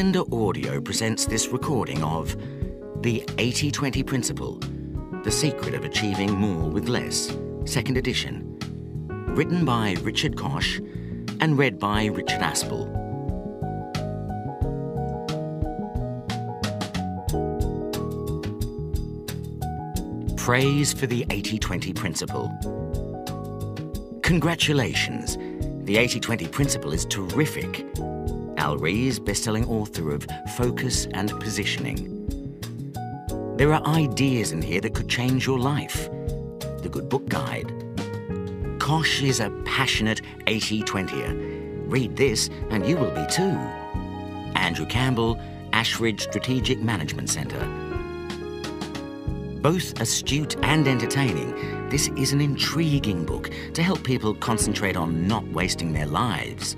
Cylinder Audio presents this recording of The 80-20 Principle, The Secret of Achieving More with Less, second edition, written by Richard Koch and read by Richard Aspel. Praise for the 80-20 Principle. Congratulations, the 80-20 Principle is terrific. Al Ries, best-selling author of Focus and Positioning. There are ideas in here that could change your life. The Good Book Guide. Koch is a passionate 80-20er. Read this and you will be too. Andrew Campbell, Ashridge Strategic Management Center. Both astute and entertaining, this is an intriguing book to help people concentrate on not wasting their lives.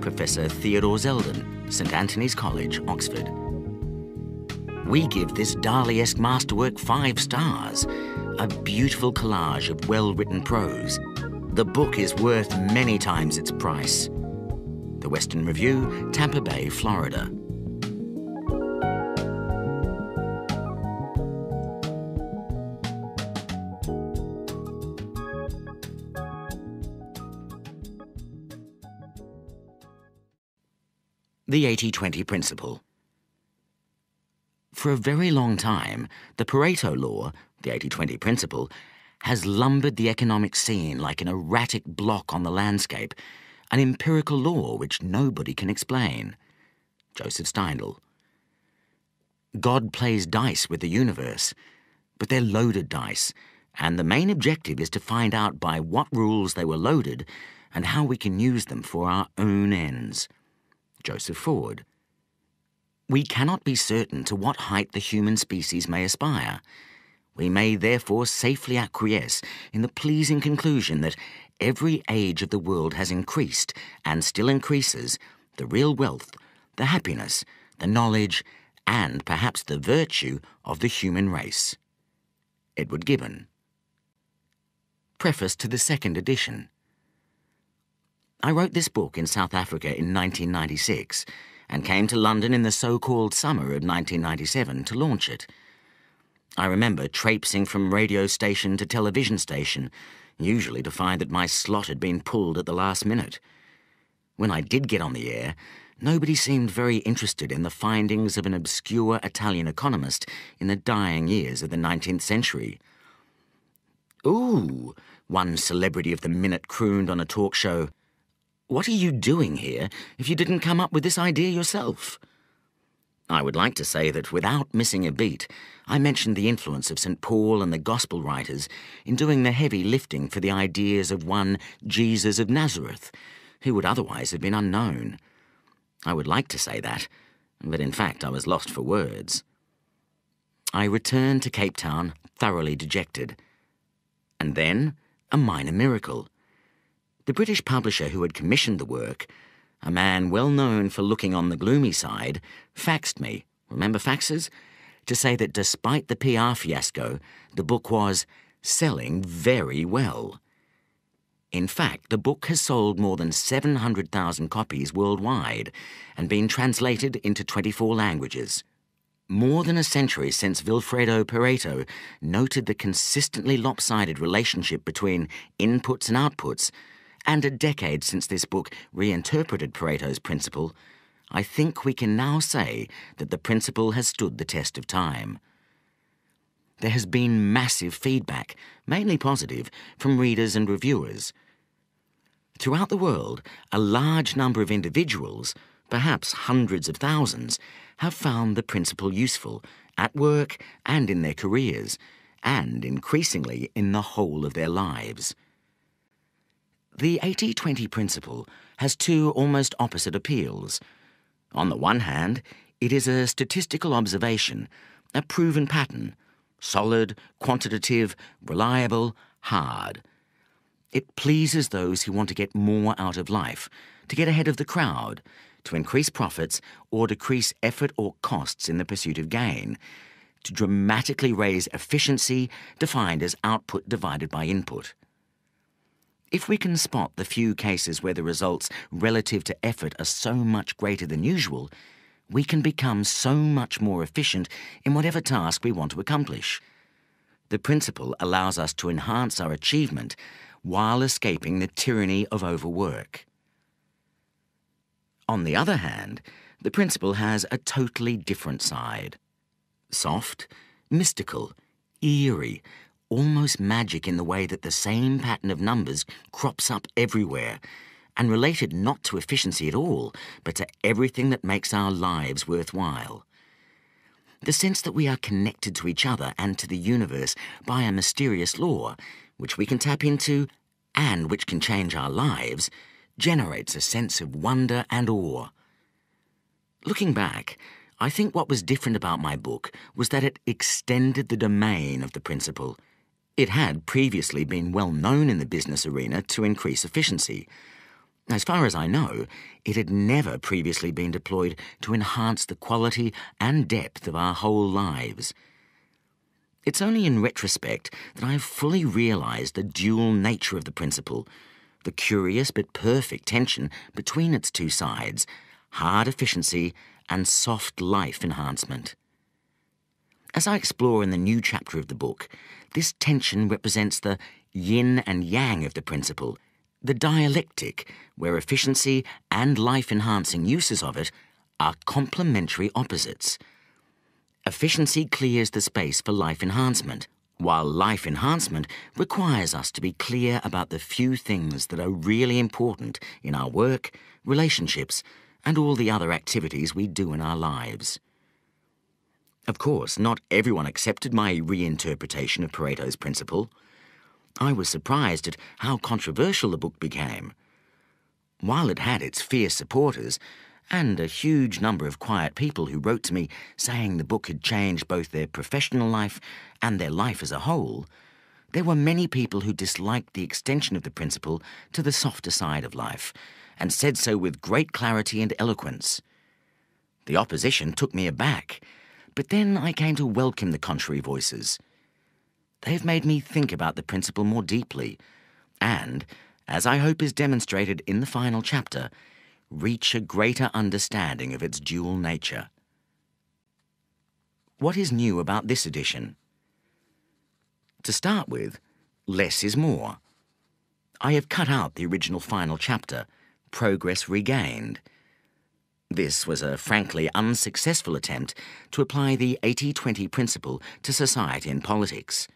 Professor Theodore Zeldin, St. Anthony's College, Oxford. We give this Dali-esque masterwork 5 stars, a beautiful collage of well-written prose. The book is worth many times its price. The Western Review, Tampa Bay, Florida. The 80-20 Principle. For a very long time, the Pareto law, the 80-20 principle, has lumbered the economic scene like an erratic block on the landscape, an empirical law which nobody can explain. Joseph Steindl. God plays dice with the universe, but they're loaded dice, and the main objective is to find out by what rules they were loaded and how we can use them for our own ends. Joseph Ford. We cannot be certain to what height the human species may aspire. We may therefore safely acquiesce in the pleasing conclusion that every age of the world has increased and still increases the real wealth, the happiness, the knowledge, and perhaps the virtue of the human race. Edward Gibbon. Preface to the second edition. I wrote this book in South Africa in 1996 and came to London in the so-called summer of 1997 to launch it. I remember traipsing from radio station to television station, usually to find that my slot had been pulled at the last minute. When I did get on the air, nobody seemed very interested in the findings of an obscure Italian economist in the dying years of the 19th century. "Ooh," one celebrity of the minute crooned on a talk show, "what are you doing here if you didn't come up with this idea yourself?" I would like to say that without missing a beat, I mentioned the influence of St. Paul and the Gospel writers in doing the heavy lifting for the ideas of one Jesus of Nazareth, who would otherwise have been unknown. I would like to say that, but in fact I was lost for words. I returned to Cape Town thoroughly dejected. And then a minor miracle. The British publisher who had commissioned the work, a man well known for looking on the gloomy side, faxed me, remember faxes? To say that despite the PR fiasco, the book was selling very well. In fact, the book has sold more than 700,000 copies worldwide and been translated into 24 languages. More than a century since Vilfredo Pareto noted the consistently lopsided relationship between inputs and outputs, and a decade since this book reinterpreted Pareto's principle, I think we can now say that the principle has stood the test of time. There has been massive feedback, mainly positive, from readers and reviewers. Throughout the world, a large number of individuals, perhaps hundreds of thousands, have found the principle useful at work and in their careers, and increasingly in the whole of their lives. The 80-20 principle has two almost opposite appeals. On the one hand, it is a statistical observation, a proven pattern, solid, quantitative, reliable, hard. It pleases those who want to get more out of life, to get ahead of the crowd, to increase profits or decrease effort or costs in the pursuit of gain, to dramatically raise efficiency, defined as output divided by input. If we can spot the few cases where the results relative to effort are so much greater than usual, we can become so much more efficient in whatever task we want to accomplish. The principle allows us to enhance our achievement while escaping the tyranny of overwork. On the other hand, the principle has a totally different side. Soft, mystical, eerie, almost magic in the way that the same pattern of numbers crops up everywhere, and related not to efficiency at all, but to everything that makes our lives worthwhile. The sense that we are connected to each other and to the universe by a mysterious law, which we can tap into and which can change our lives, generates a sense of wonder and awe. Looking back, I think what was different about my book was that it extended the domain of the principle. It had previously been well known in the business arena to increase efficiency. As far as I know, it had never previously been deployed to enhance the quality and depth of our whole lives. It's only in retrospect that I have fully realised the dual nature of the principle, the curious but perfect tension between its two sides, hard efficiency and soft life enhancement. As I explore in the new chapter of the book, this tension represents the yin and yang of the principle, the dialectic, where efficiency and life-enhancing uses of it are complementary opposites. Efficiency clears the space for life enhancement, while life enhancement requires us to be clear about the few things that are really important in our work, relationships, and all the other activities we do in our lives. Of course, not everyone accepted my reinterpretation of Pareto's principle. I was surprised at how controversial the book became. While it had its fierce supporters, and a huge number of quiet people who wrote to me saying the book had changed both their professional life and their life as a whole, there were many people who disliked the extension of the principle to the softer side of life, and said so with great clarity and eloquence. The opposition took me aback, but then I came to welcome the contrary voices. They have made me think about the principle more deeply and, as I hope is demonstrated in the final chapter, reach a greater understanding of its dual nature. What is new about this edition? To start with, less is more. I have cut out the original final chapter, Progress Regained. This was a frankly unsuccessful attempt to apply the 80-20 principle to society and politics.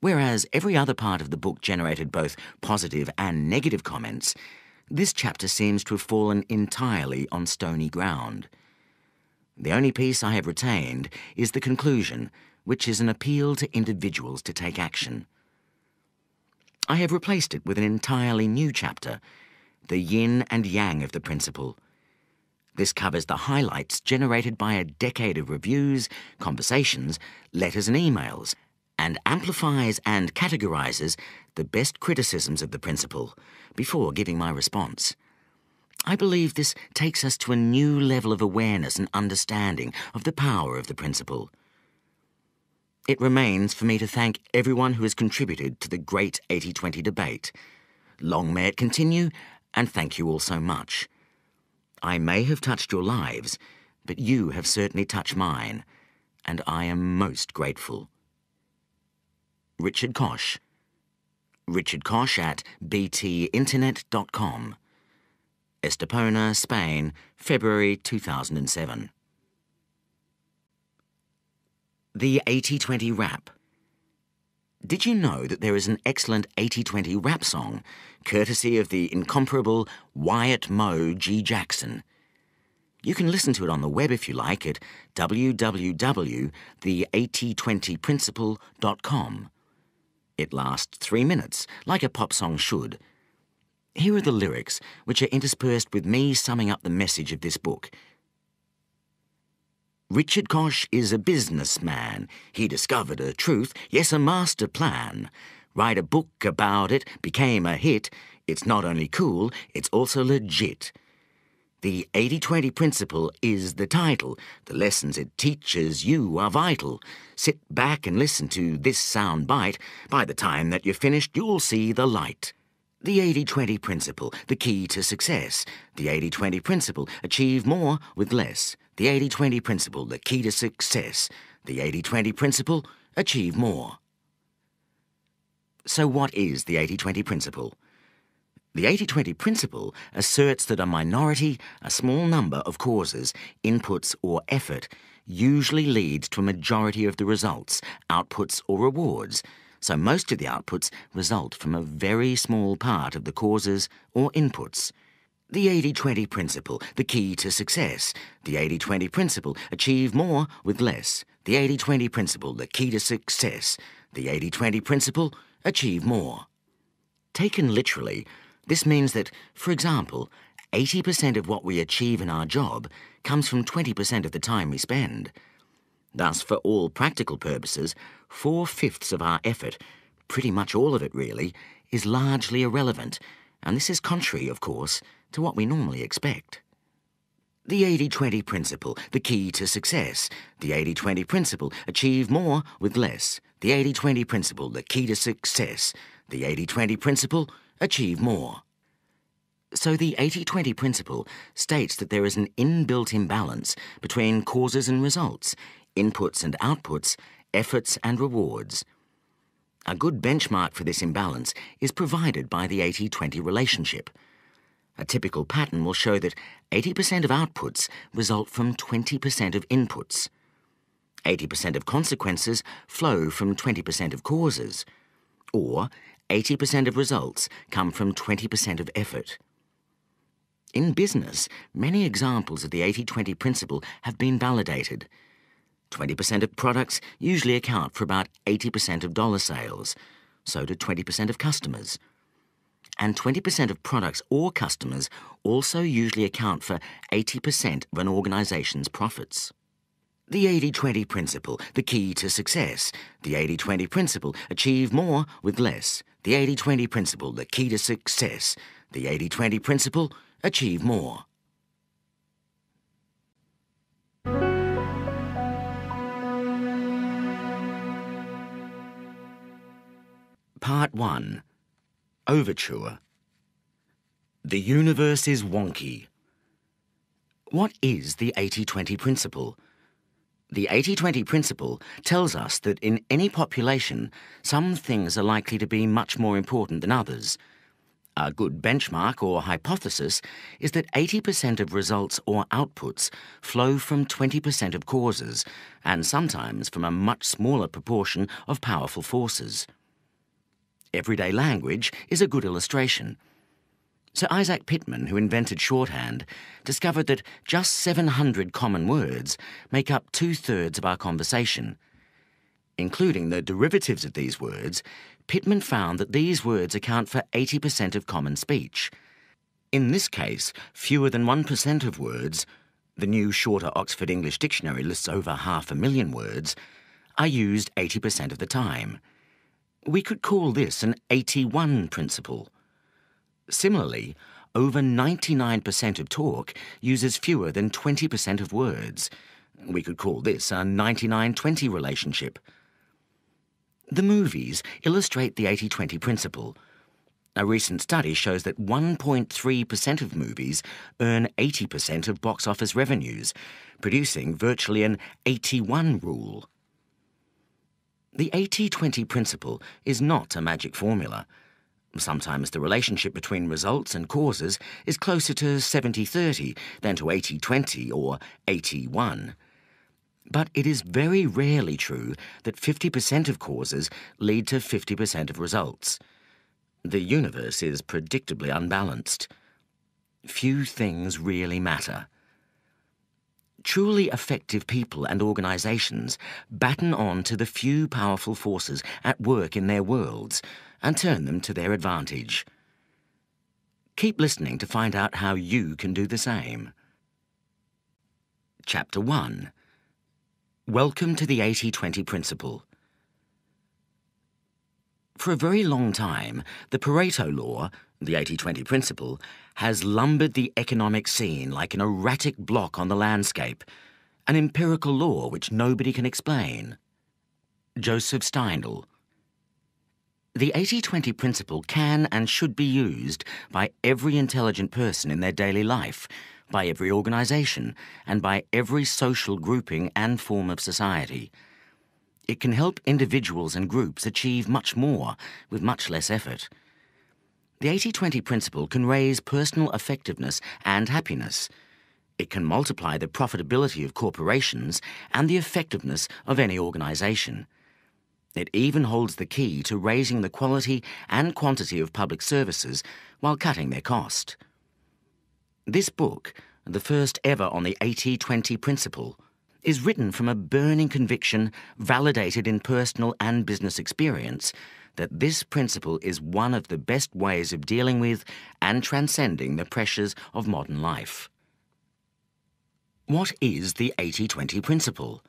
Whereas every other part of the book generated both positive and negative comments, this chapter seems to have fallen entirely on stony ground. The only piece I have retained is the conclusion, which is an appeal to individuals to take action. I have replaced it with an entirely new chapter, The Yin and Yang of the Principle. This covers the highlights generated by a decade of reviews, conversations, letters and emails, and amplifies and categorizes the best criticisms of the principle before giving my response. I believe this takes us to a new level of awareness and understanding of the power of the principle. It remains for me to thank everyone who has contributed to the great 80-20 debate. Long may it continue, and thank you all so much. I may have touched your lives, but you have certainly touched mine, and I am most grateful. Richard Koch. Richard Koch at btinternet.com. Estepona, Spain, February 2007. The 80-20 Rap. Did you know that there is an excellent 80-20 rap song, courtesy of the incomparable Wyatt Mo G. Jackson? You can listen to it on the web if you like at www.the8020principle.com. It lasts 3 minutes, like a pop song should. Here are the lyrics, which are interspersed with me summing up the message of this book. Richard Koch is a businessman. He discovered a truth, yes, a master plan. Write a book about it, became a hit. It's not only cool, it's also legit. The 80-20 principle is the title. The lessons it teaches you are vital. Sit back and listen to this sound bite. By the time that you're finished, you'll see the light. The 80-20 principle, the key to success. The 80-20 principle, achieve more with less. The 80-20 principle, the key to success. The 80-20 principle, achieve more. So what is the 80-20 principle? The 80-20 principle asserts that a minority, a small number of causes, inputs or effort usually leads to a majority of the results, outputs or rewards, so most of the outputs result from a very small part of the causes or inputs. The 80-20 principle, the key to success. The 80-20 principle, achieve more with less. The 80-20 principle, the key to success. The 80-20 principle, achieve more. Taken literally, this means that, for example, 80% of what we achieve in our job comes from 20% of the time we spend. Thus, for all practical purposes, 4/5 of our effort, pretty much all of it really, is largely irrelevant, and this is contrary, of course, to what we normally expect. The 80-20 principle, the key to success. The 80-20 principle, achieve more with less. The 80-20 principle, the key to success. The 80-20 principle, achieve more. So the 80-20 principle states that there is an inbuilt imbalance between causes and results, inputs and outputs, efforts and rewards. A good benchmark for this imbalance is provided by the 80-20 relationship. A typical pattern will show that 80% of outputs result from 20% of inputs. 80% of consequences flow from 20% of causes. Or 80% of results come from 20% of effort. In business, many examples of the 80-20 principle have been validated. 20% of products usually account for about 80% of dollar sales. So do 20% of customers. And 20% of products or customers also usually account for 80% of an organization's profits. The 80-20 principle, the key to success. The 80-20 principle, achieve more with less. The 80-20 principle, the key to success. The 80-20 principle, achieve more. Part 1. Overture. The universe is wonky. What is the 80-20 principle? The 80-20 principle tells us that in any population, some things are likely to be much more important than others. A good benchmark or hypothesis is that 80% of results or outputs flow from 20% of causes, and sometimes from a much smaller proportion of powerful forces. Everyday language is a good illustration. Sir Isaac Pitman, who invented shorthand, discovered that just 700 common words make up 2/3 of our conversation. Including the derivatives of these words, Pitman found that these words account for 80% of common speech. In this case, fewer than 1% of words, the new shorter Oxford English Dictionary lists over 500,000 words, are used 80% of the time. We could call this an 81 principle. Similarly, over 99% of talk uses fewer than 20% of words. We could call this a 99-20 relationship. The movies illustrate the 80-20 principle. A recent study shows that 1.3% of movies earn 80% of box office revenues, producing virtually an 81 rule. The 80-20 principle is not a magic formula. Sometimes the relationship between results and causes is closer to 70-30 than to 80-20 or 81. But it is very rarely true that 50% of causes lead to 50% of results. The universe is predictably unbalanced. Few things really matter. Truly effective people and organisations batten on to the few powerful forces at work in their worlds and turn them to their advantage. Keep listening to find out how you can do the same. Chapter 1. Welcome to the 80-20 principle. For a very long time, the Pareto law, the 80-20 principle, has lumbered the economic scene like an erratic block on the landscape, an empirical law which nobody can explain. Joseph Steindl. The 80-20 principle can and should be used by every intelligent person in their daily life, by every organization and by every social grouping and form of society. It can help individuals and groups achieve much more with much less effort. The 80-20 principle can raise personal effectiveness and happiness. It can multiply the profitability of corporations and the effectiveness of any organization. It even holds the key to raising the quality and quantity of public services while cutting their cost. This book, the first ever on the 80-20 principle, is written from a burning conviction validated in personal and business experience that this principle is one of the best ways of dealing with and transcending the pressures of modern life. What is the 80-20 principle?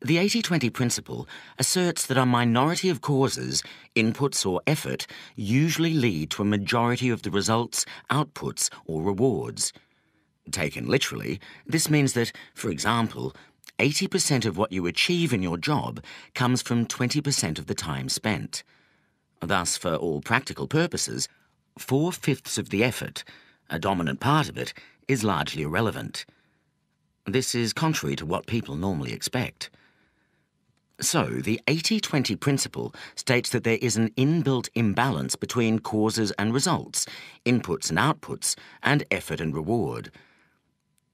The 80-20 principle asserts that a minority of causes, inputs or effort, usually lead to a majority of the results, outputs or rewards. Taken literally, this means that, for example, 80% of what you achieve in your job comes from 20% of the time spent. Thus, for all practical purposes, 4/5 of the effort, a dominant part of it, is largely irrelevant. This is contrary to what people normally expect. So, the 80-20 principle states that there is an inbuilt imbalance between causes and results, inputs and outputs, and effort and reward.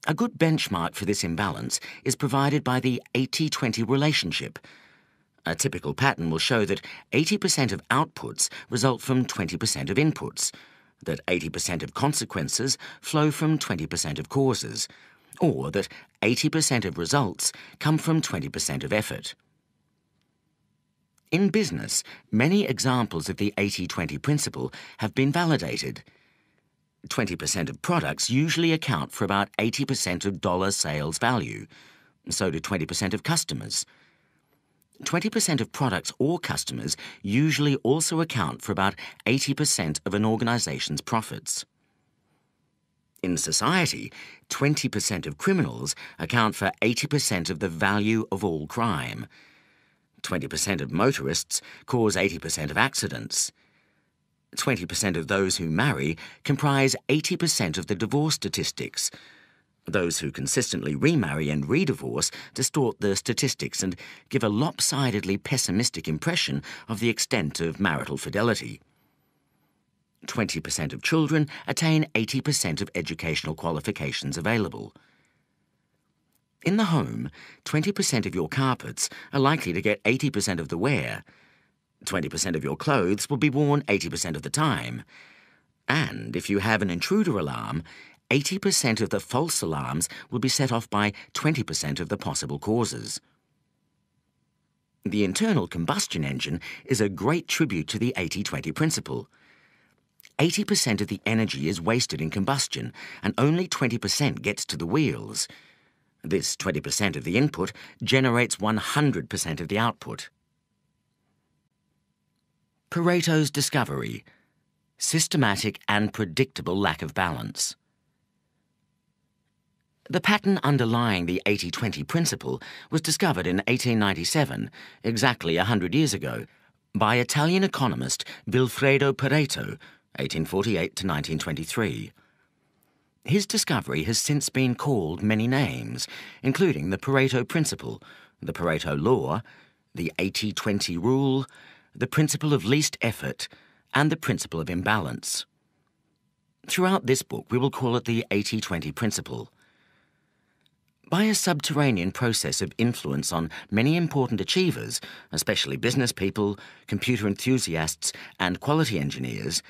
A good benchmark for this imbalance is provided by the 80-20 relationship. A typical pattern will show that 80% of outputs result from 20% of inputs, that 80% of consequences flow from 20% of causes, or that 80% of results come from 20% of effort. In business, many examples of the 80-20 principle have been validated. 20% of products usually account for about 80% of dollar sales value. So do 20% of customers. 20% of products or customers usually also account for about 80% of an organization's profits. In society, 20% of criminals account for 80% of the value of all crime. 20% of motorists cause 80% of accidents. 20% of those who marry comprise 80% of the divorce statistics. Those who consistently remarry and redivorce distort the statistics and give a lopsidedly pessimistic impression of the extent of marital fidelity. 20% of children attain 80% of educational qualifications available. In the home, 20% of your carpets are likely to get 80% of the wear. 20% of your clothes will be worn 80% of the time. And if you have an intruder alarm, 80% of the false alarms will be set off by 20% of the possible causes. The internal combustion engine is a great tribute to the 80-20 principle. 80% of the energy is wasted in combustion, and only 20% gets to the wheels. This 20% of the input generates 100% of the output. Pareto's discovery: systematic and predictable lack of balance. The pattern underlying the 80-20 principle was discovered in 1897, exactly 100 years ago, by Italian economist Vilfredo Pareto, 1848 to 1923. His discovery has since been called many names, including the Pareto principle, the Pareto law, the 80-20 rule, the principle of least effort, and the principle of imbalance. Throughout this book, we will call it the 80-20 principle. By a subterranean process of influence on many important achievers, especially business people, computer enthusiasts, and quality engineers,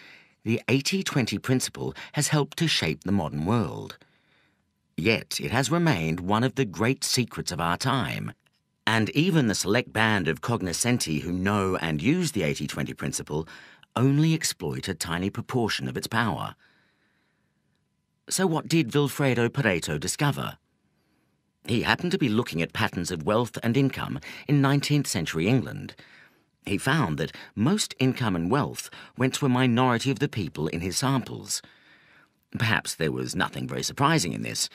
the 80-20 principle has helped to shape the modern world. Yet it has remained one of the great secrets of our time, and even the select band of cognoscenti who know and use the 80-20 principle only exploit a tiny proportion of its power. So what did Vilfredo Pareto discover? He happened to be looking at patterns of wealth and income in 19th century England. He found that most income and wealth went to a minority of the people in his samples. Perhaps there was nothing very surprising in this,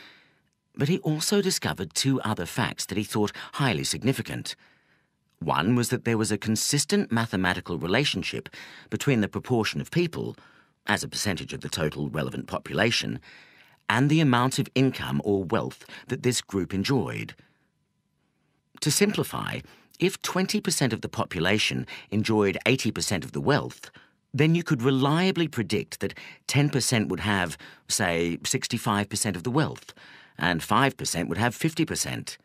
but he also discovered two other facts that he thought highly significant. One was that there was a consistent mathematical relationship between the proportion of people, as a percentage of the total relevant population, and the amount of income or wealth that this group enjoyed. To simplify, if 20% of the population enjoyed 80% of the wealth, then you could reliably predict that 10% would have, say, 65% of the wealth, and 5% would have 50%.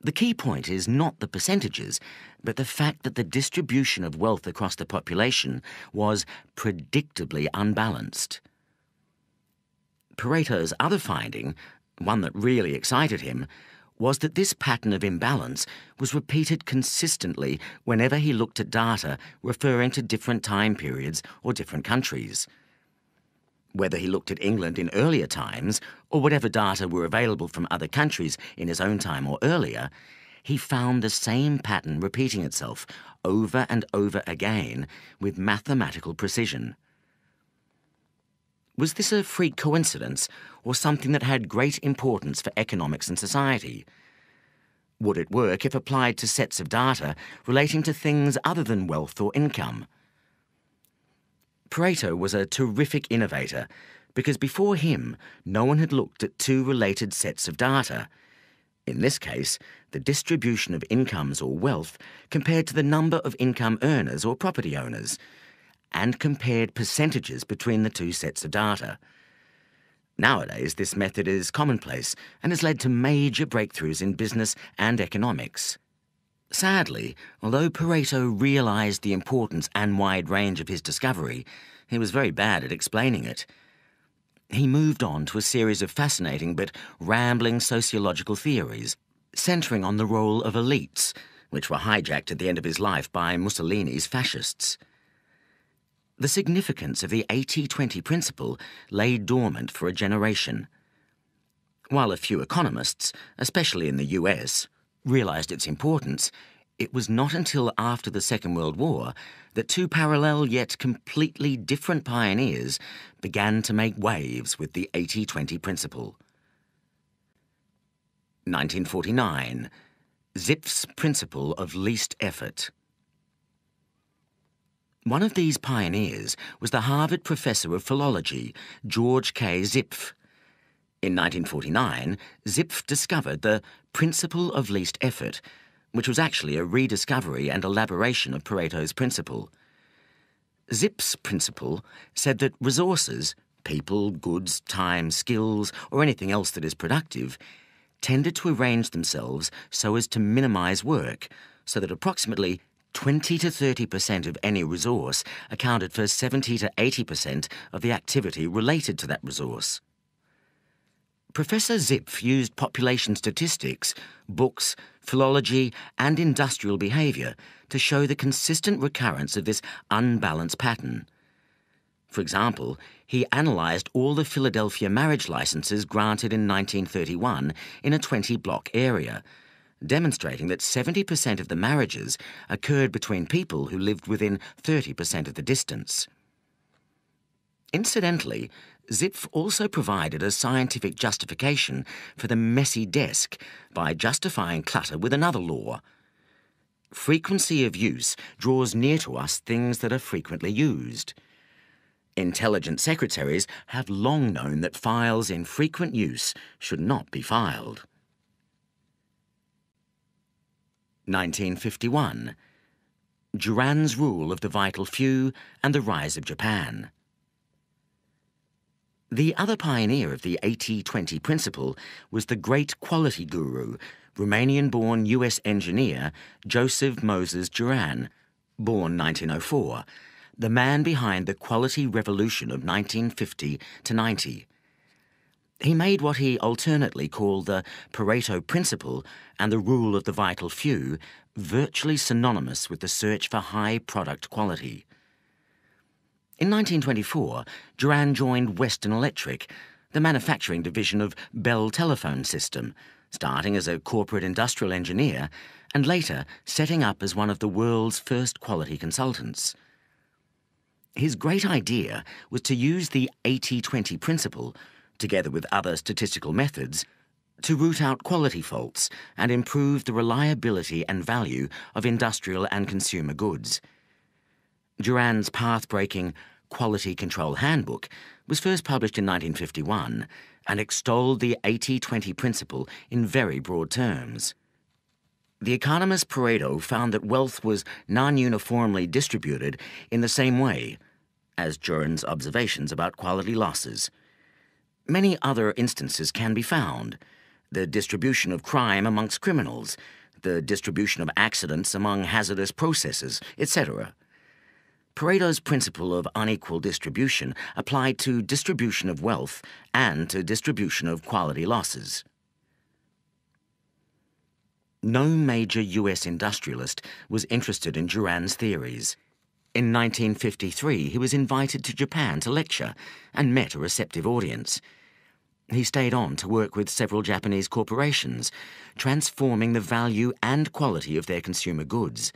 The key point is not the percentages, but the fact that the distribution of wealth across the population was predictably unbalanced. Pareto's other finding, one that really excited him, was that this pattern of imbalance was repeated consistently whenever he looked at data referring to different time periods or different countries. Whether he looked at England in earlier times or whatever data were available from other countries in his own time or earlier, he found the same pattern repeating itself over and over again with mathematical precision. Was this a freak coincidence or something that had great importance for economics and society? Would it work if applied to sets of data relating to things other than wealth or income? Pareto was a terrific innovator because before him, no one had looked at two related sets of data. In this case, the distribution of incomes or wealth compared to the number of income earners or property owners, and compared percentages between the two sets of data. Nowadays, this method is commonplace and has led to major breakthroughs in business and economics. Sadly, although Pareto realized the importance and wide range of his discovery, he was very bad at explaining it. He moved on to a series of fascinating but rambling sociological theories, centering on the role of elites, which were hijacked at the end of his life by Mussolini's fascists. The significance of the 80-20 principle lay dormant for a generation. While a few economists, especially in the US, realized its importance, it was not until after the Second World War that two parallel yet completely different pioneers began to make waves with the 80-20 principle. 1949, Zipf's principle of least effort. One of these pioneers was the Harvard professor of philology, George K. Zipf. In 1949, Zipf discovered the principle of least effort, which was actually a rediscovery and elaboration of Pareto's principle. Zipf's principle said that resources, people, goods, time, skills, or anything else that is productive, tended to arrange themselves so as to minimize work, so that approximately 20 to 30% of any resource accounted for 70 to 80% of the activity related to that resource. Professor Zipf used population statistics, books, philology, and industrial behaviour to show the consistent recurrence of this unbalanced pattern. For example, he analysed all the Philadelphia marriage licences granted in 1931 in a 20-block area, demonstrating that 70% of the marriages occurred between people who lived within 30% of the distance. Incidentally, Zipf also provided a scientific justification for the messy desk by justifying clutter with another law. Frequency of use draws near to us things that are frequently used. Intelligent secretaries have long known that files in frequent use should not be filed. 1951, Juran's rule of the vital few and the rise of Japan. The other pioneer of the 80-20 principle was the great quality guru, Romanian-born US engineer Joseph Moses Juran, born 1904, the man behind the quality revolution of 1950 to 90. He made what he alternately called the Pareto principle and the rule of the vital few virtually synonymous with the search for high product quality. In 1924, Juran joined Western Electric, the manufacturing division of Bell Telephone System, starting as a corporate industrial engineer and later setting up as one of the world's first quality consultants. His great idea was to use the 80-20 principle together with other statistical methods, to root out quality faults and improve the reliability and value of industrial and consumer goods. Juran's path-breaking Quality Control Handbook was first published in 1951 and extolled the 80-20 principle in very broad terms. The economist Pareto found that wealth was non-uniformly distributed in the same way as Juran's observations about quality losses. Many other instances can be found: the distribution of crime amongst criminals, the distribution of accidents among hazardous processes, etc. Pareto's principle of unequal distribution applied to distribution of wealth and to distribution of quality losses. No major US industrialist was interested in Juran's theories. In 1953, he was invited to Japan to lecture and met a receptive audience. He stayed on to work with several Japanese corporations, transforming the value and quality of their consumer goods.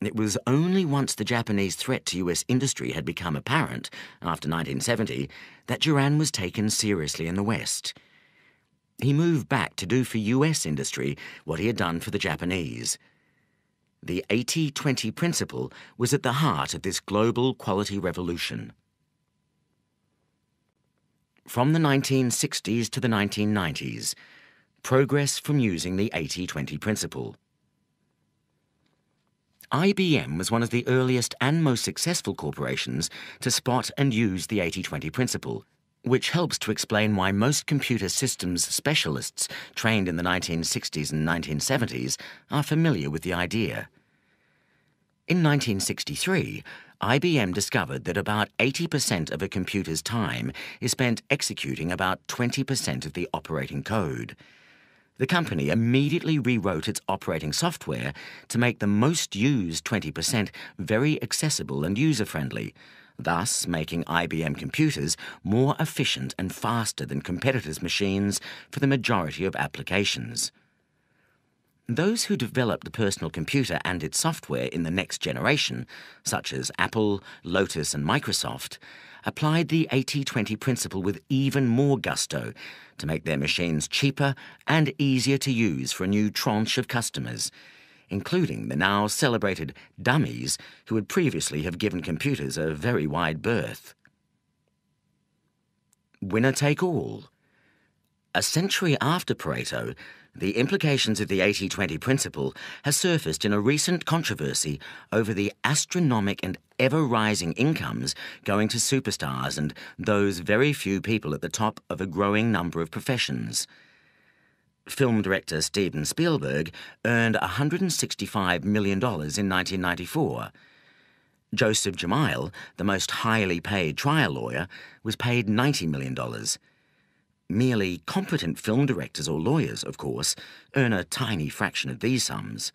It was only once the Japanese threat to US industry had become apparent, after 1970, that Juran was taken seriously in the West. He moved back to do for US industry what he had done for the Japanese. The 80-20 principle was at the heart of this global quality revolution. From the 1960s to the 1990s, progress from using the 80-20 principle. IBM was one of the earliest and most successful corporations to spot and use the 80-20 principle, which helps to explain why most computer systems specialists trained in the 1960s and 1970s are familiar with the idea. In 1963, IBM discovered that about 80% of a computer's time is spent executing about 20% of the operating code. The company immediately rewrote its operating software to make the most used 20% very accessible and user-friendly, thus making IBM computers more efficient and faster than competitors' machines for the majority of applications. Those who developed the personal computer and its software in the next generation, such as Apple, Lotus and Microsoft, applied the 80-20 principle with even more gusto to make their machines cheaper and easier to use for a new tranche of customers, including the now celebrated dummies who would previously have given computers a very wide berth. Winner take all. A century after Pareto, the implications of the 80-20 principle has surfaced in a recent controversy over the astronomic and ever-rising incomes going to superstars and those very few people at the top of a growing number of professions. Film director Steven Spielberg earned $165 million in 1994. Joseph Gemayel, the most highly paid trial lawyer, was paid $90 million. Merely competent film directors or lawyers, of course, earn a tiny fraction of these sums.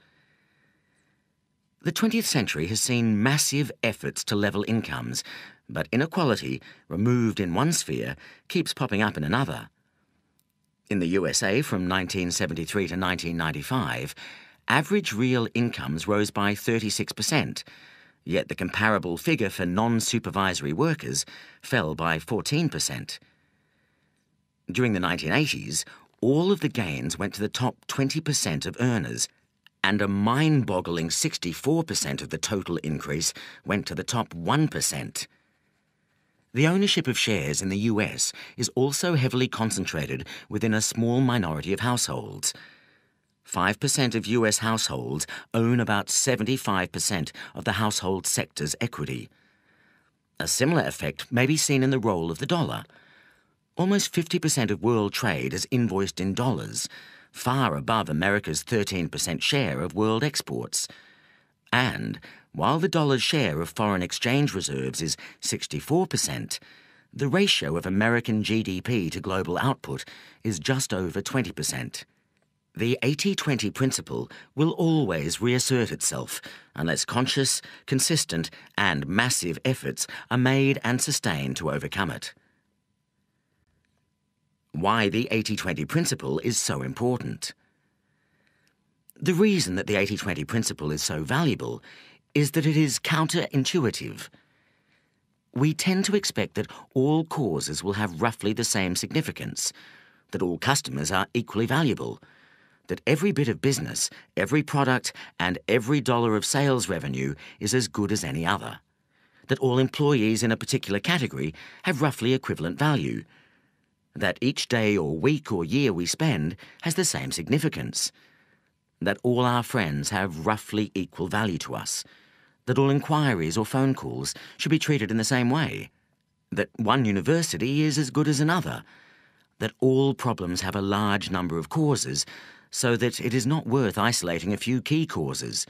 The 20th century has seen massive efforts to level incomes, but inequality, removed in one sphere, keeps popping up in another. In the USA from 1973 to 1995, average real incomes rose by 36%, yet the comparable figure for non-supervisory workers fell by 14%. During the 1980s, all of the gains went to the top 20% of earners, and a mind-boggling 64% of the total increase went to the top 1%. The ownership of shares in the US is also heavily concentrated within a small minority of households. 5% of US households own about 75% of the household sector's equity. A similar effect may be seen in the role of the dollar. Almost 50% of world trade is invoiced in dollars, far above America's 13% share of world exports. And while the dollar's share of foreign exchange reserves is 64%, the ratio of American GDP to global output is just over 20%. The 80-20 principle will always reassert itself unless conscious, consistent, and massive efforts are made and sustained to overcome it. Why the 80-20 principle is so important. The reason that the 80-20 principle is so valuable is that it is counterintuitive. We tend to expect that all causes will have roughly the same significance, that all customers are equally valuable, that every bit of business, every product, and every dollar of sales revenue is as good as any other, that all employees in a particular category have roughly equivalent value, that each day or week or year we spend has the same significance, that all our friends have roughly equal value to us, that all inquiries or phone calls should be treated in the same way, that one university is as good as another, that all problems have a large number of causes so that it is not worth isolating a few key causes,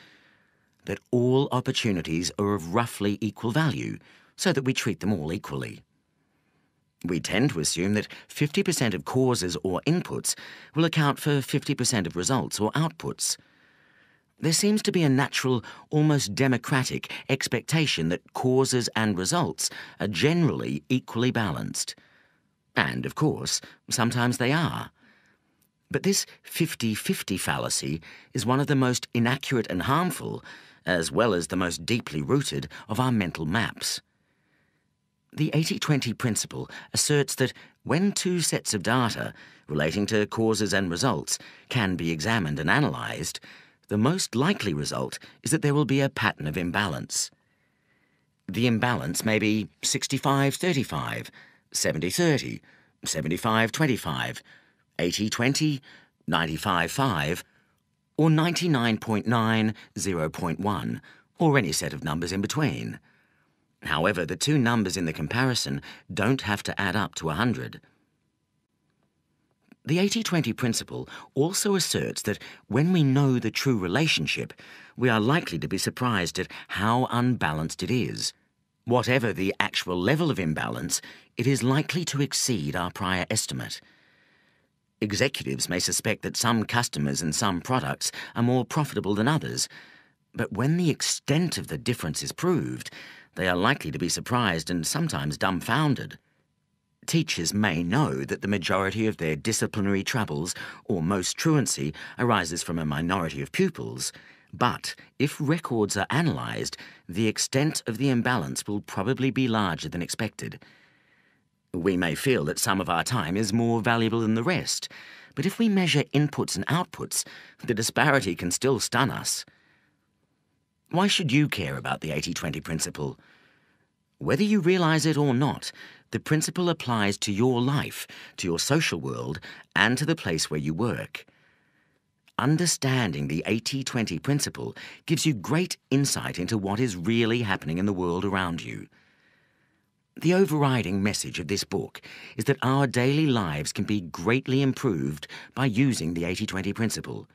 that all opportunities are of roughly equal value so that we treat them all equally. We tend to assume that 50% of causes or inputs will account for 50% of results or outputs. There seems to be a natural, almost democratic expectation that causes and results are generally equally balanced. And, of course, sometimes they are. But this 50-50 fallacy is one of the most inaccurate and harmful, as well as the most deeply rooted, of our mental maps. The 80-20 principle asserts that when two sets of data relating to causes and results can be examined and analysed, the most likely result is that there will be a pattern of imbalance. The imbalance may be 65-35, 70-30, 75-25, 80-20, 95-5, or 99.9, 0.1, or any set of numbers in between. However, the two numbers in the comparison don't have to add up to 100. The 80-20 principle also asserts that when we know the true relationship, we are likely to be surprised at how unbalanced it is. Whatever the actual level of imbalance, it is likely to exceed our prior estimate. Executives may suspect that some customers and some products are more profitable than others, but when the extent of the difference is proved, they are likely to be surprised and sometimes dumbfounded. Teachers may know that the majority of their disciplinary troubles or most truancy arises from a minority of pupils, but if records are analysed, the extent of the imbalance will probably be larger than expected. We may feel that some of our time is more valuable than the rest, but if we measure inputs and outputs, the disparity can still stun us. Why should you care about the 80-20 principle? Whether you realise it or not, the principle applies to your life, to your social world, and to the place where you work. Understanding the 80-20 principle gives you great insight into what is really happening in the world around you. The overriding message of this book is that our daily lives can be greatly improved by using the 80-20 principle.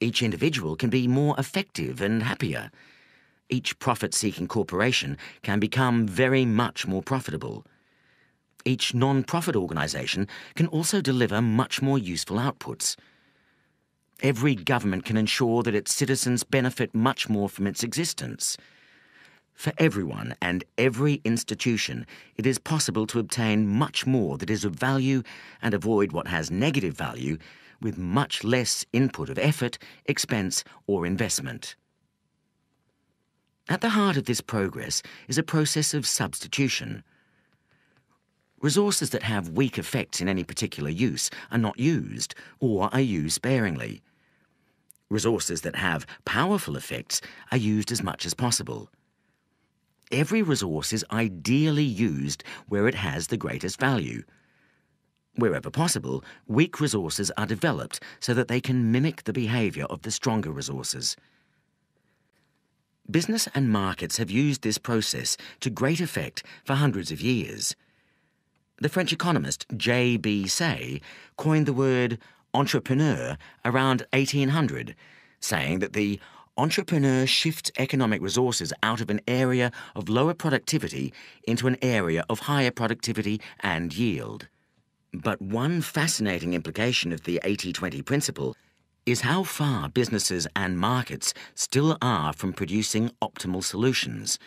Each individual can be more effective and happier. Each profit-seeking corporation can become very much more profitable. Each non-profit organisation can also deliver much more useful outputs. Every government can ensure that its citizens benefit much more from its existence. For everyone and every institution, it is possible to obtain much more that is of value and avoid what has negative value with much less input of effort, expense or investment. At the heart of this progress is a process of substitution. Resources that have weak effects in any particular use are not used or are used sparingly. Resources that have powerful effects are used as much as possible. Every resource is ideally used where it has the greatest value. Wherever possible, weak resources are developed so that they can mimic the behaviour of the stronger resources. Business and markets have used this process to great effect for hundreds of years. The French economist J.B. Say coined the word entrepreneur around 1800, saying that the entrepreneur shifts economic resources out of an area of lower productivity into an area of higher productivity and yield. But one fascinating implication of the 80-20 principle is how far businesses and markets still are from producing optimal solutions.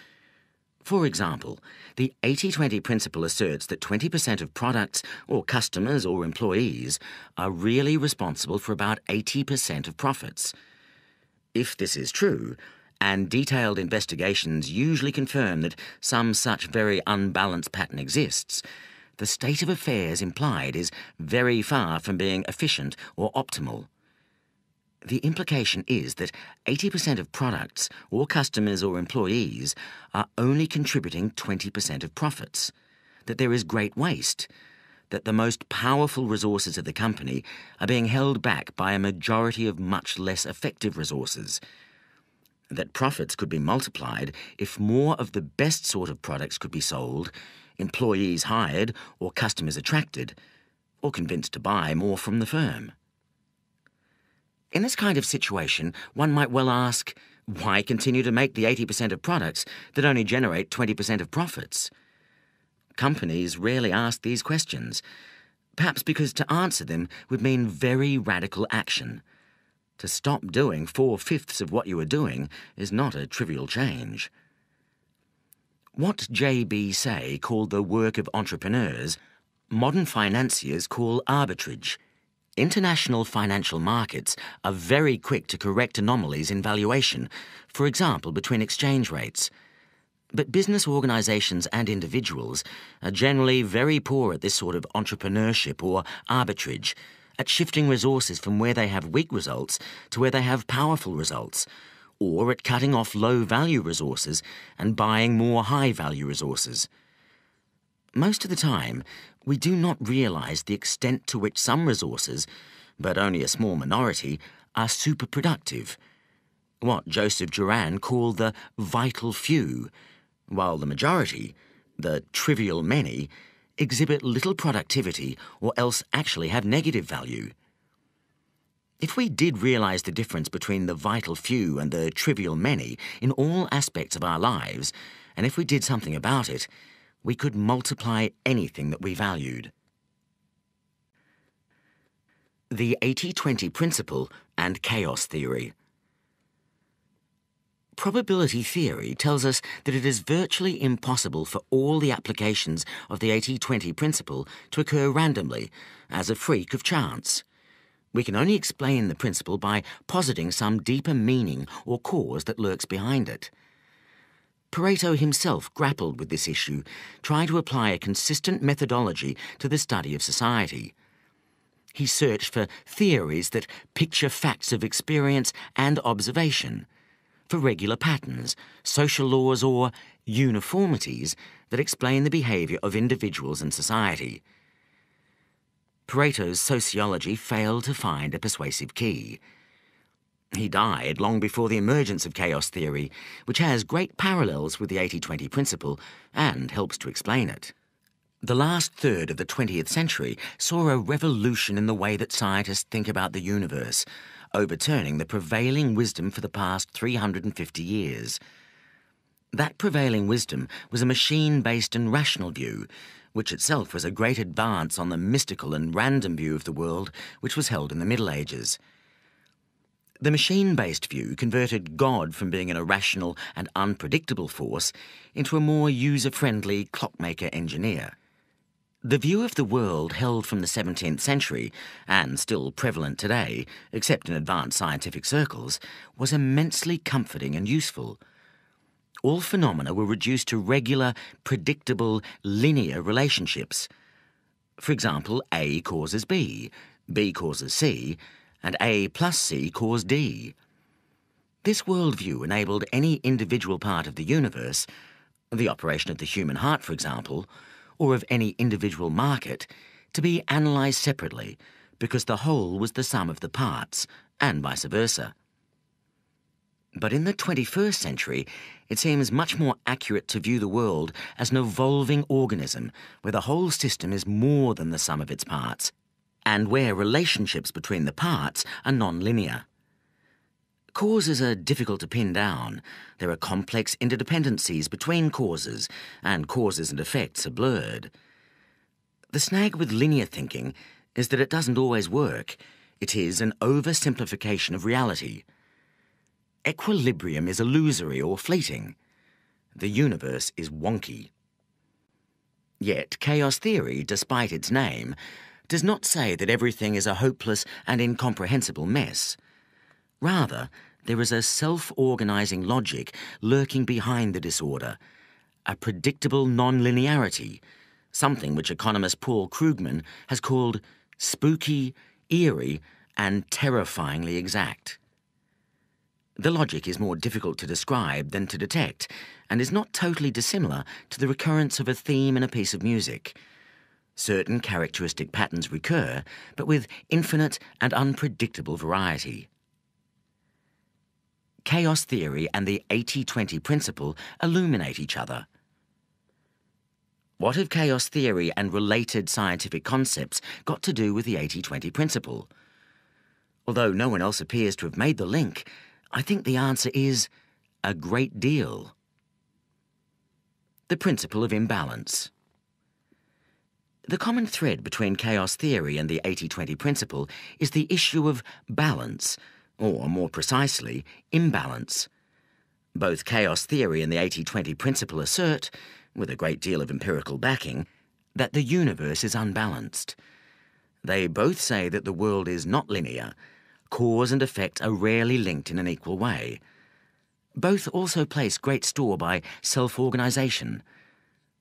For example, the 80-20 principle asserts that 20% of products or customers or employees are really responsible for about 80% of profits. If this is true, and detailed investigations usually confirm that some such very unbalanced pattern exists, the state of affairs implied is very far from being efficient or optimal. The implication is that 80% of products or customers or employees are only contributing 20% of profits, that there is great waste, that the most powerful resources of the company are being held back by a majority of much less effective resources, that profits could be multiplied if more of the best sort of products could be sold, employees hired or customers attracted, or convinced to buy more from the firm. In this kind of situation, one might well ask, why continue to make the 80% of products that only generate 20% of profits? Companies rarely ask these questions, perhaps because to answer them would mean very radical action. To stop doing 4/5 of what you are doing is not a trivial change. What J.B. Say called the work of entrepreneurs, modern financiers call arbitrage. International financial markets are very quick to correct anomalies in valuation, for example, between exchange rates. But business organisations and individuals are generally very poor at this sort of entrepreneurship or arbitrage, at shifting resources from where they have weak results to where they have powerful results, or at cutting off low-value resources and buying more high-value resources. Most of the time, we do not realise the extent to which some resources, but only a small minority, are superproductive, what Joseph Juran called the vital few, while the majority, the trivial many, exhibit little productivity or else actually have negative value. If we did realise the difference between the vital few and the trivial many in all aspects of our lives, and if we did something about it, we could multiply anything that we valued. The 80-20 principle and chaos theory. Probability theory tells us that it is virtually impossible for all the applications of the 80-20 principle to occur randomly, as a freak of chance. We can only explain the principle by positing some deeper meaning or cause that lurks behind it. Pareto himself grappled with this issue, trying to apply a consistent methodology to the study of society. He searched for theories that picture facts of experience and observation, for regular patterns, social laws or uniformities that explain the behaviour of individuals and society. Pareto's sociology failed to find a persuasive key. He died long before the emergence of chaos theory, which has great parallels with the 80-20 principle and helps to explain it. The last third of the 20th century saw a revolution in the way that scientists think about the universe, overturning the prevailing wisdom for the past 350 years. That prevailing wisdom was a machine-based and rational view, which itself was a great advance on the mystical and random view of the world which was held in the Middle Ages. The machine-based view converted God from being an irrational and unpredictable force into a more user-friendly clockmaker-engineer. The view of the world held from the 17th century, and still prevalent today, except in advanced scientific circles, was immensely comforting and useful. All phenomena were reduced to regular, predictable, linear relationships. For example, A causes B, B causes C, and A plus C caused D. This worldview enabled any individual part of the universe, the operation of the human heart, for example, or of any individual market, to be analysed separately, because the whole was the sum of the parts, and vice versa. But in the 21st century, it seems much more accurate to view the world as an evolving organism, where the whole system is more than the sum of its parts, and where relationships between the parts are non-linear. Causes are difficult to pin down. There are complex interdependencies between causes, and causes and effects are blurred. The snag with linear thinking is that it doesn't always work. It is an oversimplification of reality. Equilibrium is illusory or fleeting. The universe is wonky. Yet chaos theory, despite its name, does not say that everything is a hopeless and incomprehensible mess. Rather, there is a self-organising logic lurking behind the disorder, a predictable non-linearity, something which economist Paul Krugman has called spooky, eerie, and terrifyingly exact. The logic is more difficult to describe than to detect, and is not totally dissimilar to the recurrence of a theme in a piece of music. Certain characteristic patterns recur, but with infinite and unpredictable variety. Chaos theory and the 80-20 principle illuminate each other. What have chaos theory and related scientific concepts got to do with the 80-20 principle? Although no one else appears to have made the link, I think the answer is a great deal. The principle of imbalance. The common thread between chaos theory and the 80-20 principle is the issue of balance, or more precisely, imbalance. Both chaos theory and the 80-20 principle assert, with a great deal of empirical backing, that the universe is unbalanced. They both say that the world is not linear. Cause and effect are rarely linked in an equal way. Both also place great store by self-organisation.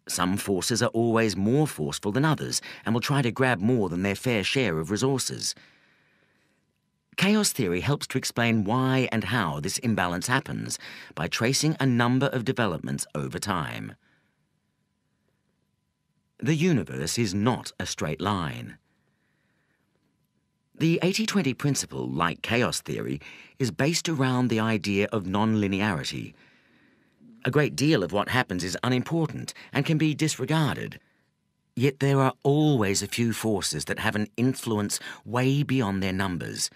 Some forces are always more forceful than others and will try to grab more than their fair share of resources. Chaos theory helps to explain why and how this imbalance happens by tracing a number of developments over time. The universe is not a straight line. The 80-20 principle, like chaos theory, is based around the idea of non-linearity. A great deal of what happens is unimportant and can be disregarded. Yet there are always a few forces that have an influence way beyond their numbers.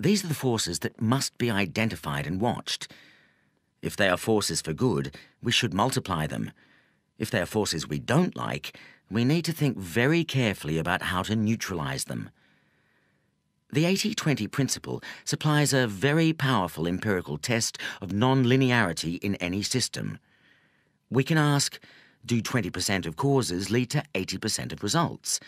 These are the forces that must be identified and watched. If they are forces for good, we should multiply them. If they are forces we don't like, we need to think very carefully about how to neutralise them. The 80-20 principle supplies a very powerful empirical test of non-linearity in any system. We can ask, do 20% of causes lead to 80% of results?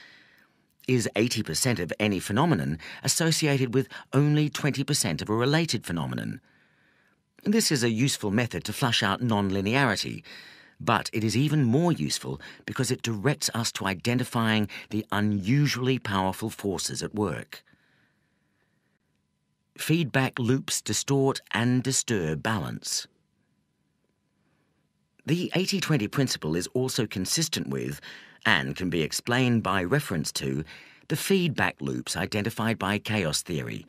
Is 80% of any phenomenon associated with only 20% of a related phenomenon? This is a useful method to flush out non-linearity, but it is even more useful because it directs us to identifying the unusually powerful forces at work. Feedback loops distort and disturb balance. The 80-20 principle is also consistent with, and can be explained by reference to, the feedback loops identified by chaos theory,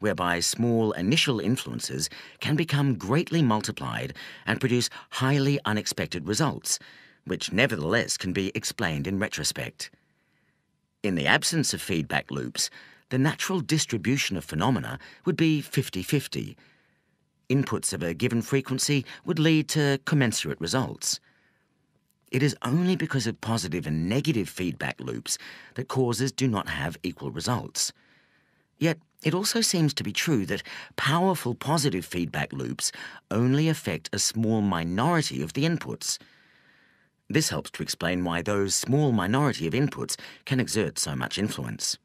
whereby small initial influences can become greatly multiplied and produce highly unexpected results, which nevertheless can be explained in retrospect. In the absence of feedback loops, the natural distribution of phenomena would be 50-50. Inputs of a given frequency would lead to commensurate results. It is only because of positive and negative feedback loops that causes do not have equal results. Yet, it also seems to be true that powerful positive feedback loops only affect a small minority of the inputs. This helps to explain why those small minority of inputs can exert so much influence.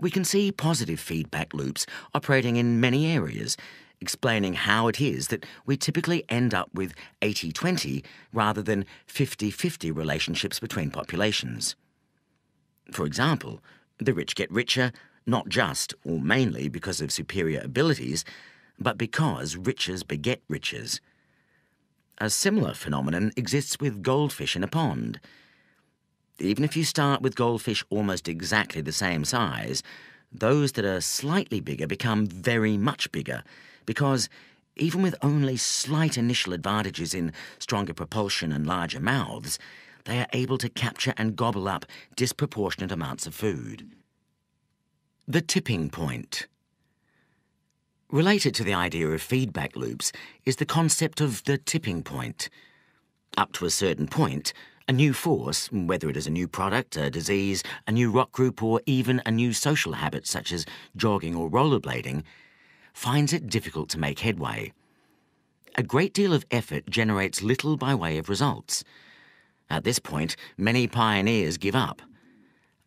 We can see positive feedback loops operating in many areas, explaining how it is that we typically end up with 80-20 rather than 50-50 relationships between populations. For example, the rich get richer, not just or mainly because of superior abilities, but because riches beget riches. A similar phenomenon exists with goldfish in a pond. Even if you start with goldfish almost exactly the same size, those that are slightly bigger become very much bigger, because even with only slight initial advantages in stronger propulsion and larger mouths, they are able to capture and gobble up disproportionate amounts of food. The tipping point. Related to the idea of feedback loops is the concept of the tipping point. Up to a certain point, a new force, whether it is a new product, a disease, a new rock group, or even a new social habit such as jogging or rollerblading, finds it difficult to make headway. A great deal of effort generates little by way of results. At this point, many pioneers give up.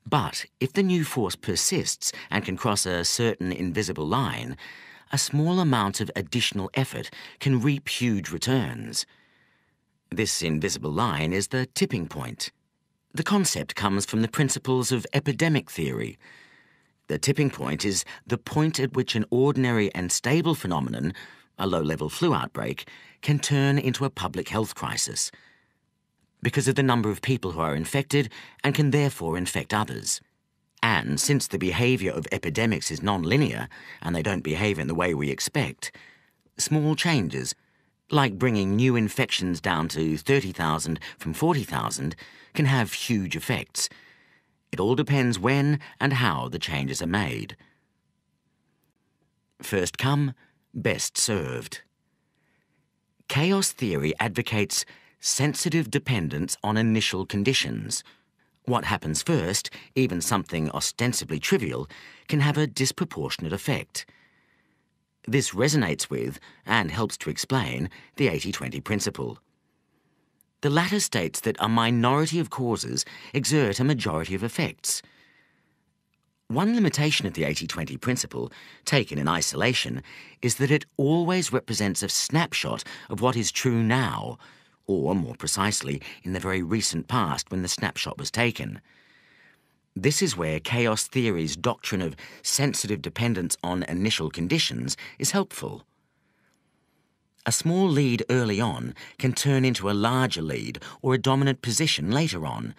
But if the new force persists and can cross a certain invisible line, a small amount of additional effort can reap huge returns. This invisible line is the tipping point. The concept comes from the principles of epidemic theory. The tipping point is the point at which an ordinary and stable phenomenon, a low-level flu outbreak, can turn into a public health crisis because of the number of people who are infected and can therefore infect others. And since the behaviour of epidemics is non-linear and they don't behave in the way we expect, small changes, like bringing new infections down to 30,000 from 40,000, can have huge effects. It all depends when and how the changes are made. First come, best served. Chaos theory advocates sensitive dependence on initial conditions. What happens first, even something ostensibly trivial, can have a disproportionate effect. This resonates with, and helps to explain, the 80-20 principle. The latter states that a minority of causes exert a majority of effects. One limitation of the 80-20 principle, taken in isolation, is that it always represents a snapshot of what is true now, or, more precisely, in the very recent past when the snapshot was taken. This is where chaos theory's doctrine of sensitive dependence on initial conditions is helpful. A small lead early on can turn into a larger lead or a dominant position later on,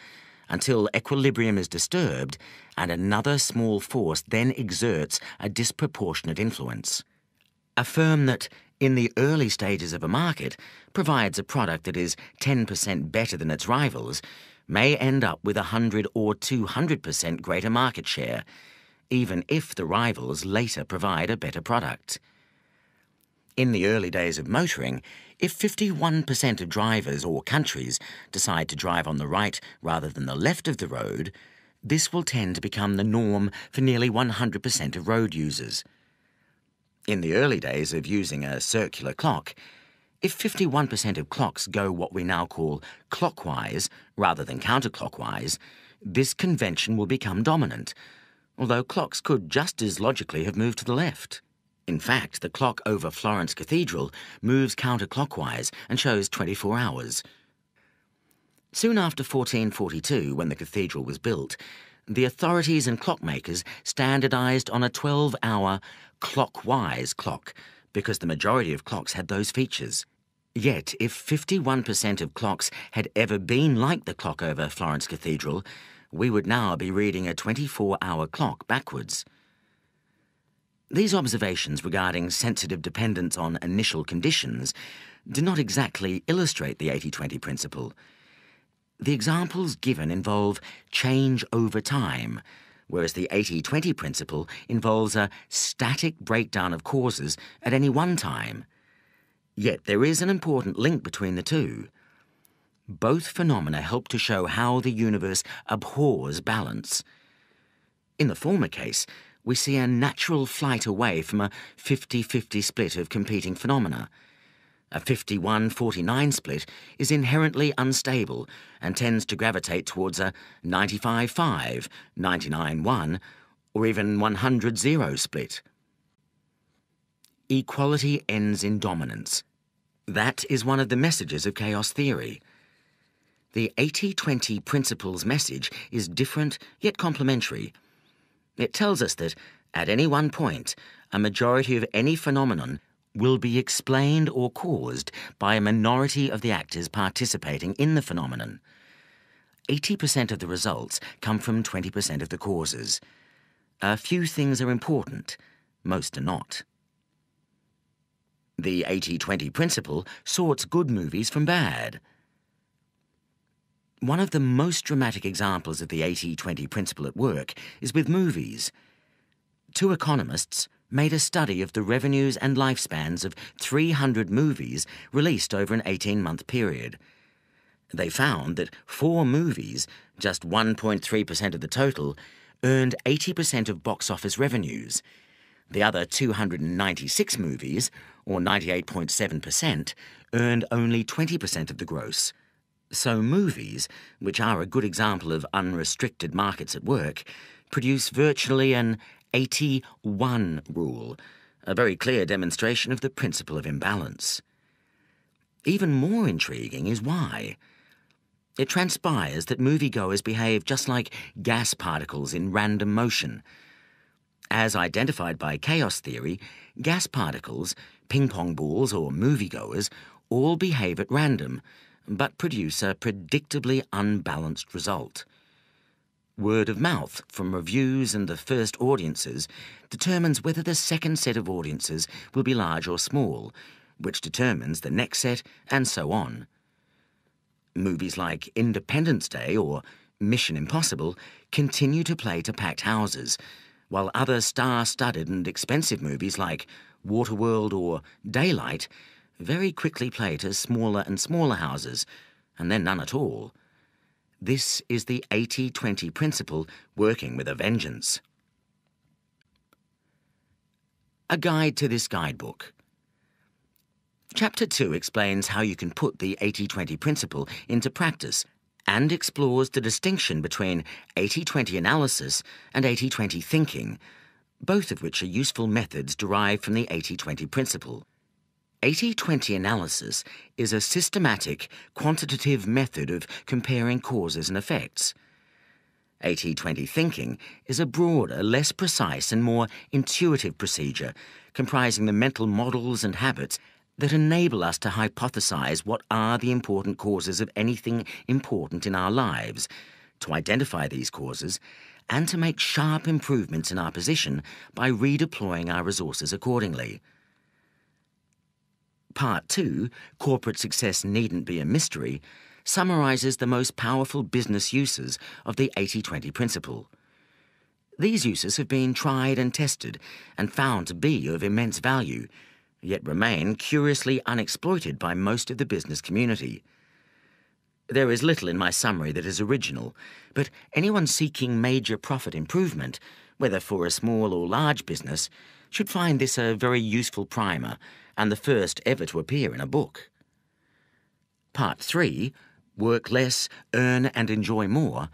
until equilibrium is disturbed and another small force then exerts a disproportionate influence. Affirm that, in the early stages of a market, provides a product that is 10% better than its rivals, may end up with 100 or 200% greater market share, even if the rivals later provide a better product. In the early days of motoring, if 51% of drivers or countries decide to drive on the right rather than the left of the road, this will tend to become the norm for nearly 100% of road users. In the early days of using a circular clock, if 51% of clocks go what we now call clockwise rather than counterclockwise, this convention will become dominant, although clocks could just as logically have moved to the left. In fact, the clock over Florence Cathedral moves counterclockwise and shows 24 hours. Soon after 1442, when the cathedral was built, the authorities and clockmakers standardised on a 12-hour clockwise clock because the majority of clocks had those features. Yet, if 51% of clocks had ever been like the clock over Florence Cathedral, we would now be reading a 24-hour clock backwards. These observations regarding sensitive dependence on initial conditions do not exactly illustrate the 80-20 principle. The examples given involve change over time, whereas the 80-20 principle involves a static breakdown of causes at any one time. Yet there is an important link between the two. Both phenomena help to show how the universe abhors balance. In the former case, we see a natural flight away from a 50-50 split of competing phenomena. A 51-49 split is inherently unstable and tends to gravitate towards a 95-5, 99-1, or even 100-0 split. Equality ends in dominance. That is one of the messages of chaos theory. The 80-20 principle's message is different yet complementary. It tells us that, at any one point, a majority of any phenomenon will be explained or caused by a minority of the actors participating in the phenomenon. 80% of the results come from 20% of the causes. A few things are important, most are not. The 80-20 principle sorts good movies from bad. One of the most dramatic examples of the 80-20 principle at work is with movies. Two economists made a study of the revenues and lifespans of 300 movies released over an 18-month period. They found that 4 movies, just 1.3% of the total, earned 80% of box office revenues. The other 296 movies, or 98.7%, earned only 20% of the gross. So movies, which are a good example of unrestricted markets at work, produce virtually an 80-1 rule, a very clear demonstration of the principle of imbalance. Even more intriguing is why. It transpires that moviegoers behave just like gas particles in random motion. As identified by chaos theory, gas particles, ping-pong balls or moviegoers all behave at random, but produce a predictably unbalanced result. Word of mouth from reviews and the first audiences determines whether the second set of audiences will be large or small, which determines the next set, and so on. Movies like Independence Day or Mission Impossible continue to play to packed houses, while other star-studded and expensive movies like Waterworld or Daylight very quickly play to smaller and smaller houses, and then none at all. This is the 80-20 principle working with a vengeance. A guide to this guidebook. Chapter 2 explains how you can put the 80-20 principle into practice and explores the distinction between 80-20 analysis and 80-20 thinking, both of which are useful methods derived from the 80-20 principle. 80-20 analysis is a systematic, quantitative method of comparing causes and effects. 80-20 thinking is a broader, less precise and more intuitive procedure comprising the mental models and habits that enable us to hypothesize what are the important causes of anything important in our lives, to identify these causes, and to make sharp improvements in our position by redeploying our resources accordingly. Part 2, Corporate Success Needn't Be a Mystery, summarizes the most powerful business uses of the 80-20 principle. These uses have been tried and tested and found to be of immense value, yet remain curiously unexploited by most of the business community. There is little in my summary that is original, but anyone seeking major profit improvement, whether for a small or large business, should find this a very useful primer and the first ever to appear in a book. Part 3, Work Less, Earn and Enjoy More,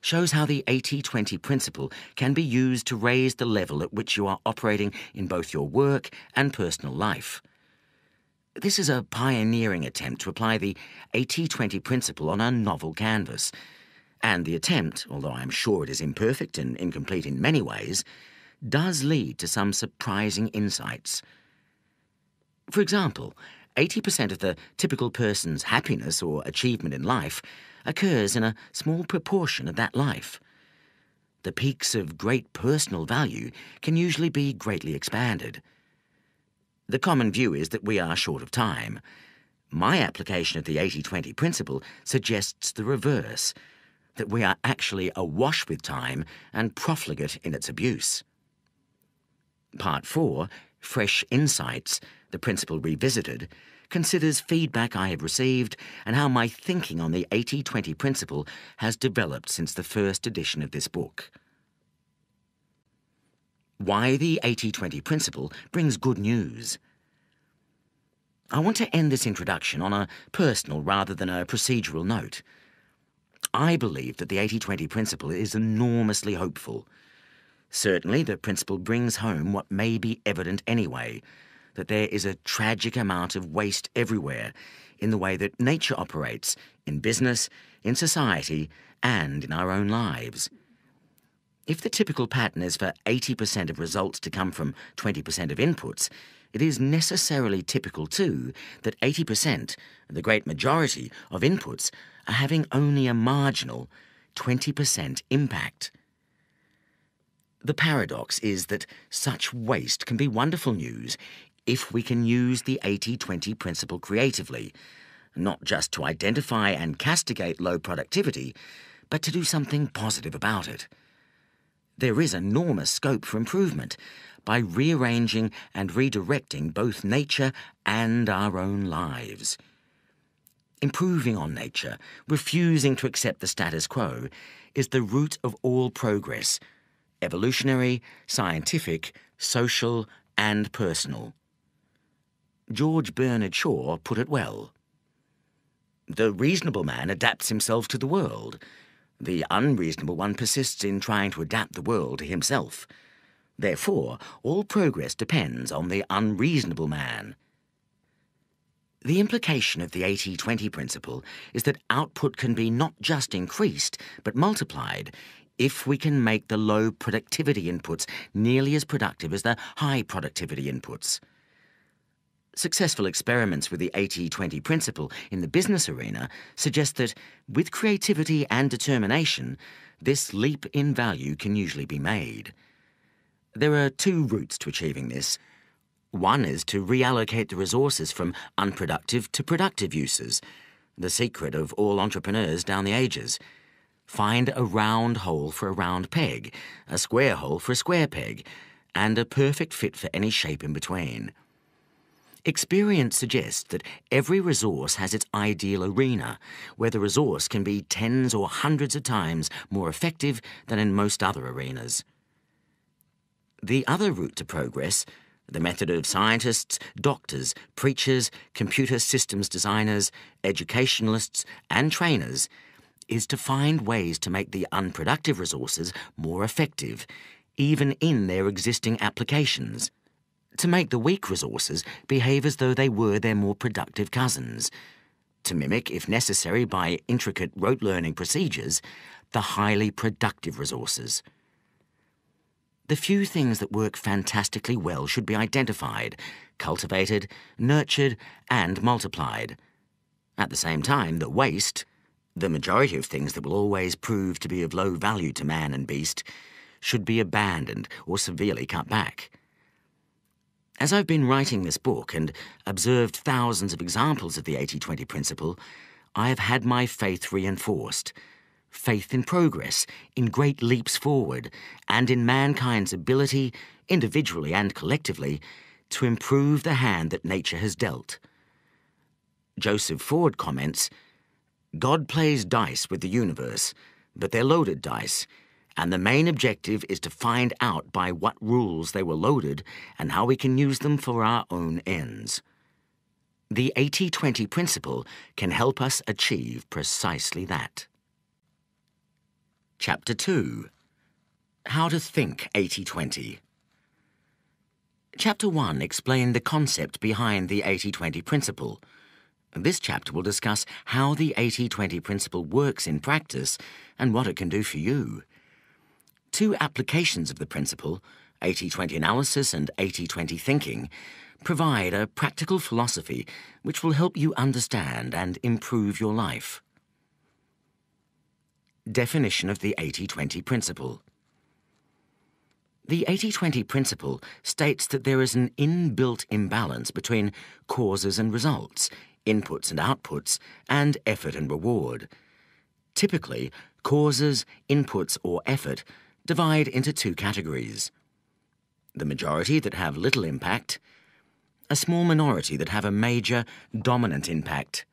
shows how the 80-20 principle can be used to raise the level at which you are operating in both your work and personal life. This is a pioneering attempt to apply the 80-20 principle on a novel canvas, and the attempt, although I am sure it is imperfect and incomplete in many ways, does lead to some surprising insights. For example, 80% of the typical person's happiness or achievement in life occurs in a small proportion of that life. The peaks of great personal value can usually be greatly expanded. The common view is that we are short of time. My application of the 80-20 principle suggests the reverse, that we are actually awash with time and profligate in its abuse. Part 4, Fresh Insights, the principle revisited, considers feedback I have received and how my thinking on the 80-20 principle has developed since the first edition of this book. Why the 80-20 principle brings good news. I want to end this introduction on a personal rather than a procedural note. I believe that the 80-20 principle is enormously hopeful. Certainly, the principle brings home what may be evident anyway, that there is a tragic amount of waste everywhere in the way that nature operates, in business, in society, and in our own lives. If the typical pattern is for 80% of results to come from 20% of inputs, it is necessarily typical too that 80%, the great majority, of inputs are having only a marginal 20% impact. The paradox is that such waste can be wonderful news if we can use the 80-20 principle creatively, not just to identify and castigate low productivity, but to do something positive about it. There is enormous scope for improvement by rearranging and redirecting both nature and our own lives. Improving on nature, refusing to accept the status quo, is the root of all progress, evolutionary, scientific, social, and personal. George Bernard Shaw put it well. The reasonable man adapts himself to the world. The unreasonable one persists in trying to adapt the world to himself. Therefore, all progress depends on the unreasonable man. The implication of the 80-20 principle is that output can be not just increased, but multiplied if we can make the low productivity inputs nearly as productive as the high productivity inputs. Successful experiments with the 80-20 principle in the business arena suggest that, with creativity and determination, this leap in value can usually be made. There are two routes to achieving this. One is to reallocate the resources from unproductive to productive uses, the secret of all entrepreneurs down the ages. Find a round hole for a round peg, a square hole for a square peg, and a perfect fit for any shape in between. Experience suggests that every resource has its ideal arena, where the resource can be tens or hundreds of times more effective than in most other arenas. The other route to progress, the method of scientists, doctors, preachers, computer systems designers, educationalists and trainers, is to find ways to make the unproductive resources more effective, even in their existing applications, to make the weak resources behave as though they were their more productive cousins, to mimic, if necessary, by intricate rote learning procedures, the highly productive resources. The few things that work fantastically well should be identified, cultivated, nurtured, and multiplied. At the same time, the waste, the majority of things that will always prove to be of low value to man and beast, should be abandoned or severely cut back. As I've been writing this book and observed thousands of examples of the 80-20 principle, I have had my faith reinforced. Faith in progress, in great leaps forward, and in mankind's ability, individually and collectively, to improve the hand that nature has dealt. Joseph Ford comments, "God plays dice with the universe, but they're loaded dice, and the main objective is to find out by what rules they were loaded and how we can use them for our own ends." The 80-20 principle can help us achieve precisely that. Chapter 2. How to Think 80-20. Chapter 1 explained the concept behind the 80-20 principle. This chapter will discuss how the 80-20 principle works in practice and what it can do for you. Two applications of the principle, 80-20 analysis and 80-20 thinking, provide a practical philosophy which will help you understand and improve your life. Definition of the 80-20 principle. The 80-20 principle states that there is an inbuilt imbalance between causes and results, inputs and outputs, and effort and reward. Typically, causes, inputs, or effort divide into two categories: the majority that have little impact, a small minority that have a major, dominant impact.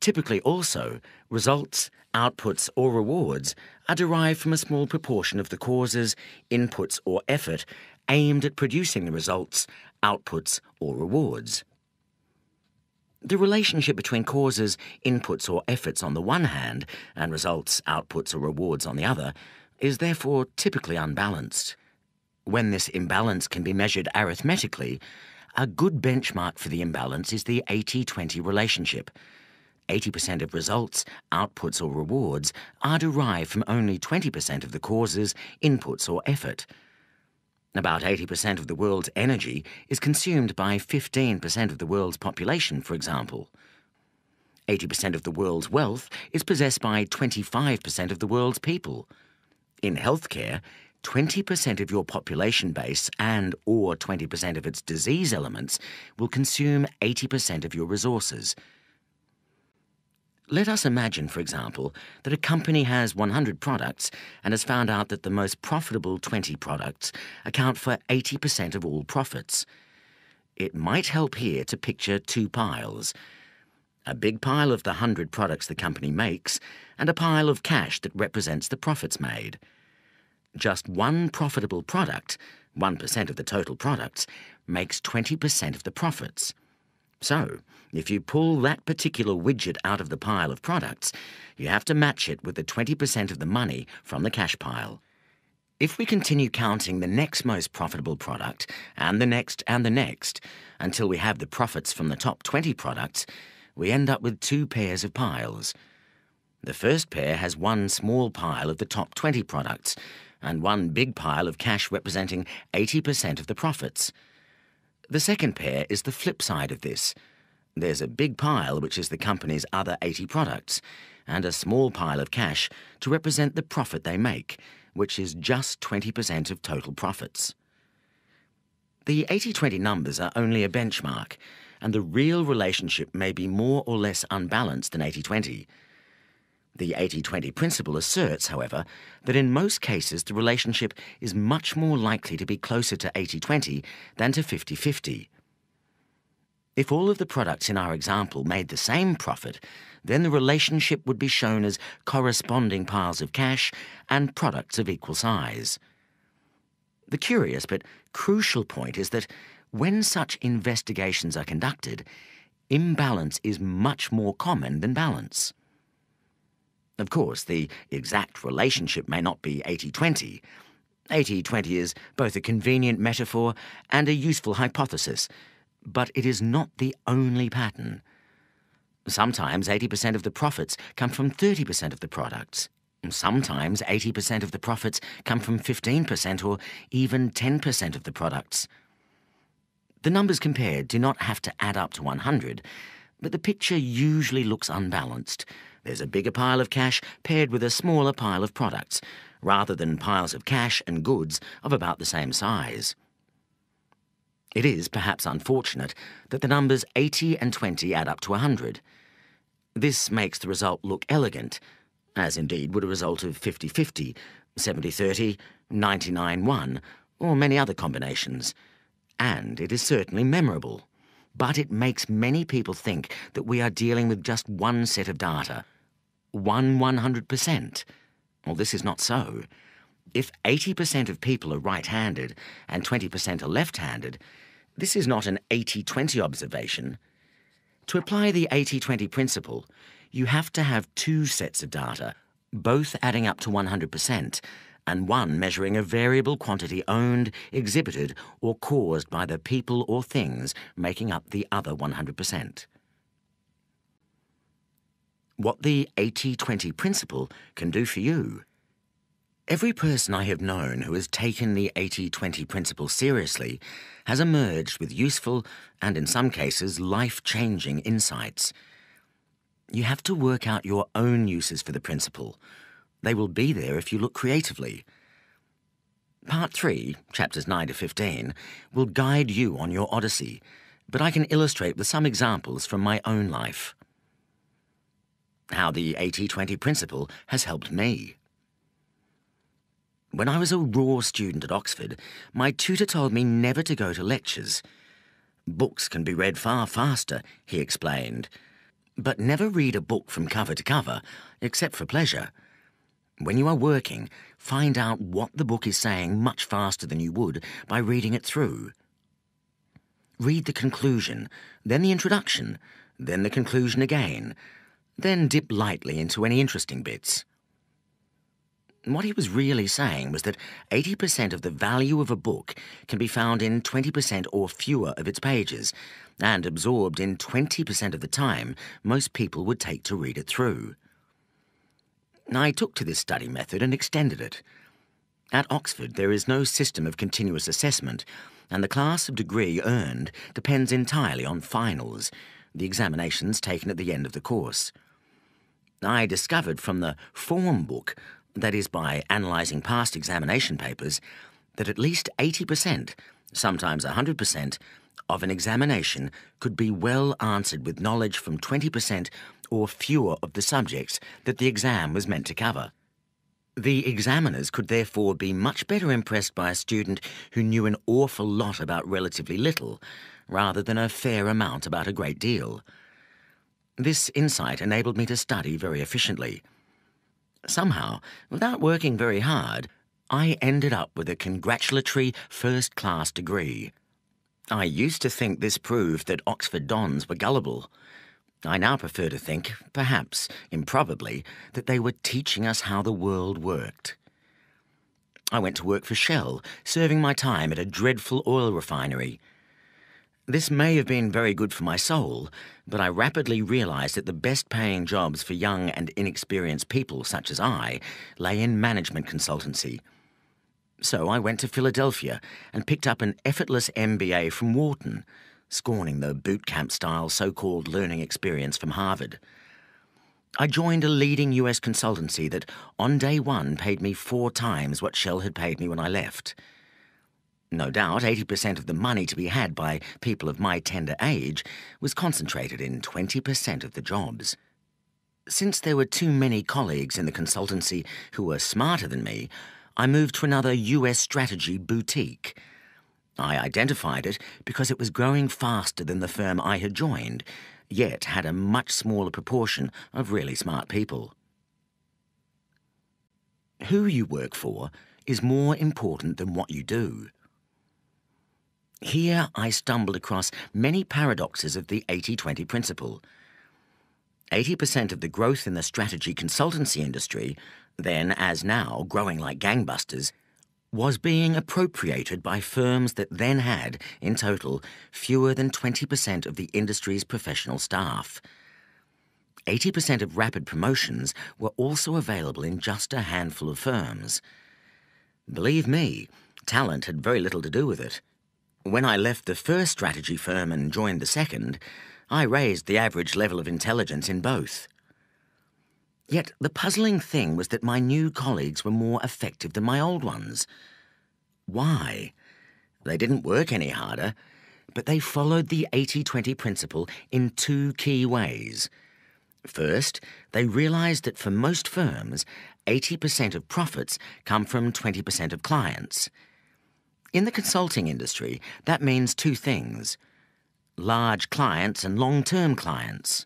Typically also, results, outputs or rewards are derived from a small proportion of the causes, inputs or effort aimed at producing the results, outputs or rewards. The relationship between causes, inputs or efforts on the one hand and results, outputs or rewards on the other is therefore typically unbalanced. When this imbalance can be measured arithmetically, a good benchmark for the imbalance is the 80-20 relationship. 80% of results, outputs or rewards are derived from only 20% of the causes, inputs or effort. About 80% of the world's energy is consumed by 15% of the world's population, for example. 80% of the world's wealth is possessed by 25% of the world's people. In healthcare, 20% of your population base and or 20% of its disease elements will consume 80% of your resources. Let us imagine, for example, that a company has 100 products and has found out that the most profitable 20 products account for 80% of all profits. It might help here to picture two piles: a big pile of the 100 products the company makes and a pile of cash that represents the profits made. Just one profitable product, 1% of the total products, makes 20% of the profits. So, if you pull that particular widget out of the pile of products, you have to match it with the 20% of the money from the cash pile. If we continue counting the next most profitable product, and the next, until we have the profits from the top 20 products, we end up with two pairs of piles. The first pair has one small pile of the top 20 products and one big pile of cash representing 80% of the profits. The second pair is the flip side of this. There's a big pile which is the company's other 80 products and a small pile of cash to represent the profit they make, which is just 20% of total profits. The 80-20 numbers are only a benchmark, and the real relationship may be more or less unbalanced than 80-20. The 80-20 principle asserts, however, that in most cases the relationship is much more likely to be closer to 80-20 than to 50-50. If all of the products in our example made the same profit, then the relationship would be shown as corresponding piles of cash and products of equal size. The curious but crucial point is that when such investigations are conducted, imbalance is much more common than balance. Of course, the exact relationship may not be 80-20. 80-20 is both a convenient metaphor and a useful hypothesis, but it is not the only pattern. Sometimes 80% of the profits come from 30% of the products. Sometimes 80% of the profits come from 15% or even 10% of the products. The numbers compared do not have to add up to 100, but the picture usually looks unbalanced. There's a bigger pile of cash paired with a smaller pile of products, rather than piles of cash and goods of about the same size. It is perhaps unfortunate that the numbers 80 and 20 add up to 100. This makes the result look elegant, as indeed would a result of 50-50, 70-30, 99-1, or many other combinations. And it is certainly memorable. But it makes many people think that we are dealing with just one set of data, one 100%. Well, this is not so. If 80% of people are right-handed and 20% are left-handed, this is not an 80-20 observation. To apply the 80-20 principle, you have to have two sets of data, both adding up to 100%, and one measuring a variable quantity owned, exhibited, or caused by the people or things making up the other 100%. What the 80-20 principle can do for you. Every person I have known who has taken the 80-20 principle seriously has emerged with useful and, in some cases, life-changing insights. You have to work out your own uses for the principle. They will be there if you look creatively. Part 3, chapters 9 to 15, will guide you on your odyssey, but I can illustrate with some examples from my own life. How the 80-20 principle has helped me. When I was a raw student at Oxford, my tutor told me never to go to lectures. Books can be read far faster, he explained, but never read a book from cover to cover, except for pleasure. When you are working, find out what the book is saying much faster than you would by reading it through. Read the conclusion, then the introduction, then the conclusion again, then dip lightly into any interesting bits. What he was really saying was that 80% of the value of a book can be found in 20% or fewer of its pages and absorbed in 20% of the time most people would take to read it through. I took to this study method and extended it. At Oxford, there is no system of continuous assessment, and the class of degree earned depends entirely on finals, the examinations taken at the end of the course. I discovered from the form book, that is, by analysing past examination papers, that at least 80%, sometimes 100%, of an examination could be well answered with knowledge from 20% or fewer of the subjects that the exam was meant to cover. The examiners could therefore be much better impressed by a student who knew an awful lot about relatively little, rather than a fair amount about a great deal. This insight enabled me to study very efficiently. Somehow, without working very hard, I ended up with a congratulatory first-class degree. I used to think this proved that Oxford dons were gullible. I now prefer to think, perhaps improbably, that they were teaching us how the world worked. I went to work for Shell, serving my time at a dreadful oil refinery. This may have been very good for my soul, but I rapidly realised that the best-paying jobs for young and inexperienced people such as I lay in management consultancy. So I went to Philadelphia and picked up an effortless MBA from Wharton, scorning the boot camp-style so-called learning experience from Harvard. I joined a leading US consultancy that on day one paid me 4 times what Shell had paid me when I left. No doubt, 80% of the money to be had by people of my tender age was concentrated in 20% of the jobs. Since there were too many colleagues in the consultancy who were smarter than me, I moved to another US strategy boutique. I identified it because it was growing faster than the firm I had joined, yet had a much smaller proportion of really smart people. Who you work for is more important than what you do. Here I stumbled across many paradoxes of the 80-20 principle. 80% of the growth in the strategy consultancy industry, then as now growing like gangbusters, was being appropriated by firms that then had, in total, fewer than 20% of the industry's professional staff. 80% of rapid promotions were also available in just a handful of firms. Believe me, talent had very little to do with it. When I left the first strategy firm and joined the second, I raised the average level of intelligence in both. Yet the puzzling thing was that my new colleagues were more effective than my old ones. Why? They didn't work any harder, but they followed the 80-20 principle in 2 key ways. First, they realised that for most firms, 80% of profits come from 20% of clients. In the consulting industry, that means 2 things: large clients and long-term clients.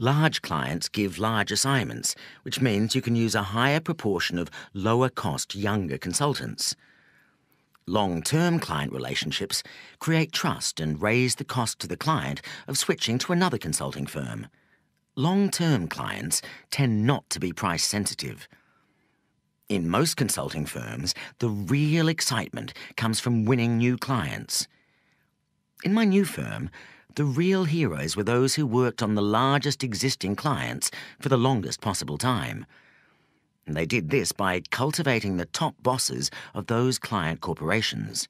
Large clients give large assignments, which means you can use a higher proportion of lower-cost, younger consultants. Long-term client relationships create trust and raise the cost to the client of switching to another consulting firm. Long-term clients tend not to be price-sensitive. In most consulting firms, the real excitement comes from winning new clients. In my new firm, the real heroes were those who worked on the largest existing clients for the longest possible time. And they did this by cultivating the top bosses of those client corporations.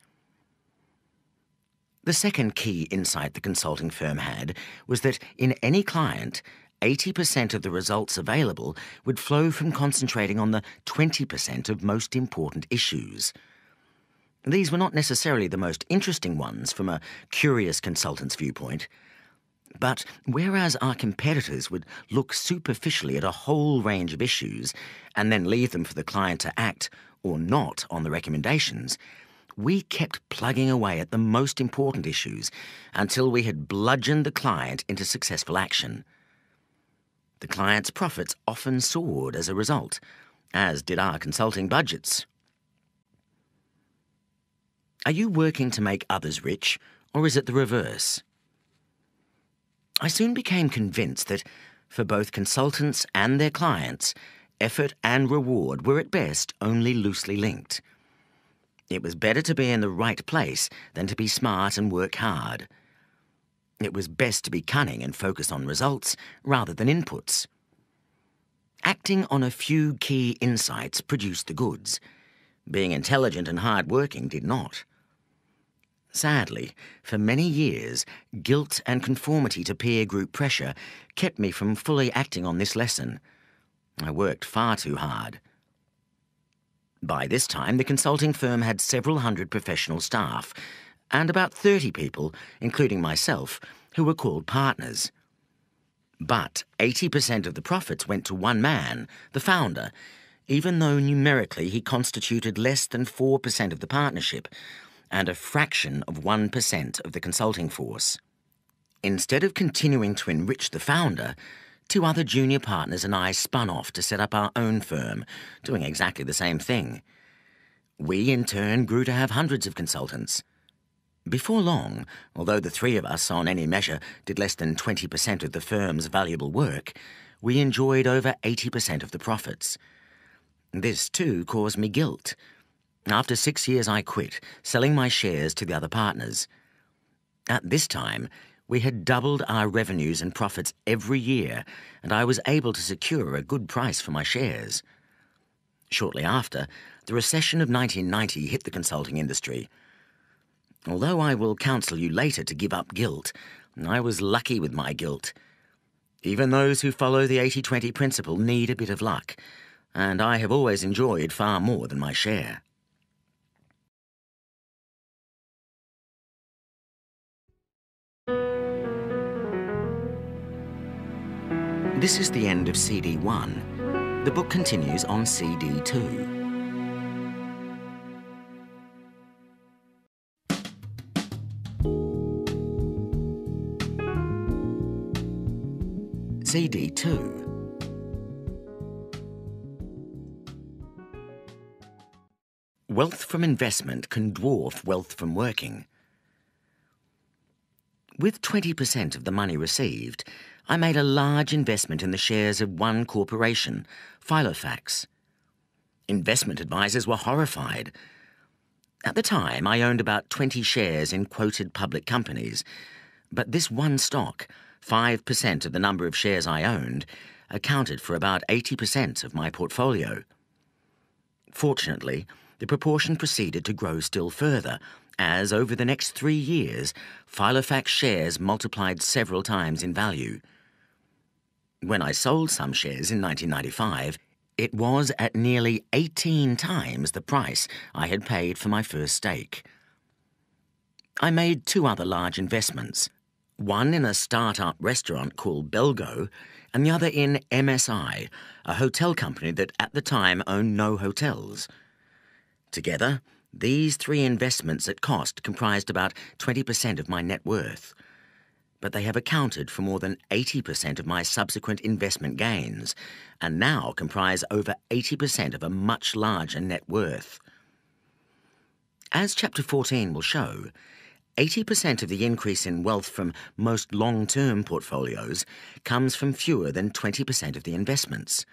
The second key insight the consulting firm had was that in any client, 80% of the results available would flow from concentrating on the 20% of most important issues. These were not necessarily the most interesting ones from a curious consultant's viewpoint, but whereas our competitors would look superficially at a whole range of issues and then leave them for the client to act or not on the recommendations, we kept plugging away at the most important issues until we had bludgeoned the client into successful action. The client's profits often soared as a result, as did our consulting budgets. Are you working to make others rich, or is it the reverse? I soon became convinced that, for both consultants and their clients, effort and reward were at best only loosely linked. It was better to be in the right place than to be smart and work hard. It was best to be cunning and focus on results rather than inputs. Acting on a few key insights produced the goods. Being intelligent and hard-working did not. Sadly, for many years, guilt and conformity to peer group pressure kept me from fully acting on this lesson. I worked far too hard. By this time, the consulting firm had several hundred professional staff, and about 30 people, including myself, who were called partners. But 80% of the profits went to one man, the founder, even though numerically he constituted less than 4% of the partnership and a fraction of 1% of the consulting force. Instead of continuing to enrich the founder, 2 other junior partners and I spun off to set up our own firm, doing exactly the same thing. We, in turn, grew to have hundreds of consultants. Before long, although the 3 of us, on any measure, did less than 20% of the firm's valuable work, we enjoyed over 80% of the profits. This, too, caused me guilt. After 6 years, I quit, selling my shares to the other partners. At this time, we had doubled our revenues and profits every year, and I was able to secure a good price for my shares. Shortly after, the recession of 1990 hit the consulting industry. Although I will counsel you later to give up guilt, I was lucky with my guilt. Even those who follow the 80-20 principle need a bit of luck, and I have always enjoyed far more than my share. This is the end of CD 1. The book continues on CD 2. CD 2. Wealth from investment can dwarf wealth from working. With 20% of the money received, I made a large investment in the shares of one corporation, Philofax. Investment advisors were horrified. At the time, I owned about 20 shares in quoted public companies, but this one stock, 5% of the number of shares I owned, accounted for about 80% of my portfolio. Fortunately, the proportion proceeded to grow still further, as over the next 3 years, Philofax shares multiplied several times in value. When I sold some shares in 1995, it was at nearly 18 times the price I had paid for my first stake. I made two other large investments, one in a start-up restaurant called Belgo, and the other in MSI, a hotel company that at the time owned no hotels. Together, these three investments at cost comprised about 20% of my net worth, but they have accounted for more than 80% of my subsequent investment gains, and now comprise over 80% of a much larger net worth. As Chapter 14 will show, 80% of the increase in wealth from most long-term portfolios comes from fewer than 20% of the investments.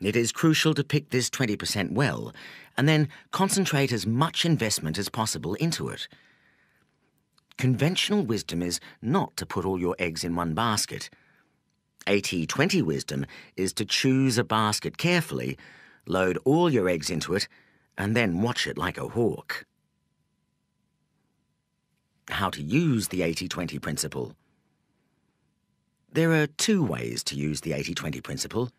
It is crucial to pick this 20% well and then concentrate as much investment as possible into it. Conventional wisdom is not to put all your eggs in one basket. 80-20 wisdom is to choose a basket carefully, load all your eggs into it, and then watch it like a hawk. How to use the 80-20 principle. There are two ways to use the 80-20 principle.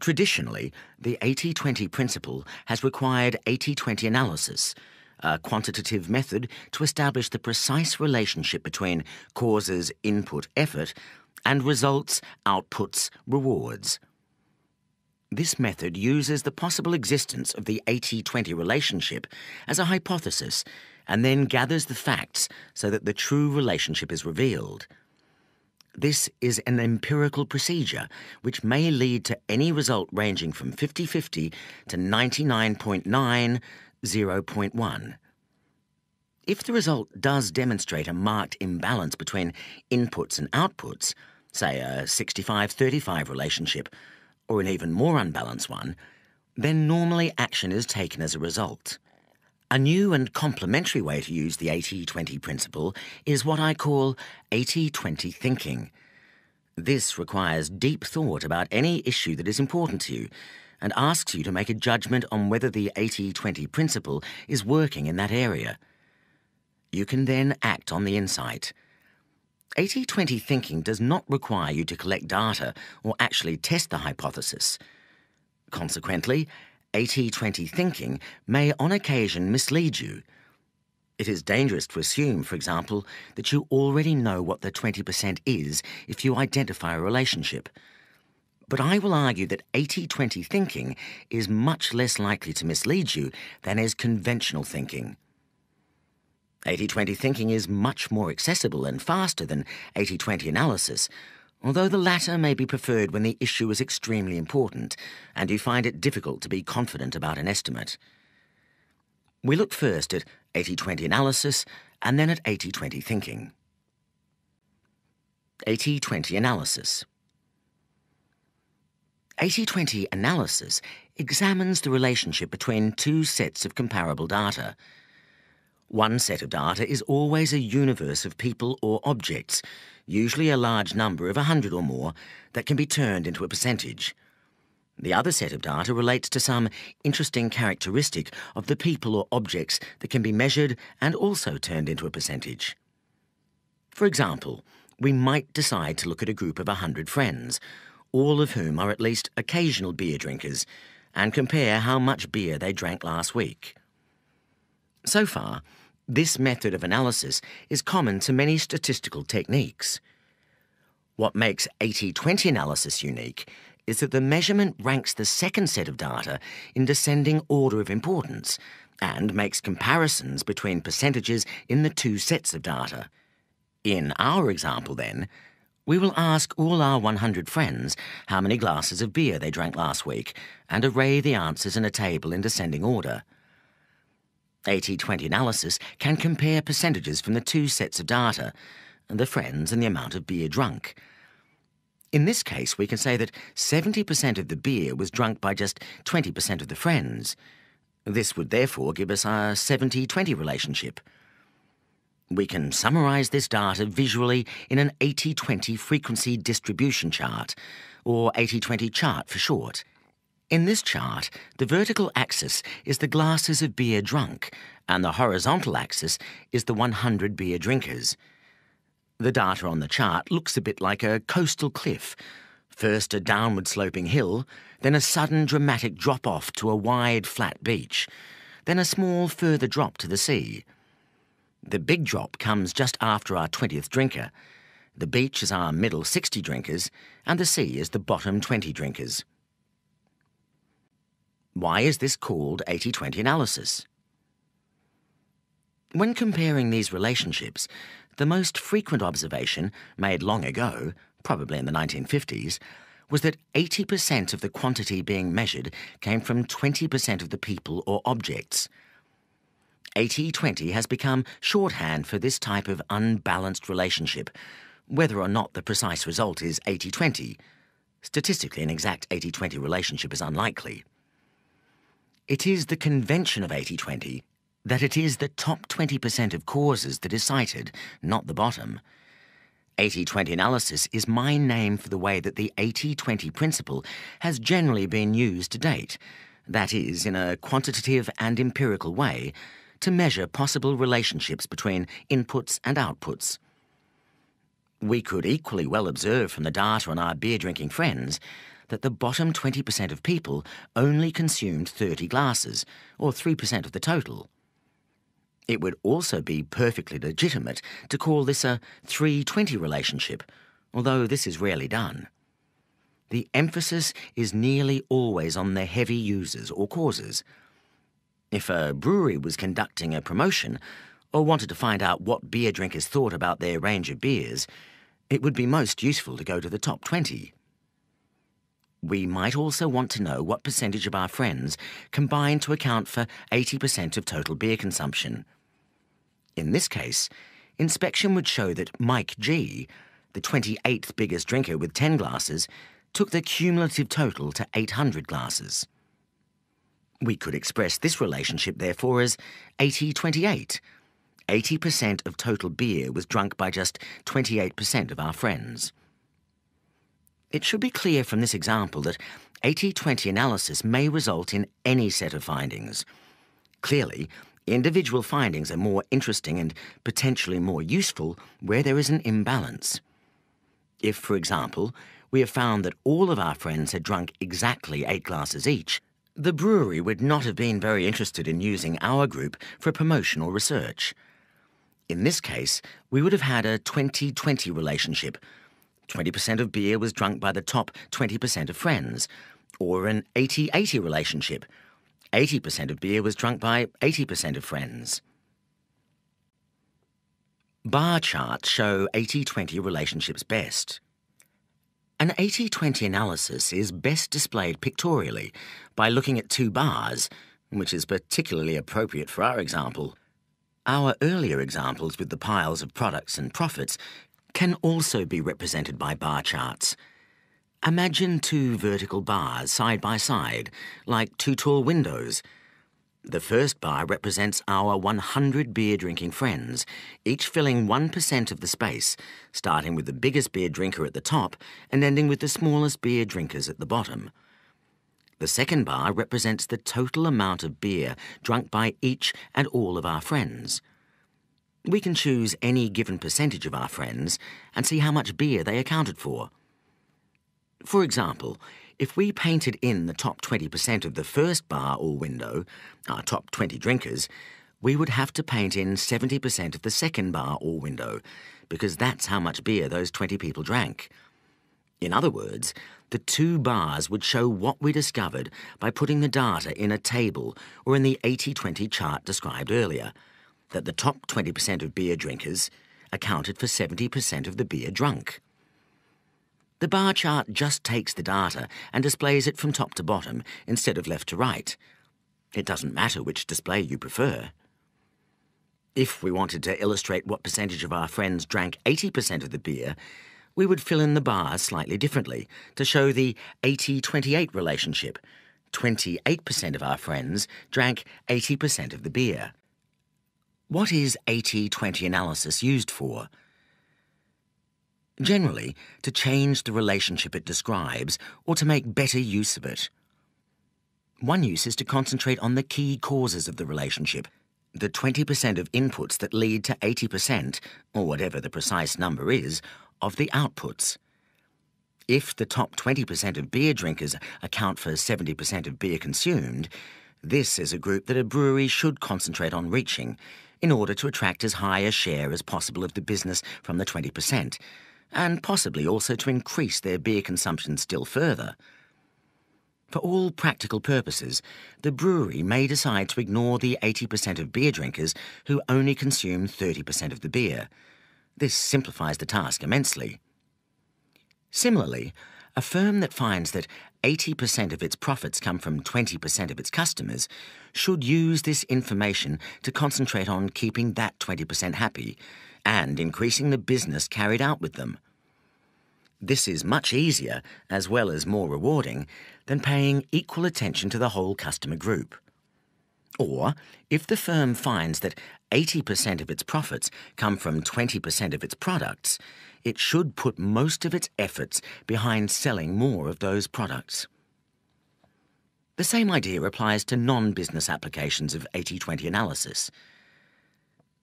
Traditionally, the 80-20 principle has required 80-20 analysis, a quantitative method to establish the precise relationship between causes, input, effort, and results, outputs, rewards. This method uses the possible existence of the 80-20 relationship as a hypothesis and then gathers the facts so that the true relationship is revealed. This is an empirical procedure which may lead to any result ranging from 50-50 to 99.9, 0.1. If the result does demonstrate a marked imbalance between inputs and outputs, say a 65-35 relationship, or an even more unbalanced one, then normally action is taken as a result. A new and complementary way to use the 80-20 principle is what I call 80-20 thinking. This requires deep thought about any issue that is important to you and asks you to make a judgment on whether the 80-20 principle is working in that area. You can then act on the insight. 80-20 thinking does not require you to collect data or actually test the hypothesis. Consequently, 80-20 thinking may on occasion mislead you. It is dangerous to assume, for example, that you already know what the 20% is if you identify a relationship. But I will argue that 80-20 thinking is much less likely to mislead you than is conventional thinking. 80-20 thinking is much more accessible and faster than 80-20 analysis, although the latter may be preferred when the issue is extremely important and you find it difficult to be confident about an estimate. We look first at 80-20 analysis and then at 80-20 thinking. 80-20 analysis. 80-20 analysis examines the relationship between two sets of comparable data. One set of data is always a universe of people or objects, usually a large number of 100 or more, that can be turned into a percentage. The other set of data relates to some interesting characteristic of the people or objects that can be measured and also turned into a percentage. For example, we might decide to look at a group of 100 friends, all of whom are at least occasional beer drinkers, and compare how much beer they drank last week. So far, this method of analysis is common to many statistical techniques. What makes 80-20 analysis unique is that the measurement ranks the second set of data in descending order of importance and makes comparisons between percentages in the two sets of data. In our example, then, we will ask all our 100 friends how many glasses of beer they drank last week and array the answers in a table in descending order. 80-20 analysis can compare percentages from the two sets of data, and the friends and the amount of beer drunk. In this case, we can say that 70% of the beer was drunk by just 20% of the friends. This would therefore give us our 70-20 relationship. We can summarise this data visually in an 80-20 frequency distribution chart, or 80-20 chart for short. In this chart, the vertical axis is the glasses of beer drunk, and the horizontal axis is the 100 beer drinkers. The data on the chart looks a bit like a coastal cliff, first a downward sloping hill, then a sudden dramatic drop-off to a wide, flat beach, then a small further drop to the sea. The big drop comes just after our 20th drinker, the beach is our middle 60 drinkers, and the sea is the bottom 20 drinkers. Why is this called 80-20 analysis? When comparing these relationships, the most frequent observation, made long ago, probably in the 1950s, was that 80% of the quantity being measured came from 20% of the people or objects. 80-20 has become shorthand for this type of unbalanced relationship, whether or not the precise result is 80-20. Statistically, an exact 80-20 relationship is unlikely. It is the convention of 80-20 that it is the top 20% of causes that is cited, not the bottom. 80-20 analysis is my name for the way that the 80-20 principle has generally been used to date, that is, in a quantitative and empirical way, to measure possible relationships between inputs and outputs. We could equally well observe from the data on our beer-drinking friends that the bottom 20% of people only consumed 30 glasses, or 3% of the total. It would also be perfectly legitimate to call this a 3-20 relationship, although this is rarely done. The emphasis is nearly always on the heavy users or causes. If a brewery was conducting a promotion, or wanted to find out what beer drinkers thought about their range of beers, it would be most useful to go to the top 20. We might also want to know what percentage of our friends combine to account for 80% of total beer consumption. In this case, inspection would show that Mike G, the 28th biggest drinker with 10 glasses, took the cumulative total to 800 glasses. We could express this relationship, therefore, as 80-28. 80% of total beer was drunk by just 28% of our friends. It should be clear from this example that 80-20 analysis may result in any set of findings. Clearly, individual findings are more interesting and potentially more useful where there is an imbalance. If, for example, we have found that all of our friends had drunk exactly 8 glasses each, the brewery would not have been very interested in using our group for promotional research. In this case, we would have had a 20-20 relationship. 20% of beer was drunk by the top 20% of friends, or an 80-80 relationship. 80% of beer was drunk by 80% of friends. Bar charts show 80-20 relationships best. An 80-20 analysis is best displayed pictorially by looking at two bars, which is particularly appropriate for our example. Our earlier examples with the piles of products and profits can also be represented by bar charts. Imagine two vertical bars side by side, like two tall windows. The first bar represents our 100 beer-drinking friends, each filling 1% of the space, starting with the biggest beer drinker at the top and ending with the smallest beer drinkers at the bottom. The second bar represents the total amount of beer drunk by each and all of our friends. We can choose any given percentage of our friends and see how much beer they accounted for. For example, if we painted in the top 20% of the first bar or window, our top 20 drinkers, we would have to paint in 70% of the second bar or window, because that's how much beer those 20 people drank. In other words, the two bars would show what we discovered by putting the data in a table or in the 80-20 chart described earlier, that the top 20% of beer drinkers accounted for 70% of the beer drunk. The bar chart just takes the data and displays it from top to bottom instead of left to right. It doesn't matter which display you prefer. If we wanted to illustrate what percentage of our friends drank 80% of the beer, we would fill in the bars slightly differently to show the 80-28 relationship. 28% of our friends drank 80% of the beer. What is 80-20 analysis used for? Generally, to change the relationship it describes or to make better use of it. One use is to concentrate on the key causes of the relationship, the 20% of inputs that lead to 80%, or whatever the precise number is, of the outputs. If the top 20% of beer drinkers account for 70% of beer consumed, this is a group that a brewery should concentrate on reaching in order to attract as high a share as possible of the business from the 20%, and possibly also to increase their beer consumption still further. For all practical purposes, the brewery may decide to ignore the 80% of beer drinkers who only consume 30% of the beer. This simplifies the task immensely. Similarly, a firm that finds that 80% of its profits come from 20% of its customers should use this information to concentrate on keeping that 20% happy and increasing the business carried out with them. This is much easier, as well as more rewarding, than paying equal attention to the whole customer group. Or, if the firm finds that 80% of its profits come from 20% of its products, it should put most of its efforts behind selling more of those products. The same idea applies to non-business applications of 80-20 analysis.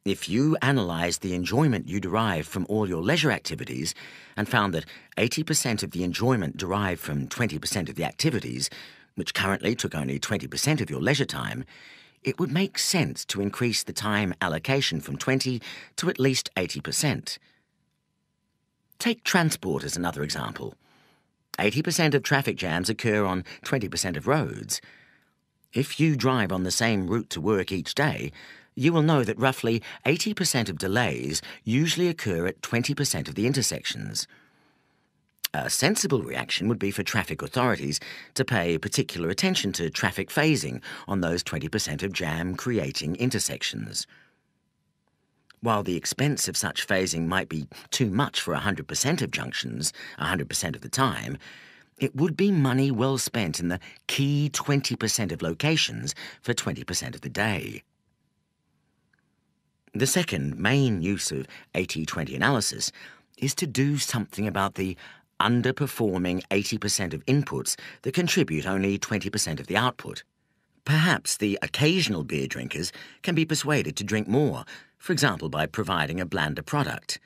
If you analysed the enjoyment you derive from all your leisure activities and found that 80% of the enjoyment derived from 20% of the activities, which currently took only 20% of your leisure time, it would make sense to increase the time allocation from 20 to at least 80%. Take transport as another example. 80% of traffic jams occur on 20% of roads. If you drive on the same route to work each day, you will know that roughly 80% of delays usually occur at 20% of the intersections. A sensible reaction would be for traffic authorities to pay particular attention to traffic phasing on those 20% of jam-creating intersections. While the expense of such phasing might be too much for 100% of junctions, 100% of the time, it would be money well spent in the key 20% of locations for 20% of the day. The second main use of 80-20 analysis is to do something about the underperforming 80% of inputs that contribute only 20% of the output. Perhaps the occasional beer drinkers can be persuaded to drink more, for example, by providing a blander product.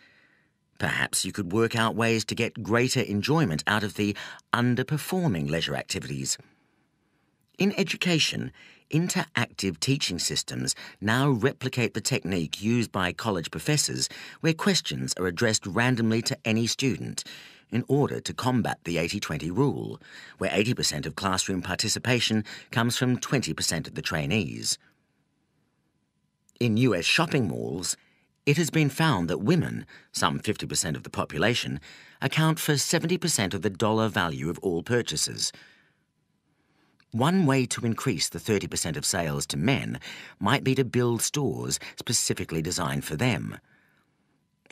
Perhaps you could work out ways to get greater enjoyment out of the underperforming leisure activities. In education, interactive teaching systems now replicate the technique used by college professors where questions are addressed randomly to any student in order to combat the 80-20 rule, where 80% of classroom participation comes from 20% of the trainees. In US shopping malls, it has been found that women, some 50% of the population, account for 70% of the dollar value of all purchases. One way to increase the 30% of sales to men might be to build stores specifically designed for them.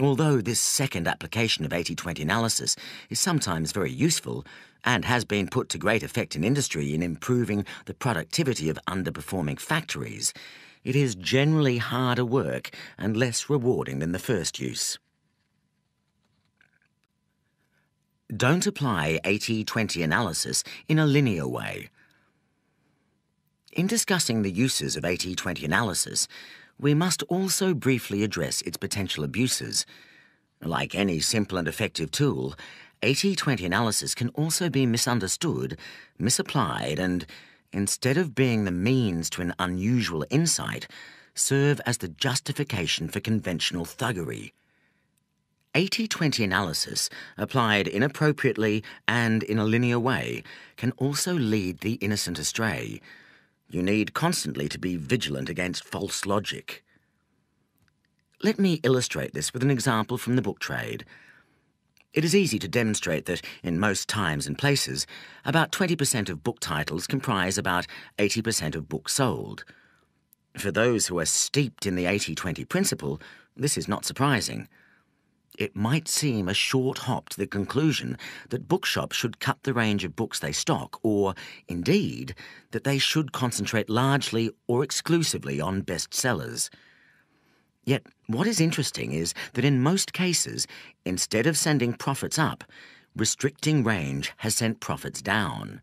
Although this second application of 80-20 analysis is sometimes very useful and has been put to great effect in industry in improving the productivity of underperforming factories, it is generally harder work and less rewarding than the first use. Don't apply 80-20 analysis in a linear way. In discussing the uses of 80-20 analysis, we must also briefly address its potential abuses. Like any simple and effective tool, 80-20 analysis can also be misunderstood, misapplied, and, instead of being the means to an unusual insight, serve as the justification for conventional thuggery. 80-20 analysis, applied inappropriately and in a linear way, can also lead the innocent astray. You need constantly to be vigilant against false logic. Let me illustrate this with an example from the book trade. It is easy to demonstrate that, in most times and places, about 20% of book titles comprise about 80% of books sold. For those who are steeped in the 80-20 principle, this is not surprising. It might seem a short hop to the conclusion that bookshops should cut the range of books they stock, or, indeed, that they should concentrate largely or exclusively on bestsellers. Yet what is interesting is that in most cases, instead of sending profits up, restricting range has sent profits down.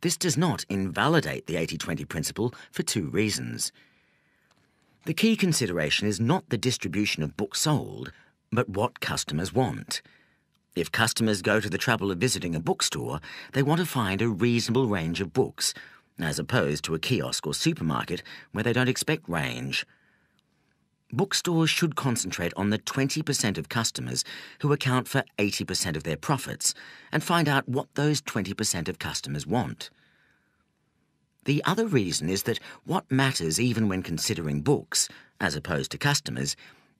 This does not invalidate the 80-20 principle for two reasons. The key consideration is not the distribution of books sold, but what customers want. If customers go to the trouble of visiting a bookstore, they want to find a reasonable range of books, as opposed to a kiosk or supermarket where they don't expect range. Bookstores should concentrate on the 20% of customers who account for 80% of their profits and find out what those 20% of customers want. The other reason is that what matters even when considering books, as opposed to customers,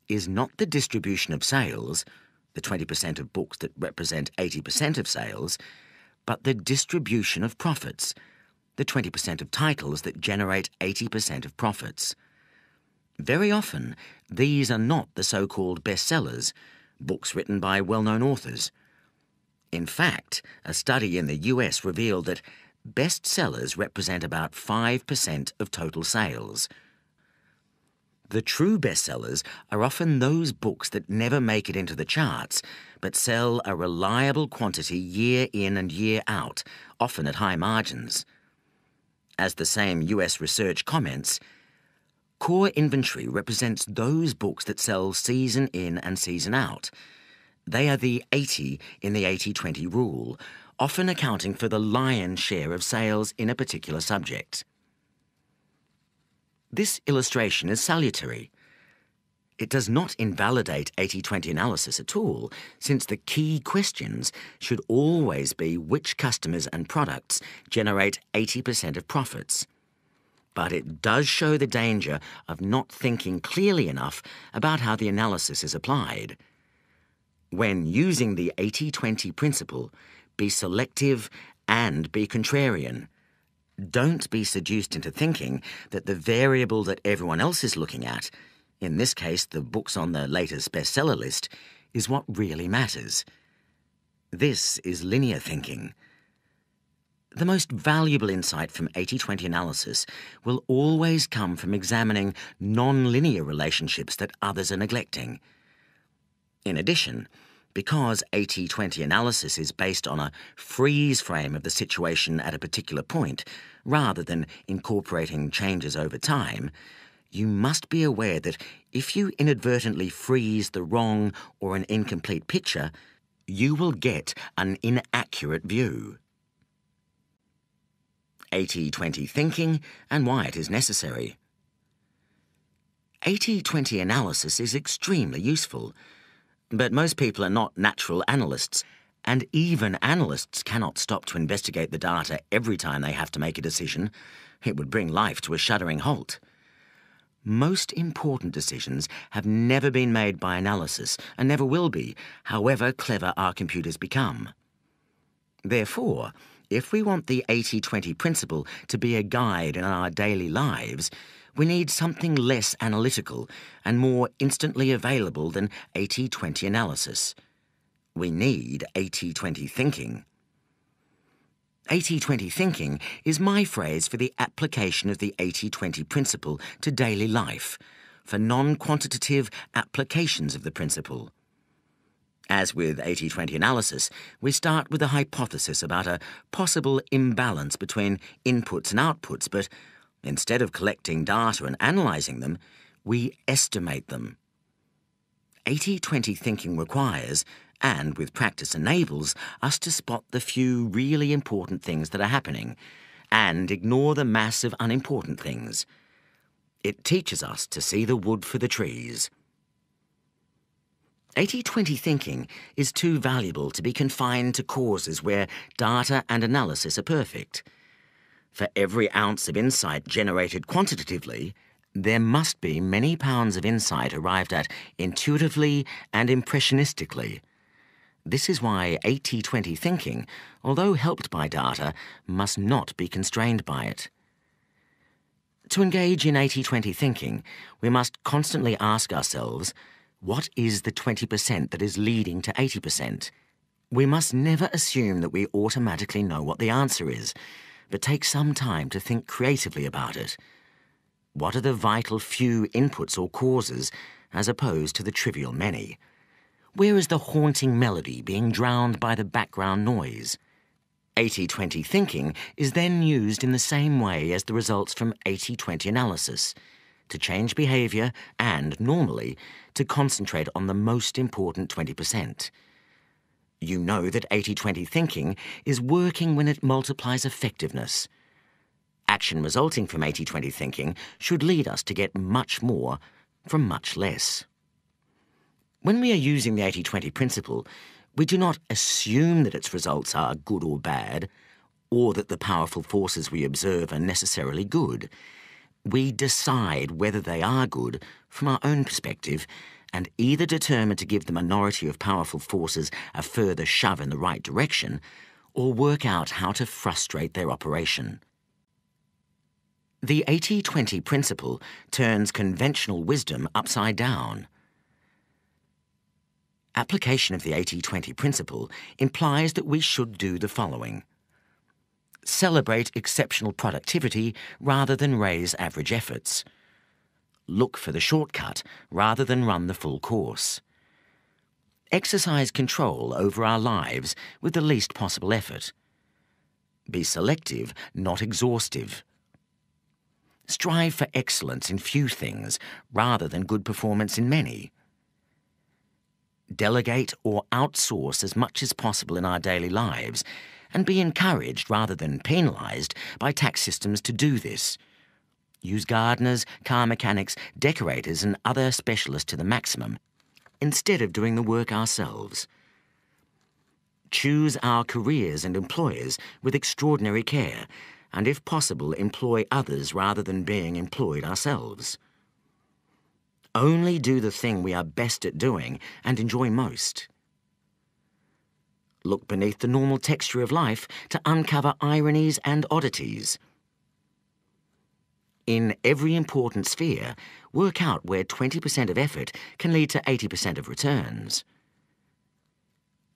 is not the distribution of sales, the 20% of books that represent 80% of sales, but the distribution of profits, the 20% of titles that generate 80% of profits. Very often, these are not the so-called bestsellers, books written by well-known authors. In fact, a study in the US revealed that bestsellers represent about 5% of total sales. The true bestsellers are often those books that never make it into the charts, but sell a reliable quantity year in and year out, often at high margins. As the same US research comments, core inventory represents those books that sell season in and season out. They are the 80 in the 80-20 rule, often accounting for the lion's share of sales in a particular subject. This illustration is salutary. It does not invalidate 80-20 analysis at all, since the key questions should always be which customers and products generate 80% of profits. But it does show the danger of not thinking clearly enough about how the analysis is applied. When using the 80-20 principle, be selective and be contrarian. Don't be seduced into thinking that the variable that everyone else is looking at, in this case the books on the latest bestseller list, is what really matters. This is linear thinking. The most valuable insight from 80-20 analysis will always come from examining non-linear relationships that others are neglecting. In addition, because 80-20 analysis is based on a freeze frame of the situation at a particular point, rather than incorporating changes over time, you must be aware that if you inadvertently freeze the wrong or an incomplete picture, you will get an inaccurate view. 80-20 thinking and why it is necessary. 80-20 analysis is extremely useful. But most people are not natural analysts, and even analysts cannot stop to investigate the data every time they have to make a decision. It would bring life to a shuddering halt. Most important decisions have never been made by analysis and never will be, however clever our computers become. Therefore, if we want the 80-20 principle to be a guide in our daily lives, We need something less analytical and more instantly available than 80-20 analysis. We need 80-20 thinking. 80-20 thinking is my phrase for the application of the 80-20 principle to daily life, for non-quantitative applications of the principle. As with 80-20 analysis, we start with a hypothesis about a possible imbalance between inputs and outputs, but instead of collecting data and analysing them, we estimate them. 80-20 thinking requires, and with practice enables, us to spot the few really important things that are happening and ignore the mass of unimportant things. It teaches us to see the wood for the trees. 80-20 thinking is too valuable to be confined to causes where data and analysis are perfect. For every ounce of insight generated quantitatively, there must be many pounds of insight arrived at intuitively and impressionistically. This is why 80-20 thinking, although helped by data, must not be constrained by it. To engage in 80-20 thinking, we must constantly ask ourselves, what is the 20% that is leading to 80%? We must never assume that we automatically know what the answer is, but take some time to think creatively about it. What are the vital few inputs or causes, as opposed to the trivial many? Where is the haunting melody being drowned by the background noise? 80-20 thinking is then used in the same way as the results from 80-20 analysis, to change behaviour and, normally, to concentrate on the most important 20%. You know that 80-20 thinking is working when it multiplies effectiveness. Action resulting from 80-20 thinking should lead us to get much more from much less. When we are using the 80-20 principle, we do not assume that its results are good or bad, or that the powerful forces we observe are necessarily good. We decide whether they are good from our own perspective and either determine to give the minority of powerful forces a further shove in the right direction or work out how to frustrate their operation. The 80-20 principle turns conventional wisdom upside down. Application of the 80-20 principle implies that we should do the following. Celebrate exceptional productivity rather than raise average efforts. Look for the shortcut rather than run the full course. Exercise control over our lives with the least possible effort. Be selective, not exhaustive. Strive for excellence in few things rather than good performance in many. Delegate or outsource as much as possible in our daily lives, and be encouraged rather than penalised by tax systems to do this. Use gardeners, car mechanics, decorators and other specialists to the maximum, instead of doing the work ourselves. Choose our careers and employers with extraordinary care, and if possible, employ others rather than being employed ourselves. Only do the thing we are best at doing and enjoy most. Look beneath the normal texture of life to uncover ironies and oddities. In every important sphere, work out where 20% of effort can lead to 80% of returns.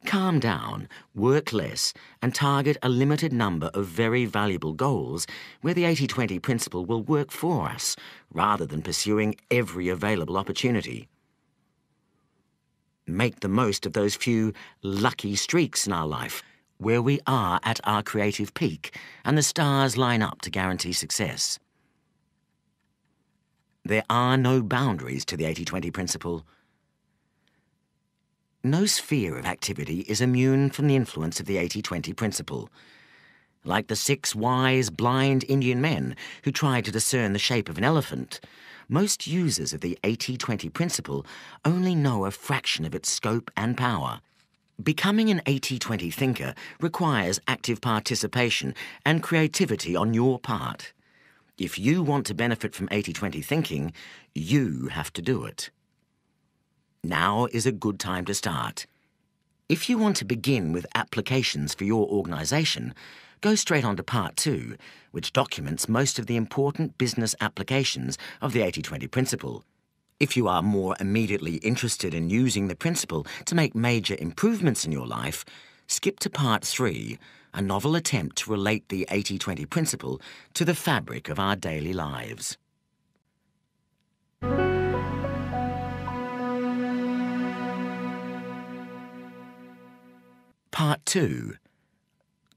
Calm down, work less, and target a limited number of very valuable goals where the 80-20 principle will work for us, rather than pursuing every available opportunity. Make the most of those few lucky streaks in our life where we are at our creative peak and the stars line up to guarantee success. There are no boundaries to the 80-20 principle. No sphere of activity is immune from the influence of the 80-20 principle. Like the 6 wise, blind Indian men who tried to discern the shape of an elephant, most users of the 80-20 principle only know a fraction of its scope and power. Becoming an 80-20 thinker requires active participation and creativity on your part. If you want to benefit from 80-20 thinking, you have to do it. Now is a good time to start. If you want to begin with applications for your organisation, go straight on to Part 2, which documents most of the important business applications of the 80-20 principle. If you are more immediately interested in using the principle to make major improvements in your life, skip to Part 3, a novel attempt to relate the 80-20 principle to the fabric of our daily lives. Part 2.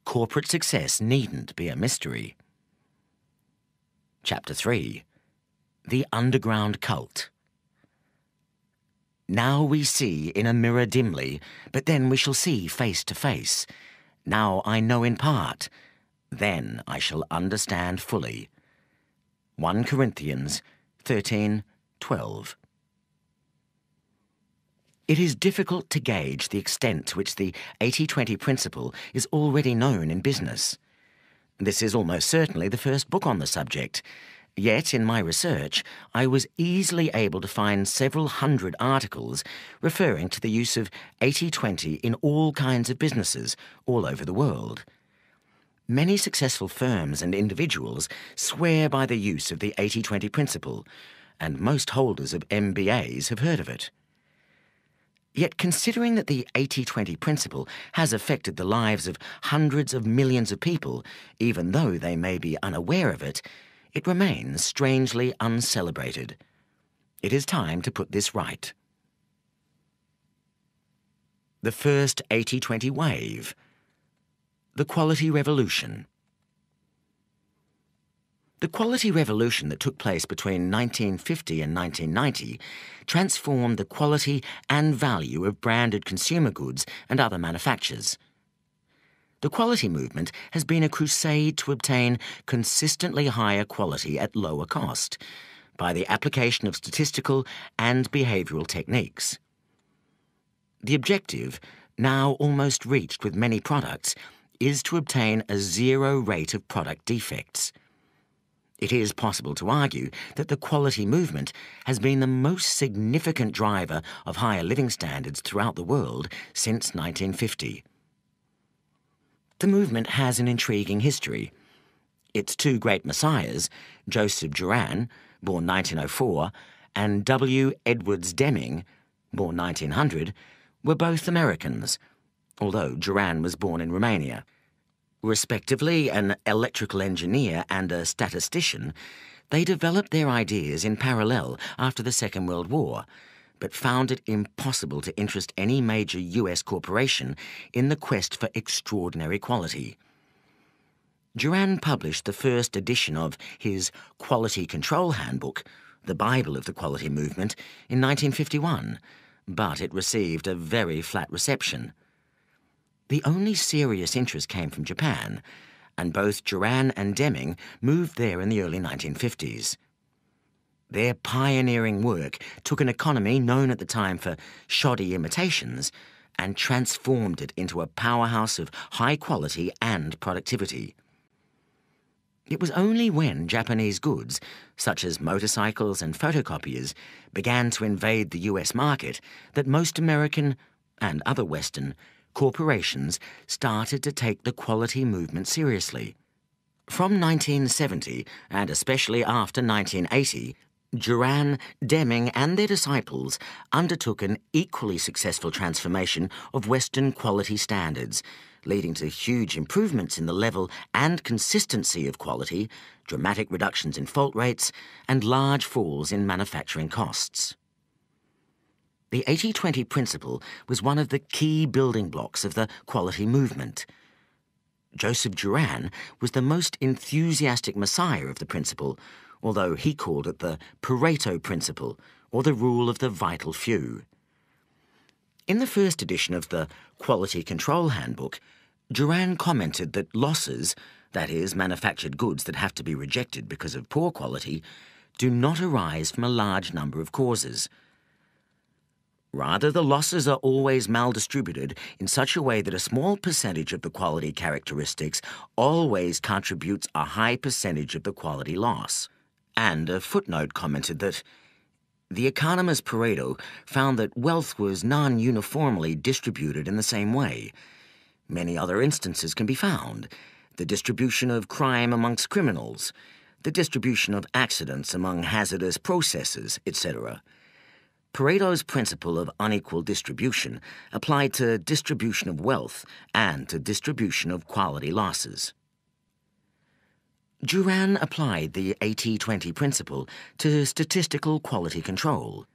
Corporate success needn't be a mystery. Chapter 3. The underground cult. Now we see in a mirror dimly, but then we shall see face to face. Now I know in part, then I shall understand fully. 1 Corinthians 13:12. It is difficult to gauge the extent to which the 80-20 principle is already known in business. This is almost certainly the first book on the subject. Yet, in my research, I was easily able to find several hundred articles referring to the use of 80-20 in all kinds of businesses all over the world. Many successful firms and individuals swear by the use of the 80-20 principle, and most holders of MBAs have heard of it. Yet, considering that the 80-20 principle has affected the lives of hundreds of millions of people, even though they may be unaware of it, it remains strangely uncelebrated. It is time to put this right. The first 80-20 wave. The Quality Revolution. The Quality Revolution that took place between 1950 and 1990 transformed the quality and value of branded consumer goods and other manufactures. The quality movement has been a crusade to obtain consistently higher quality at lower cost by the application of statistical and behavioural techniques. The objective, now almost reached with many products, is to obtain a zero rate of product defects. It is possible to argue that the quality movement has been the most significant driver of higher living standards throughout the world since 1950. The movement has an intriguing history. Its two great messiahs, Joseph Juran, born 1904, and W. Edwards Deming, born 1900, were both Americans, although Juran was born in Romania. Respectively an electrical engineer and a statistician, they developed their ideas in parallel after the Second World War, but found it impossible to interest any major US corporation in the quest for extraordinary quality. Juran published the first edition of his Quality Control Handbook, the Bible of the quality movement, in 1951, but it received a very flat reception. The only serious interest came from Japan, and both Juran and Deming moved there in the early 1950s. Their pioneering work took an economy known at the time for shoddy imitations and transformed it into a powerhouse of high quality and productivity. It was only when Japanese goods, such as motorcycles and photocopiers, began to invade the US market that most American and other Western corporations started to take the quality movement seriously. From 1970, and especially after 1980, Juran, Deming and their disciples undertook an equally successful transformation of Western quality standards, leading to huge improvements in the level and consistency of quality, dramatic reductions in fault rates, and large falls in manufacturing costs. The 80-20 principle was one of the key building blocks of the quality movement. Joseph Juran was the most enthusiastic messiah of the principle, although he called it the Pareto principle, or the rule of the vital few. In the first edition of the Quality Control Handbook, Juran commented that losses, that is, manufactured goods that have to be rejected because of poor quality, do not arise from a large number of causes. Rather, the losses are always maldistributed in such a way that a small percentage of the quality characteristics always contributes a high percentage of the quality loss. And a footnote commented that the economist Pareto found that wealth was non-uniformly distributed in the same way. Many other instances can be found, the distribution of crime amongst criminals, the distribution of accidents among hazardous processes, etc. Pareto's principle of unequal distribution applied to distribution of wealth and to distribution of quality losses. Juran applied the 80-20 principle to statistical quality control.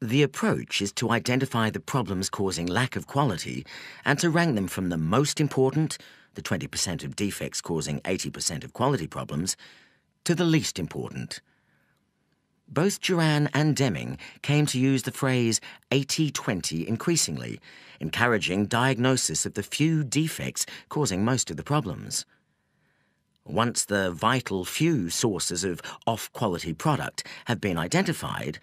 The approach is to identify the problems causing lack of quality and to rank them from the most important, the 20% of defects causing 80% of quality problems, to the least important. Both Juran and Deming came to use the phrase 80-20 increasingly, encouraging diagnosis of the few defects causing most of the problems. Once the vital few sources of off-quality product have been identified,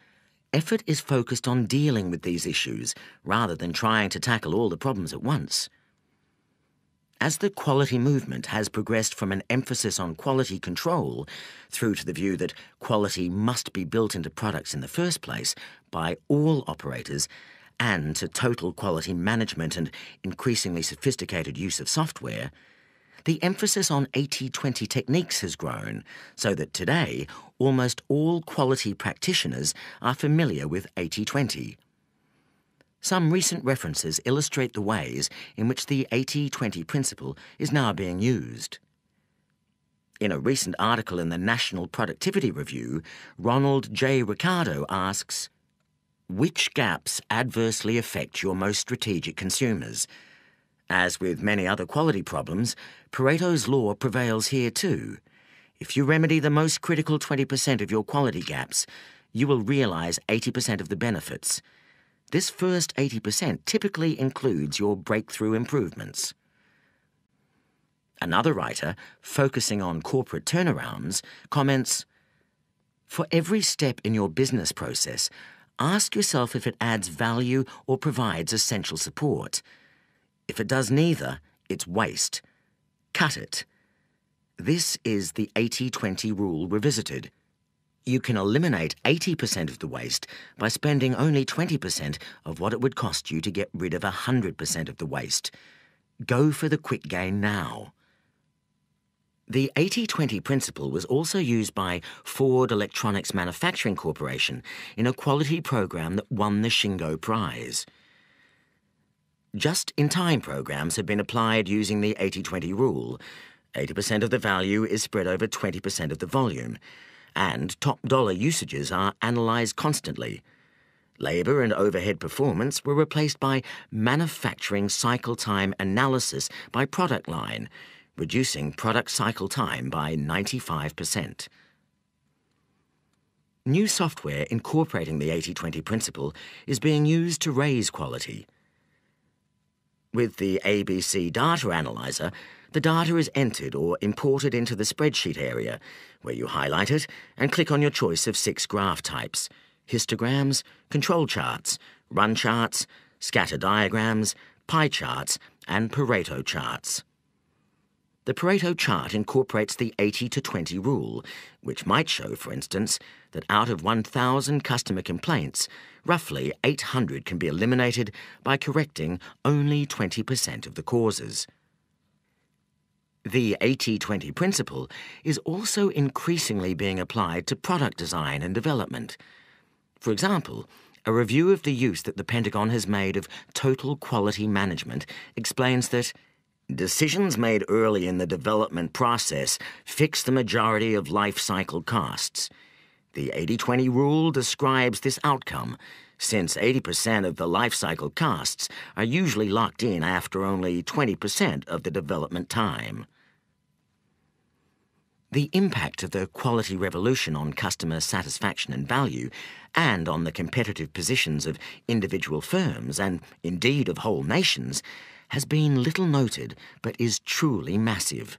effort is focused on dealing with these issues rather than trying to tackle all the problems at once. As the quality movement has progressed from an emphasis on quality control through to the view that quality must be built into products in the first place by all operators and to total quality management and increasingly sophisticated use of software, the emphasis on 80-20 techniques has grown so that today almost all quality practitioners are familiar with 80-20. Some recent references illustrate the ways in which the 80-20 principle is now being used. In a recent article in the National Productivity Review, Ronald J. Ricardo asks, "Which gaps adversely affect your most strategic consumers?" As with many other quality problems, Pareto's law prevails here too. If you remedy the most critical 20% of your quality gaps, you will realize 80% of the benefits. This first 80% typically includes your breakthrough improvements. Another writer, focusing on corporate turnarounds, comments, "For every step in your business process, ask yourself if it adds value or provides essential support. If it does neither, it's waste. Cut it. This is the 80-20 rule revisited. You can eliminate 80% of the waste by spending only 20% of what it would cost you to get rid of 100% of the waste. Go for the quick gain now." The 80-20 principle was also used by Ford Electronics Manufacturing Corporation in a quality program that won the Shingo Prize. Just-in-time programs have been applied using the 80-20 rule. 80% of the value is spread over 20% of the volume, and top-dollar usages are analysed constantly. Labour and overhead performance were replaced by manufacturing cycle time analysis by product line, reducing product cycle time by 95%. New software incorporating the 80-20 principle is being used to raise quality. With the ABC data analyzer, the data is entered or imported into the spreadsheet area, where you highlight it and click on your choice of 6 graph types: histograms, control charts, run charts, scatter diagrams, pie charts, and Pareto charts. The Pareto chart incorporates the 80-20 rule, which might show, for instance, that out of 1,000 customer complaints, roughly 800 can be eliminated by correcting only 20% of the causes. The 80-20 principle is also increasingly being applied to product design and development. For example, a review of the use that the Pentagon has made of total quality management explains that decisions made early in the development process fix the majority of life cycle costs. The 80-20 rule describes this outcome, since 80% of the life cycle costs are usually locked in after only 20% of the development time. The impact of the quality revolution on customer satisfaction and value, and on the competitive positions of individual firms and, indeed, of whole nations, has been little noted but is truly massive.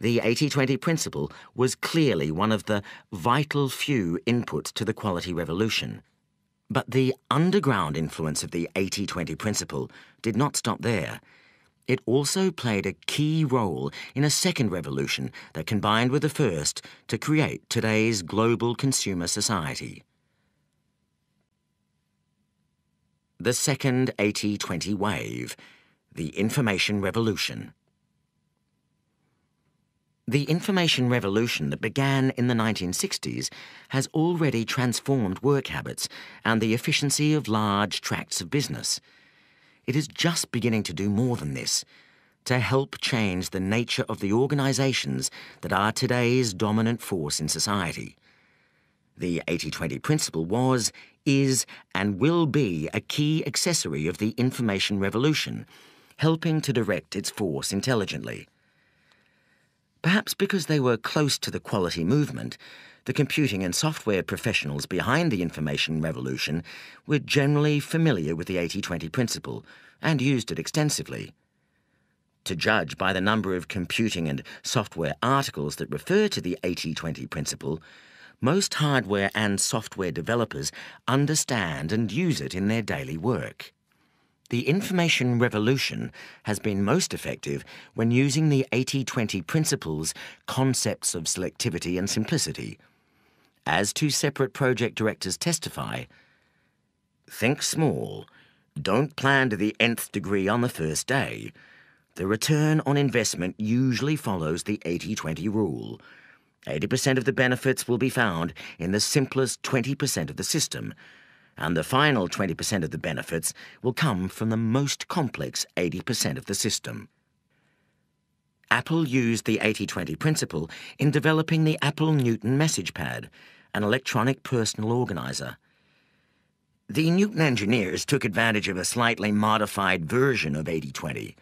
The 80-20 principle was clearly one of the vital few inputs to the quality revolution. But the underground influence of the 80-20 principle did not stop there. It also played a key role in a second revolution that combined with the first to create today's global consumer society. The second 80-20 wave, the information revolution. The information revolution that began in the 1960s has already transformed work habits and the efficiency of large tracts of business. It is just beginning to do more than this, to help change the nature of the organisations that are today's dominant force in society. The 80-20 principle was, is, and will be a key accessory of the information revolution, helping to direct its force intelligently. Perhaps because they were close to the quality movement, the computing and software professionals behind the information revolution were generally familiar with the 80-20 principle and used it extensively. To judge by the number of computing and software articles that refer to the 80-20 principle, most hardware and software developers understand and use it in their daily work. The information revolution has been most effective when using the 80-20 principles, concepts of selectivity and simplicity. As two separate project directors testify, think small, don't plan to the nth degree on the first day. The return on investment usually follows the 80-20 rule. 80% of the benefits will be found in the simplest 20% of the system, and the final 20% of the benefits will come from the most complex 80% of the system. Apple used the 80-20 principle in developing the Apple Newton message pad, an electronic personal organizer. The Newton engineers took advantage of a slightly modified version of 80-20.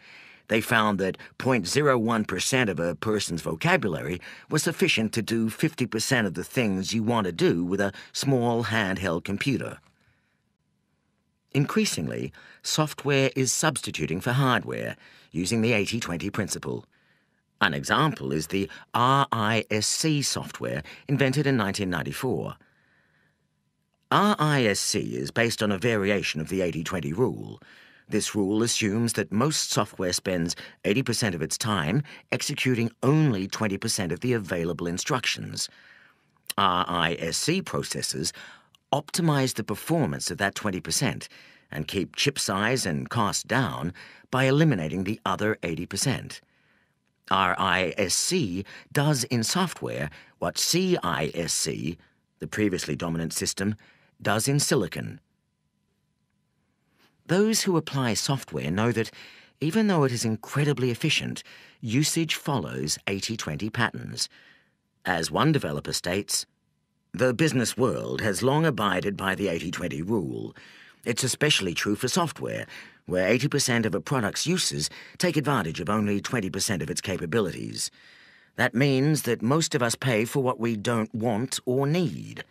They found that 0.01% of a person's vocabulary was sufficient to do 50% of the things you want to do with a small handheld computer. Increasingly, software is substituting for hardware, using the 80-20 principle. An example is the RISC software, invented in 1994. RISC is based on a variation of the 80-20 rule. This rule assumes that most software spends 80% of its time executing only 20% of the available instructions. RISC processors optimize the performance of that 20% and keep chip size and cost down by eliminating the other 80%. RISC does in software what CISC, the previously dominant system, does in silicon. Those who apply software know that, even though it is incredibly efficient, usage follows 80-20 patterns. As one developer states, the business world has long abided by the 80-20 rule. It's especially true for software, where 80% of a product's uses take advantage of only 20% of its capabilities. That means that most of us pay for what we don't want or need.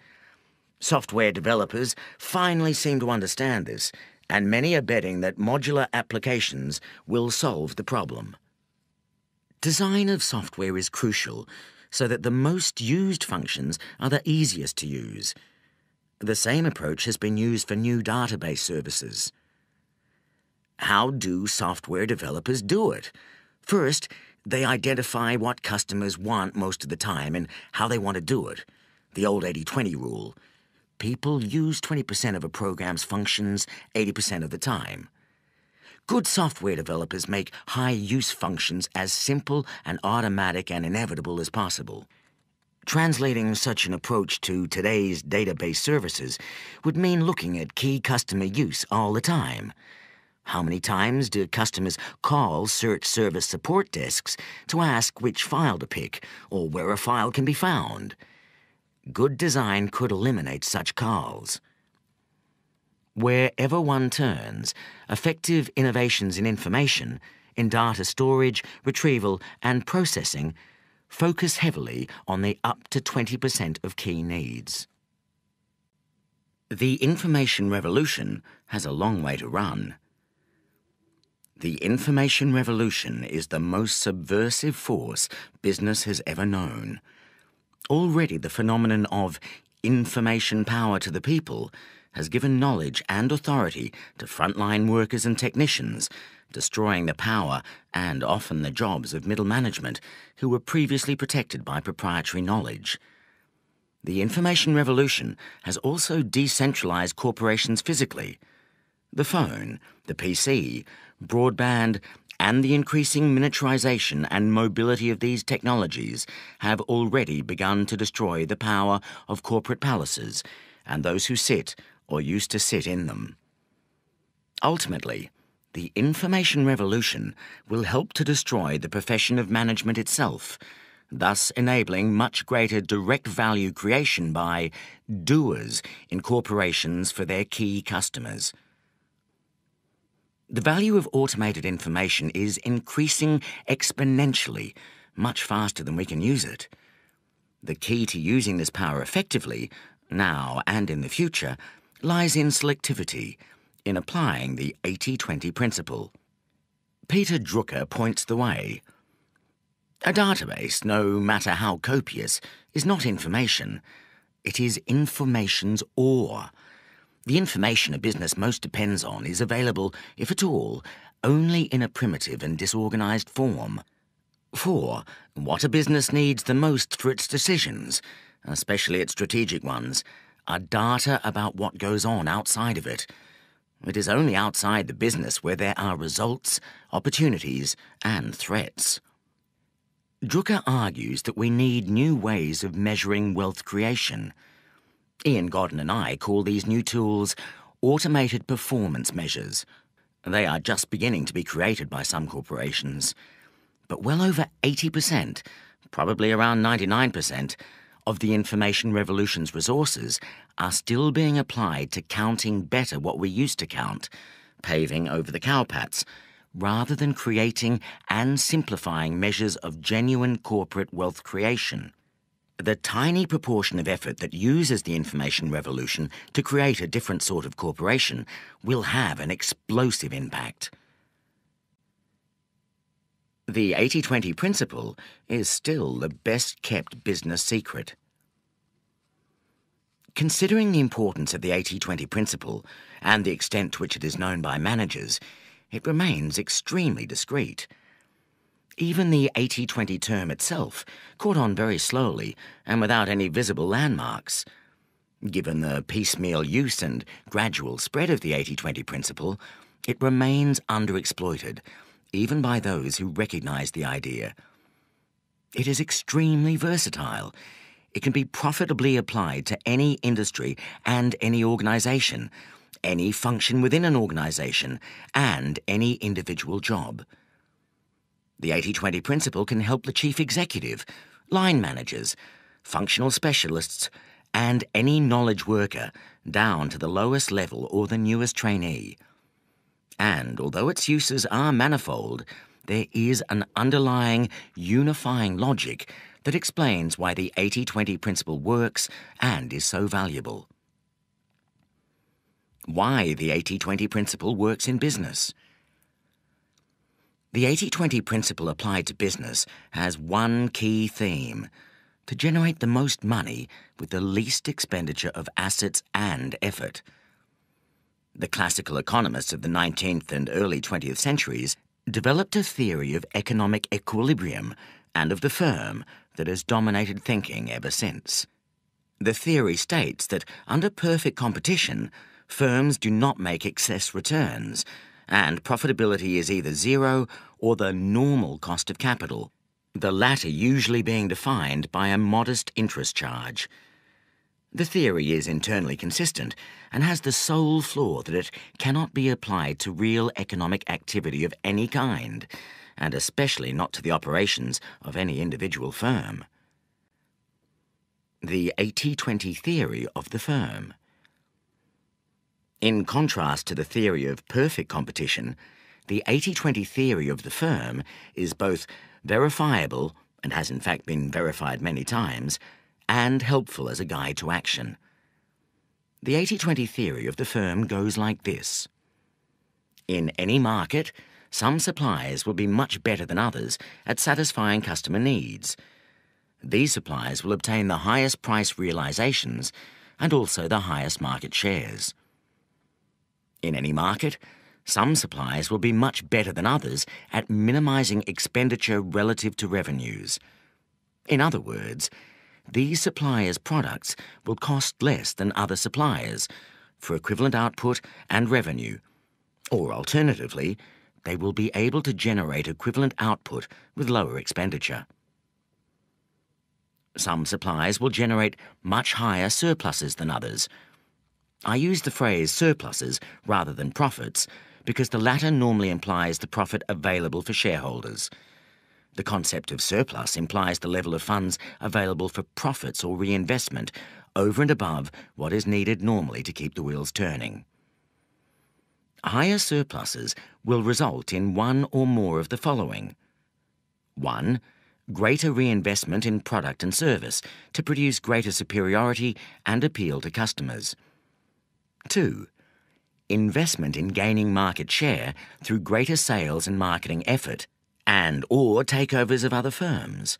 Software developers finally seem to understand this, and many are betting that modular applications will solve the problem. Design of software is crucial, so that the most used functions are the easiest to use. The same approach has been used for new database services. How do software developers do it? First, they identify what customers want most of the time and how they want to do it. The old 80-20 rule. People use 20% of a program's functions 80% of the time. Good software developers make high-use functions as simple and automatic and inevitable as possible. Translating such an approach to today's database services would mean looking at key customer use all the time. How many times do customers call search service support desks to ask which file to pick or where a file can be found? Good design could eliminate such calls. Wherever one turns, effective innovations in information, in data storage, retrieval and processing focus heavily on the up to 20% of key needs. The information revolution has a long way to run. The information revolution is the most subversive force business has ever known. Already the phenomenon of information power to the people has given knowledge and authority to frontline workers and technicians, destroying the power and often the jobs of middle management who were previously protected by proprietary knowledge. The information revolution has also decentralized corporations physically. The phone, the PC, broadband, and the increasing miniaturization and mobility of these technologies have already begun to destroy the power of corporate palaces and those who sit or used to sit in them. Ultimately, the information revolution will help to destroy the profession of management itself, thus enabling much greater direct value creation by doers in corporations for their key customers. The value of automated information is increasing exponentially, much faster than we can use it. The key to using this power effectively, now and in the future, lies in selectivity, in applying the 80-20 principle. Peter Drucker points the way. A database, no matter how copious, is not information. It is information's ore. The information a business most depends on is available, if at all, only in a primitive and disorganized form. For what a business needs the most for its decisions, especially its strategic ones, are data about what goes on outside of it. It is only outside the business where there are results, opportunities, and threats. Drucker argues that we need new ways of measuring wealth creation. Ian Godden and I call these new tools automated performance measures. They are just beginning to be created by some corporations. But well over 80%, probably around 99%, of the information revolution's resources are still being applied to counting better what we used to count, paving over the cowpats, rather than creating and simplifying measures of genuine corporate wealth creation. The tiny proportion of effort that uses the information revolution to create a different sort of corporation will have an explosive impact. The 80-20 principle is still the best-kept business secret. Considering the importance of the 80-20 principle and the extent to which it is known by managers, it remains extremely discreet. Even the 80-20 term itself caught on very slowly and without any visible landmarks. Given the piecemeal use and gradual spread of the 80-20 principle, it remains underexploited, even by those who recognize the idea. It is extremely versatile. It can be profitably applied to any industry and any organization, any function within an organization, and any individual job. The 80-20 principle can help the chief executive, line managers, functional specialists, and any knowledge worker down to the lowest level or the newest trainee. And although its uses are manifold, there is an underlying, unifying logic that explains why the 80-20 principle works and is so valuable. Why the 80-20 principle works in business. The 80-20 principle applied to business has one key theme: to generate the most money with the least expenditure of assets and effort. The classical economists of the 19th and early 20th centuries developed a theory of economic equilibrium and of the firm that has dominated thinking ever since. The theory states that under perfect competition, firms do not make excess returns, and profitability is either zero or the normal cost of capital, the latter usually being defined by a modest interest charge. The theory is internally consistent and has the sole flaw that it cannot be applied to real economic activity of any kind, and especially not to the operations of any individual firm. The 80-20 theory of the firm. In contrast to the theory of perfect competition, the 80-20 theory of the firm is both verifiable, and has in fact been verified many times, and helpful as a guide to action. The 80-20 theory of the firm goes like this. In any market, some suppliers will be much better than others at satisfying customer needs. These suppliers will obtain the highest price realizations and also the highest market shares. In any market, some suppliers will be much better than others at minimizing expenditure relative to revenues. In other words, these suppliers' products will cost less than other suppliers for equivalent output and revenue, or alternatively, they will be able to generate equivalent output with lower expenditure. Some supplies will generate much higher surpluses than others. I use the phrase surpluses rather than profits because the latter normally implies the profit available for shareholders. The concept of surplus implies the level of funds available for profits or reinvestment over and above what is needed normally to keep the wheels turning. Higher surpluses will result in one or more of the following. 1. Greater reinvestment in product and service to produce greater superiority and appeal to customers. 2. Investment in gaining market share through greater sales and marketing effort and or takeovers of other firms.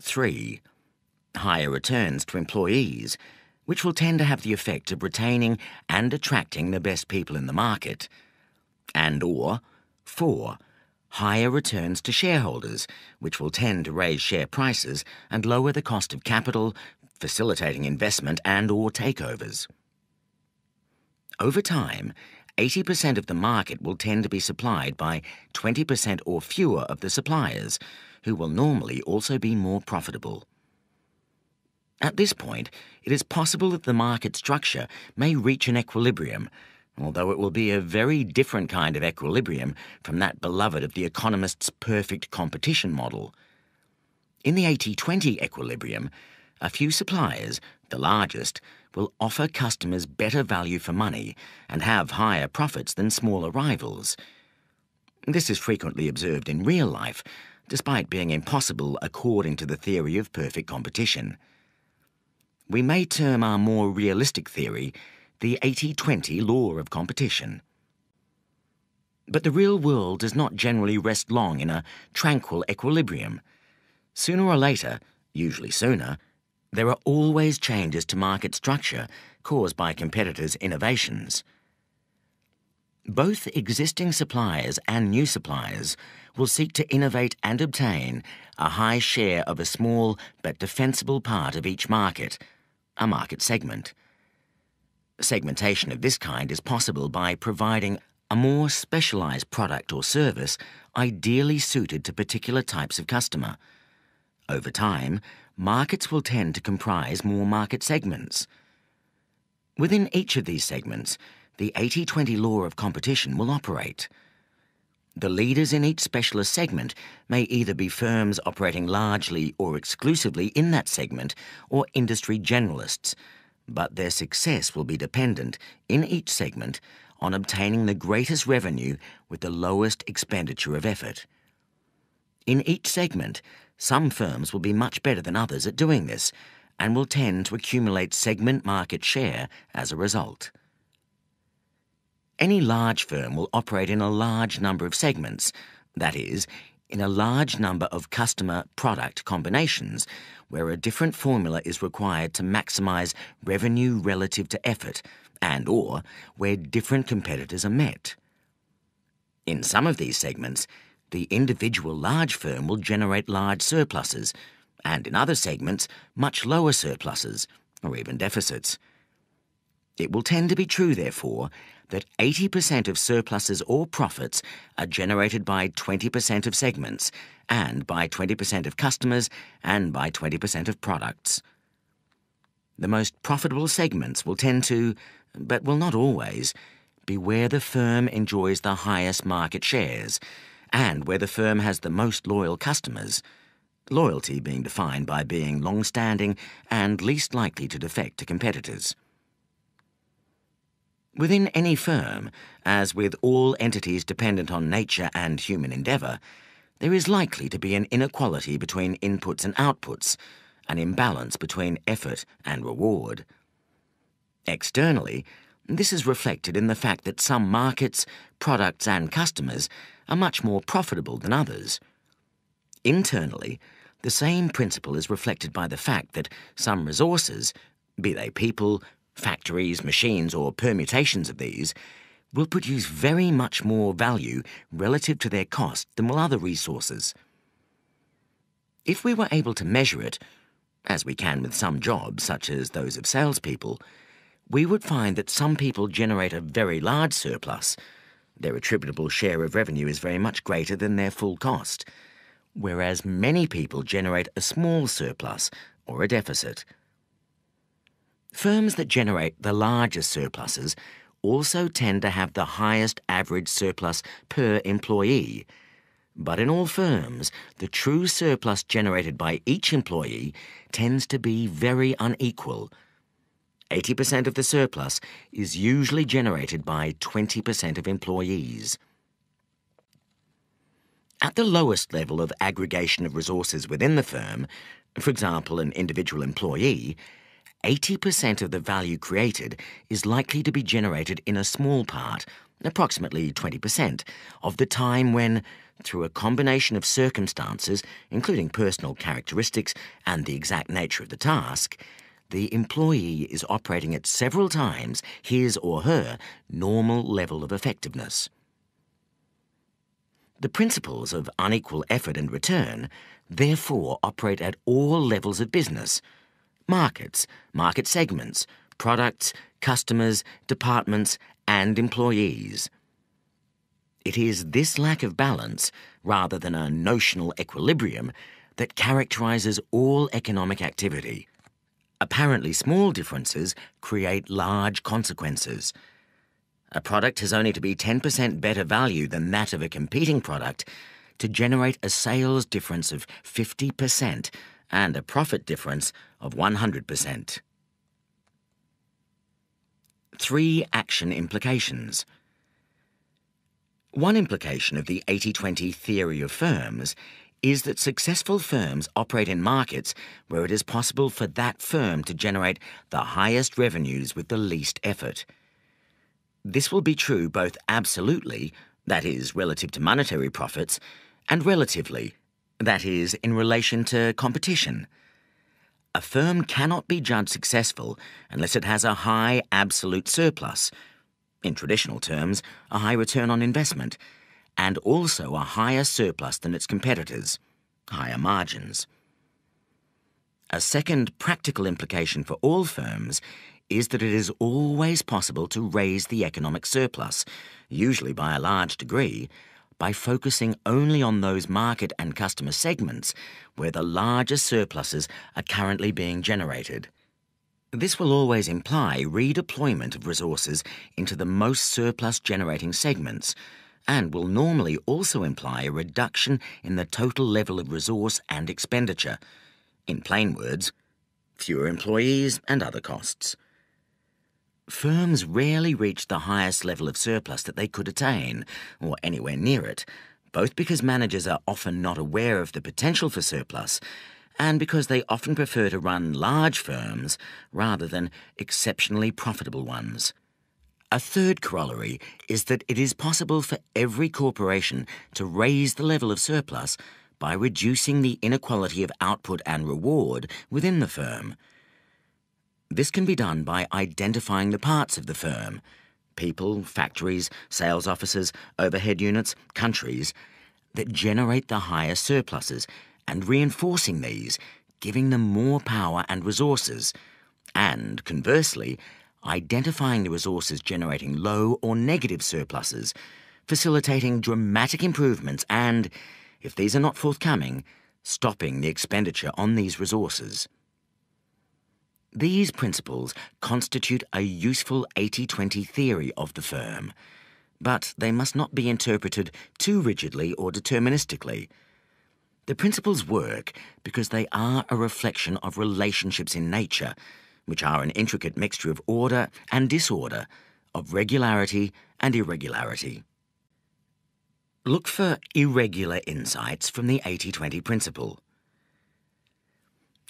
3. Higher returns to employees, which will tend to have the effect of retaining and attracting the best people in the market. And or 4. Higher returns to shareholders, which will tend to raise share prices and lower the cost of capital, facilitating investment and or takeovers. Over time, 80% of the market will tend to be supplied by 20% or fewer of the suppliers, who will normally also be more profitable. At this point, it is possible that the market structure may reach an equilibrium, although it will be a very different kind of equilibrium from that beloved of the economist's perfect competition model. In the 80-20 equilibrium, a few suppliers, the largest, will offer customers better value for money and have higher profits than smaller rivals. This is frequently observed in real life, despite being impossible according to the theory of perfect competition. We may term our more realistic theory the 80-20 law of competition. But the real world does not generally rest long in a tranquil equilibrium. Sooner or later, usually sooner, there are always changes to market structure caused by competitors' innovations. Both existing suppliers and new suppliers will seek to innovate and obtain a high share of a small but defensible part of each market, a market segment. Segmentation of this kind is possible by providing a more specialised product or service ideally suited to particular types of customer. Over time, markets will tend to comprise more market segments. Within each of these segments, the 80-20 law of competition will operate. The leaders in each specialist segment may either be firms operating largely or exclusively in that segment or industry generalists, but their success will be dependent, in each segment, on obtaining the greatest revenue with the lowest expenditure of effort. In each segment, some firms will be much better than others at doing this and will tend to accumulate segment market share as a result. Any large firm will operate in a large number of segments, that is, in a large number of customer-product combinations where a different formula is required to maximise revenue relative to effort and or where different competitors are met. In some of these segments, the individual large firm will generate large surpluses and in other segments much lower surpluses or even deficits. It will tend to be true, therefore, that 80% of surpluses or profits are generated by 20% of segments and by 20% of customers and by 20% of products. The most profitable segments will tend to, but will not always, be where the firm enjoys the highest market shares and where the firm has the most loyal customers, loyalty being defined by being long-standing and least likely to defect to competitors. Within any firm, as with all entities dependent on nature and human endeavour, there is likely to be an inequality between inputs and outputs, an imbalance between effort and reward. Externally, this is reflected in the fact that some markets, products and customers are much more profitable than others. Internally, the same principle is reflected by the fact that some resources, be they people, factories, machines or permutations of these, will produce very much more value relative to their cost than will other resources. If we were able to measure it, as we can with some jobs such as those of salespeople, we would find that some people generate a very large surplus, Their attributable share of revenue is very much greater than their full cost, whereas many people generate a small surplus or a deficit. Firms that generate the largest surpluses also tend to have the highest average surplus per employee, but in all firms, the true surplus generated by each employee tends to be very unequal. 80% of the surplus is usually generated by 20% of employees. At the lowest level of aggregation of resources within the firm, for example, an individual employee, 80% of the value created is likely to be generated in a small part, approximately 20%, of the time when, through a combination of circumstances, including personal characteristics and the exact nature of the task, the employee is operating at several times his or her normal level of effectiveness. The principles of unequal effort and return therefore operate at all levels of business: markets, market segments, products, customers, departments, and employees. It is this lack of balance, rather than a notional equilibrium, that characterises all economic activity. Apparently small differences create large consequences. A product has only to be 10% better value than that of a competing product to generate a sales difference of 50% and a profit difference of 100%. 3 action implications. One implication of the 80-20 theory of firms is that successful firms operate in markets where it is possible for that firm to generate the highest revenues with the least effort. This will be true both absolutely, that is, relative to monetary profits, and relatively, that is, in relation to competition. A firm cannot be judged successful unless it has a high absolute surplus, in traditional terms, a high return on investment, and also a higher surplus than its competitors, higher margins. A second practical implication for all firms is that it is always possible to raise the economic surplus, usually by a large degree, by focusing only on those market and customer segments where the larger surpluses are currently being generated. This will always imply redeployment of resources into the most surplus-generating segments, and will normally also imply a reduction in the total level of resource and expenditure. In plain words, fewer employees and other costs. Firms rarely reach the highest level of surplus that they could attain, or anywhere near it, both because managers are often not aware of the potential for surplus, and because they often prefer to run large firms rather than exceptionally profitable ones. A third corollary is that it is possible for every corporation to raise the level of surplus by reducing the inequality of output and reward within the firm. This can be done by identifying the parts of the firm – people, factories, sales offices, overhead units, countries – that generate the higher surpluses, and reinforcing these, giving them more power and resources, and, conversely, identifying the resources generating low or negative surpluses, facilitating dramatic improvements and, if these are not forthcoming, stopping the expenditure on these resources. These principles constitute a useful 80-20 theory of the firm, but they must not be interpreted too rigidly or deterministically. The principles work because they are a reflection of relationships in nature, which are an intricate mixture of order and disorder, of regularity and irregularity. Look for irregular insights from the 80-20 principle.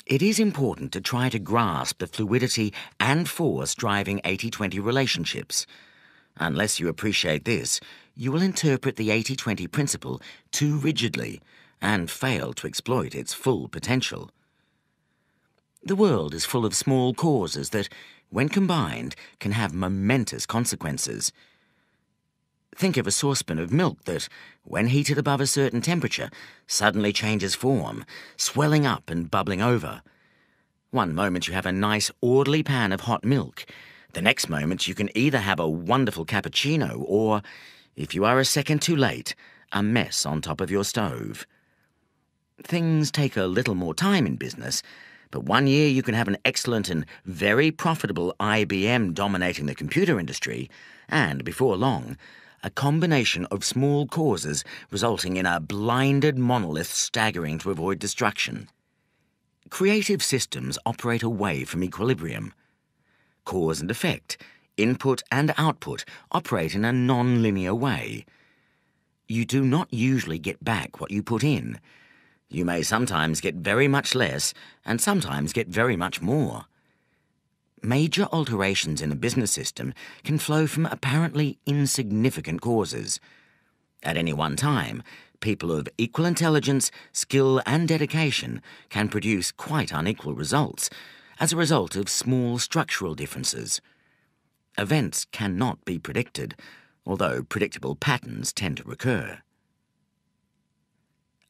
It is important to try to grasp the fluidity and force driving 80-20 relationships. Unless you appreciate this, you will interpret the 80-20 principle too rigidly and fail to exploit its full potential. The world is full of small causes that, when combined, can have momentous consequences. Think of a saucepan of milk that, when heated above a certain temperature, suddenly changes form, swelling up and bubbling over. One moment you have a nice, orderly pan of hot milk. The next moment you can either have a wonderful cappuccino or, If you are a second too late, a mess on top of your stove. Things take a little more time in business, but one year you can have an excellent and very profitable IBM dominating the computer industry, and before long, a combination of small causes resulting in a blinded monolith staggering to avoid destruction. Creative systems operate away from equilibrium. Cause and effect, input and output, operate in a non-linear way. You do not usually get back what you put in. You may sometimes get very much less and sometimes get very much more. Major alterations in a business system can flow from apparently insignificant causes. At any one time, people of equal intelligence, skill and dedication can produce quite unequal results as a result of small structural differences. Events cannot be predicted, although predictable patterns tend to recur.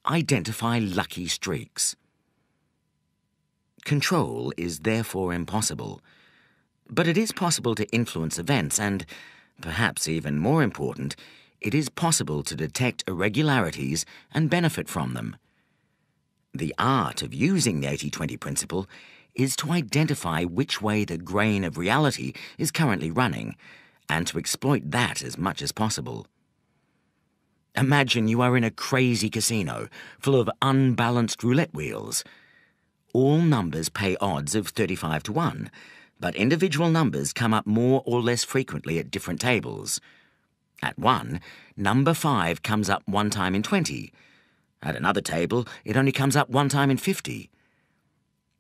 Identify lucky streaks. Control is therefore impossible. But it is possible to influence events and, perhaps even more important, it is possible to detect irregularities and benefit from them. The art of using the 80-20 principle is to identify which way the grain of reality is currently running and to exploit that as much as possible. Imagine you are in a crazy casino full of unbalanced roulette wheels. All numbers pay odds of 35 to 1, but individual numbers come up more or less frequently at different tables. At one, number 5 comes up one time in 20. At another table, it only comes up one time in 50.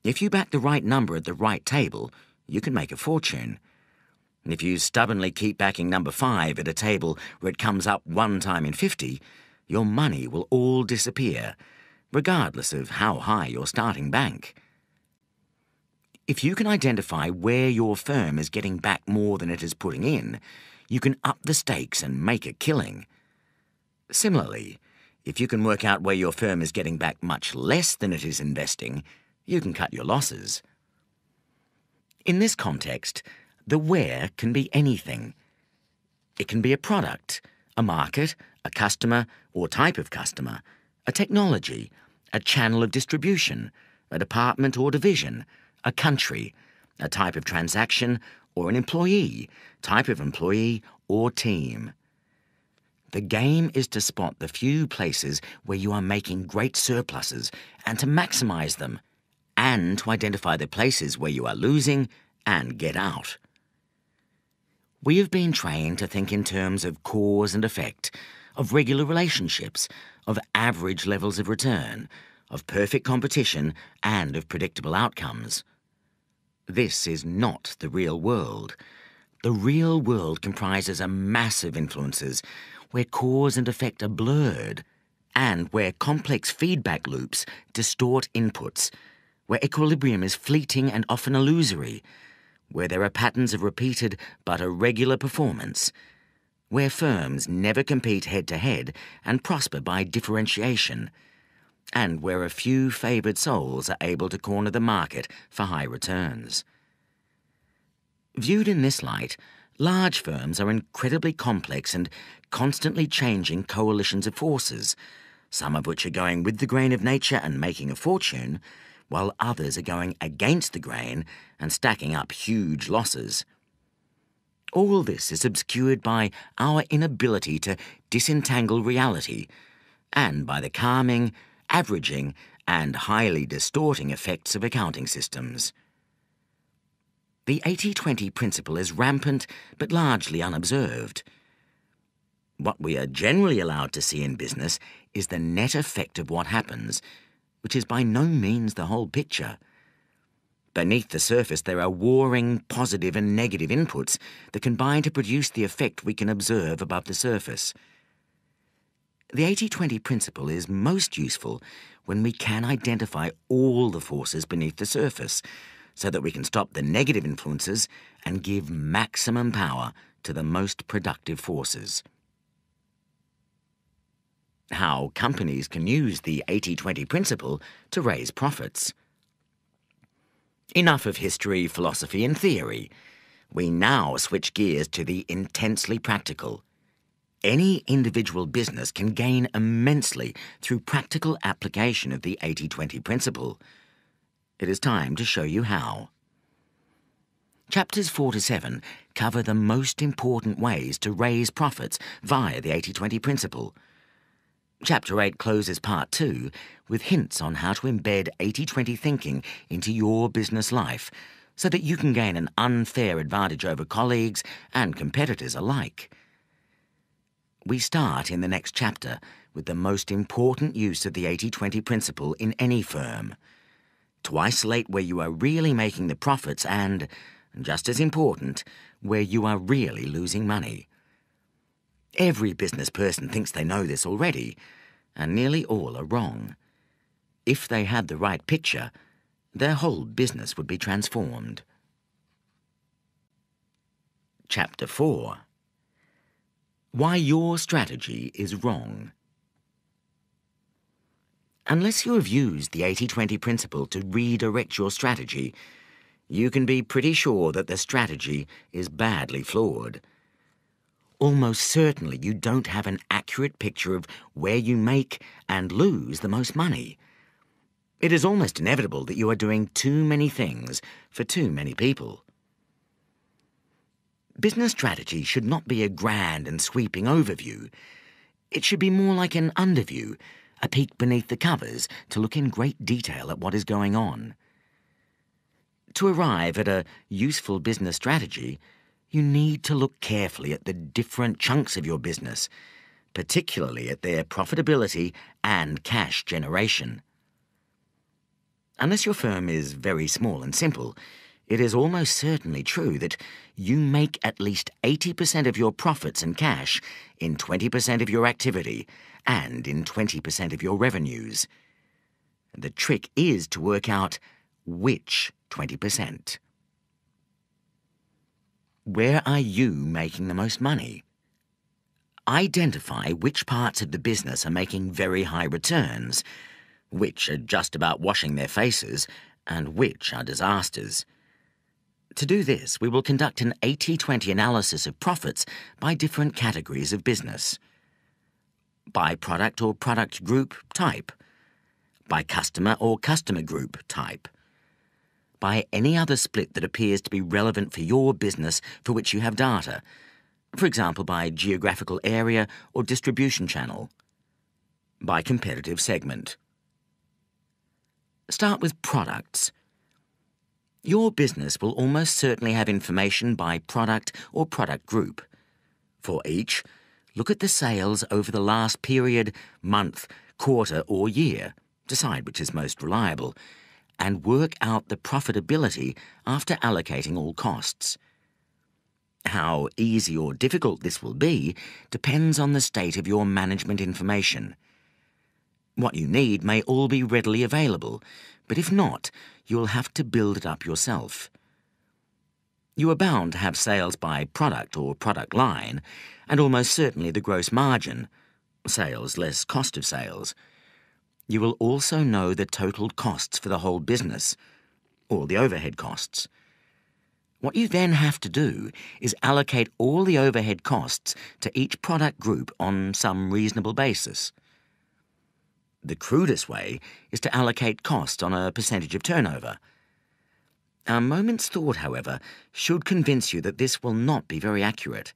If you back the right number at the right table, you can make a fortune. If you stubbornly keep backing number 5 at a table where it comes up one time in 50, your money will all disappear, regardless of how high your starting bank. If you can identify where your firm is getting back more than it is putting in, you can up the stakes and make a killing. Similarly, if you can work out where your firm is getting back much less than it is investing, you can cut your losses. In this context, the where can be anything. It can be a product, a market, a customer or type of customer, a technology, a channel of distribution, a department or division, a country, a type of transaction or an employee, type of employee or team. The game is to spot the few places where you are making great surpluses and to maximize them, and to identify the places where you are losing and get out. We have been trained to think in terms of cause and effect, of regular relationships, of average levels of return, of perfect competition, and of predictable outcomes. This is not the real world. The real world comprises a mass of influences where cause and effect are blurred, and where complex feedback loops distort inputs, where equilibrium is fleeting and often illusory, where there are patterns of repeated but irregular performance, where firms never compete head-to-head and prosper by differentiation, and where a few favoured souls are able to corner the market for high returns. Viewed in this light, large firms are incredibly complex and constantly changing coalitions of forces, some of which are going with the grain of nature and making a fortune, while others are going against the grain and stacking up huge losses. All this is obscured by our inability to disentangle reality and by the calming, averaging, and highly distorting effects of accounting systems. The 80-20 principle is rampant but largely unobserved. What we are generally allowed to see in business is the net effect of what happens, which is by no means the whole picture. Beneath the surface there are warring positive and negative inputs that combine to produce the effect we can observe above the surface. The 80-20 principle is most useful when we can identify all the forces beneath the surface so that we can stop the negative influences and give maximum power to the most productive forces. How companies can use the 80-20 principle to raise profits. Enough of history, philosophy and theory. We now switch gears to the intensely practical. Any individual business can gain immensely through practical application of the 80-20 principle. It is time to show you how. Chapters 4 to 7 cover the most important ways to raise profits via the 80-20 principle. Chapter 8 closes Part 2 with hints on how to embed 80-20 thinking into your business life so that you can gain an unfair advantage over colleagues and competitors alike. We start in the next chapter with the most important use of the 80-20 principle in any firm: to isolate where you are really making the profits and, just as important, where you are really losing money. Every business person thinks they know this already, and nearly all are wrong. If they had the right picture, their whole business would be transformed. Chapter 4. Why your strategy is wrong. Unless you have used the 80-20 principle to redirect your strategy, you can be pretty sure that the strategy is badly flawed. Almost certainly you don't have an accurate picture of where you make and lose the most money. It is almost inevitable that you are doing too many things for too many people. Business strategy should not be a grand and sweeping overview. It should be more like an underview, a peek beneath the covers to look in great detail at what is going on. To arrive at a useful business strategy, you need to look carefully at the different chunks of your business, particularly at their profitability and cash generation. Unless your firm is very small and simple, it is almost certainly true that you make at least 80% of your profits and cash in 20% of your activity and in 20% of your revenues. The trick is to work out which 20%. Where are you making the most money? Identify which parts of the business are making very high returns, which are just about washing their faces, and which are disasters. To do this, we will conduct an 80-20 analysis of profits by different categories of business: by product or product group type, by customer or customer group type, by any other split that appears to be relevant for your business for which you have data, for example by geographical area or distribution channel, by competitive segment. Start with products. Your business will almost certainly have information by product or product group. For each, look at the sales over the last period, month, quarter or year, decide which is most reliable, and work out the profitability after allocating all costs. How easy or difficult this will be depends on the state of your management information. What you need may all be readily available, but if not, you'll have to build it up yourself. You are bound to have sales by product or product line, and almost certainly the gross margin, sales less cost of sales. You will also know the total costs for the whole business, or the overhead costs. What you then have to do is allocate all the overhead costs to each product group on some reasonable basis. The crudest way is to allocate costs on a percentage of turnover. Our moment's thought, however, should convince you that this will not be very accurate.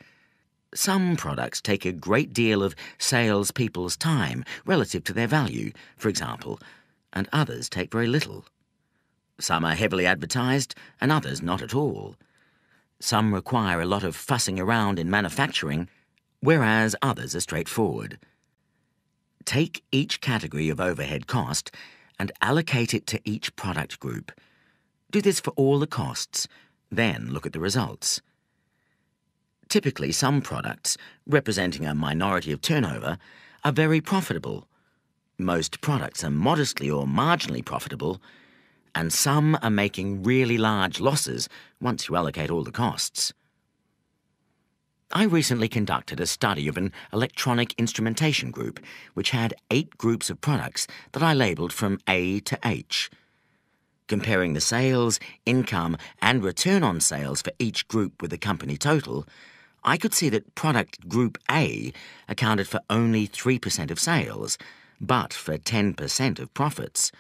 Some products take a great deal of salespeople's time relative to their value, for example, and others take very little. Some are heavily advertised and others not at all. Some require a lot of fussing around in manufacturing, whereas others are straightforward. Take each category of overhead cost and allocate it to each product group. Do this for all the costs, then look at the results. Typically, some products, representing a minority of turnover, are very profitable. Most products are modestly or marginally profitable, and some are making really large losses once you allocate all the costs. I recently conducted a study of an electronic instrumentation group which had 8 groups of products that I labelled from A to H. Comparing the sales, income and return on sales for each group with the company total, I could see that product Group A accounted for only 3% of sales, but for 10% of profits.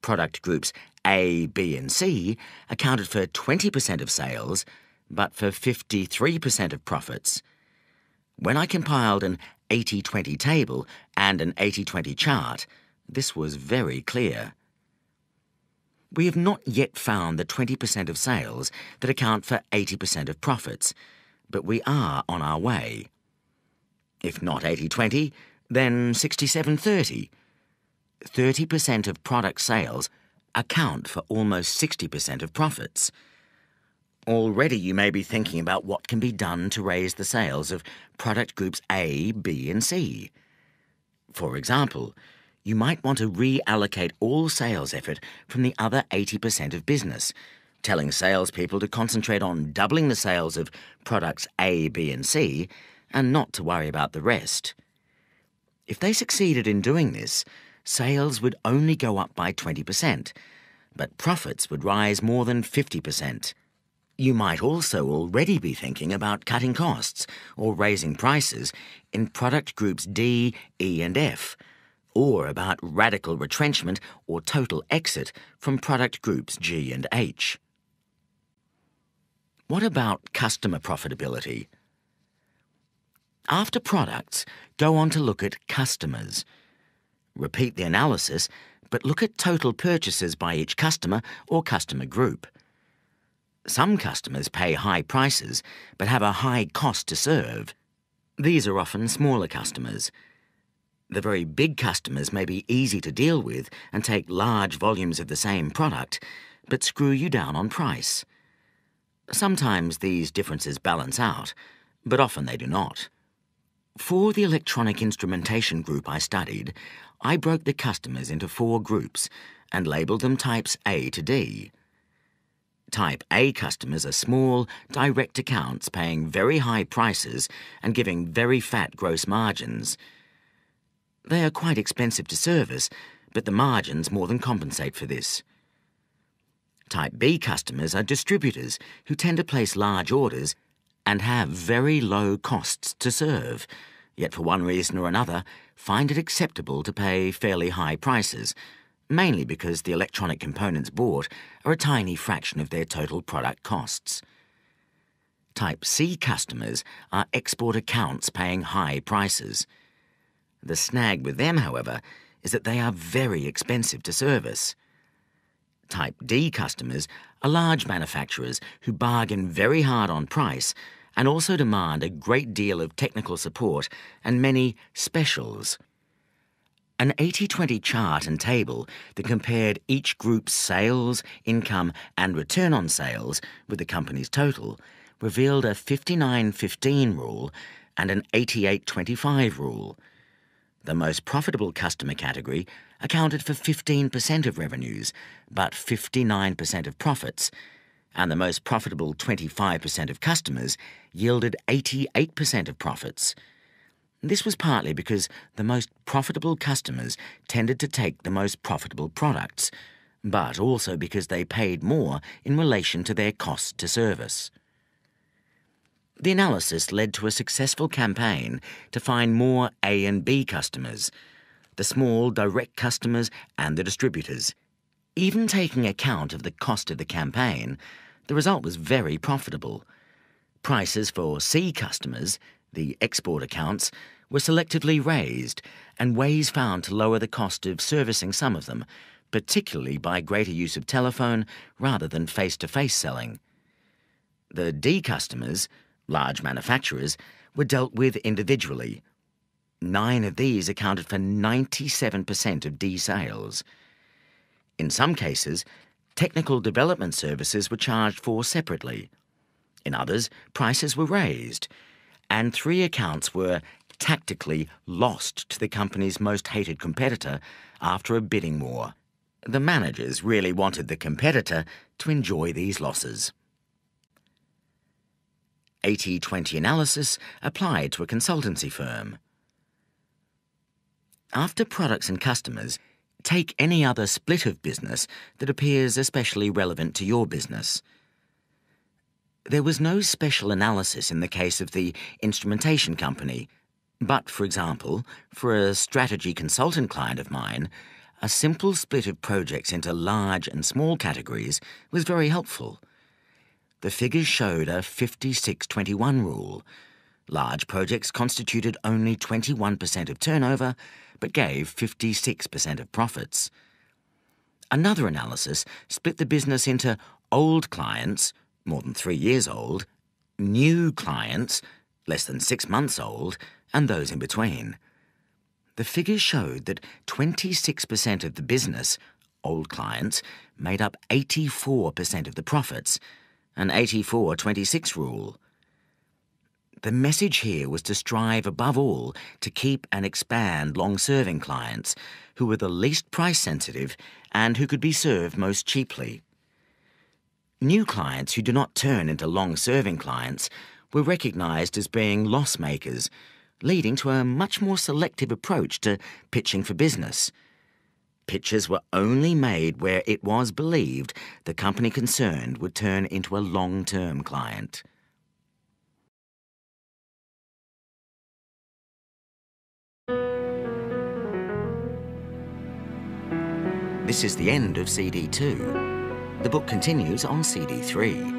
Product Groups A, B and C accounted for 20% of sales, but for 53% of profits. When I compiled an 80-20 table and an 80-20 chart, this was very clear. We have not yet found the 20% of sales that account for 80% of profits, but we are on our way. If not 80-20, then 67-30. 30% of product sales account for almost 60% of profits. Already you may be thinking about what can be done to raise the sales of product groups A, B and C. For example, you might want to reallocate all sales effort from the other 80% of business, telling salespeople to concentrate on doubling the sales of products A, B and C and not to worry about the rest. If they succeeded in doing this, sales would only go up by 20%, but profits would rise more than 50%. You might also already be thinking about cutting costs or raising prices in product groups D, E and F, or about radical retrenchment or total exit from product groups G and H. What about customer profitability? After products, go on to look at customers. Repeat the analysis, but look at total purchases by each customer or customer group. Some customers pay high prices, but have a high cost to serve. These are often smaller customers. The very big customers may be easy to deal with and take large volumes of the same product, but screw you down on price. Sometimes these differences balance out, but often they do not. For the electronic instrumentation group I studied, I broke the customers into 4 groups and labelled them types A to D. Type A customers are small, direct accounts paying very high prices and giving very fat gross margins. They are quite expensive to service, but the margins more than compensate for this. Type B customers are distributors who tend to place large orders and have very low costs to serve, yet for one reason or another, find it acceptable to pay fairly high prices, mainly because the electronic components bought are a tiny fraction of their total product costs. Type C customers are export accounts paying high prices. The snag with them, however, is that they are very expensive to service. Type D customers are large manufacturers who bargain very hard on price and also demand a great deal of technical support and many specials. An 80-20 chart and table that compared each group's sales, income and return on sales with the company's total revealed a 59-15 rule and an 88-25 rule. The most profitable customer category accounted for 15% of revenues, but 59% of profits, and the most profitable 25% of customers yielded 88% of profits. This was partly because the most profitable customers tended to take the most profitable products, but also because they paid more in relation to their cost to service. The analysis led to a successful campaign to find more A and B customers, the small direct customers and the distributors. Even taking account of the cost of the campaign, the result was very profitable. Prices for C customers, the export accounts, were selectively raised and ways found to lower the cost of servicing some of them, particularly by greater use of telephone rather than face-to-face selling. The D customers, large manufacturers, were dealt with individually. 9 of these accounted for 97% of D sales. In some cases, technical development services were charged for separately. In others, prices were raised, and 3 accounts were tactically lost to the company's most hated competitor after a bidding war. The managers really wanted the competitor to enjoy these losses. 80-20 analysis applied to a consultancy firm. After products and customers, take any other split of business that appears especially relevant to your business. There was no special analysis in the case of the instrumentation company, but, for example, for a strategy consultant client of mine, a simple split of projects into large and small categories was very helpful. The figures showed a 56-21 rule. Large projects constituted only 21% of turnover, but gave 56% of profits. Another analysis split the business into old clients, more than 3 years old, new clients, less than 6 months old, and those in between. The figures showed that 26% of the business, old clients, made up 84% of the profits, an 84-26 rule. The message here was to strive above all to keep and expand long-serving clients who were the least price-sensitive and who could be served most cheaply. New clients who do not turn into long-serving clients were recognised as being loss-makers, leading to a much more selective approach to pitching for business. Pitches were only made where it was believed the company concerned would turn into a long-term client. This is the end of CD 2. The book continues on CD 3.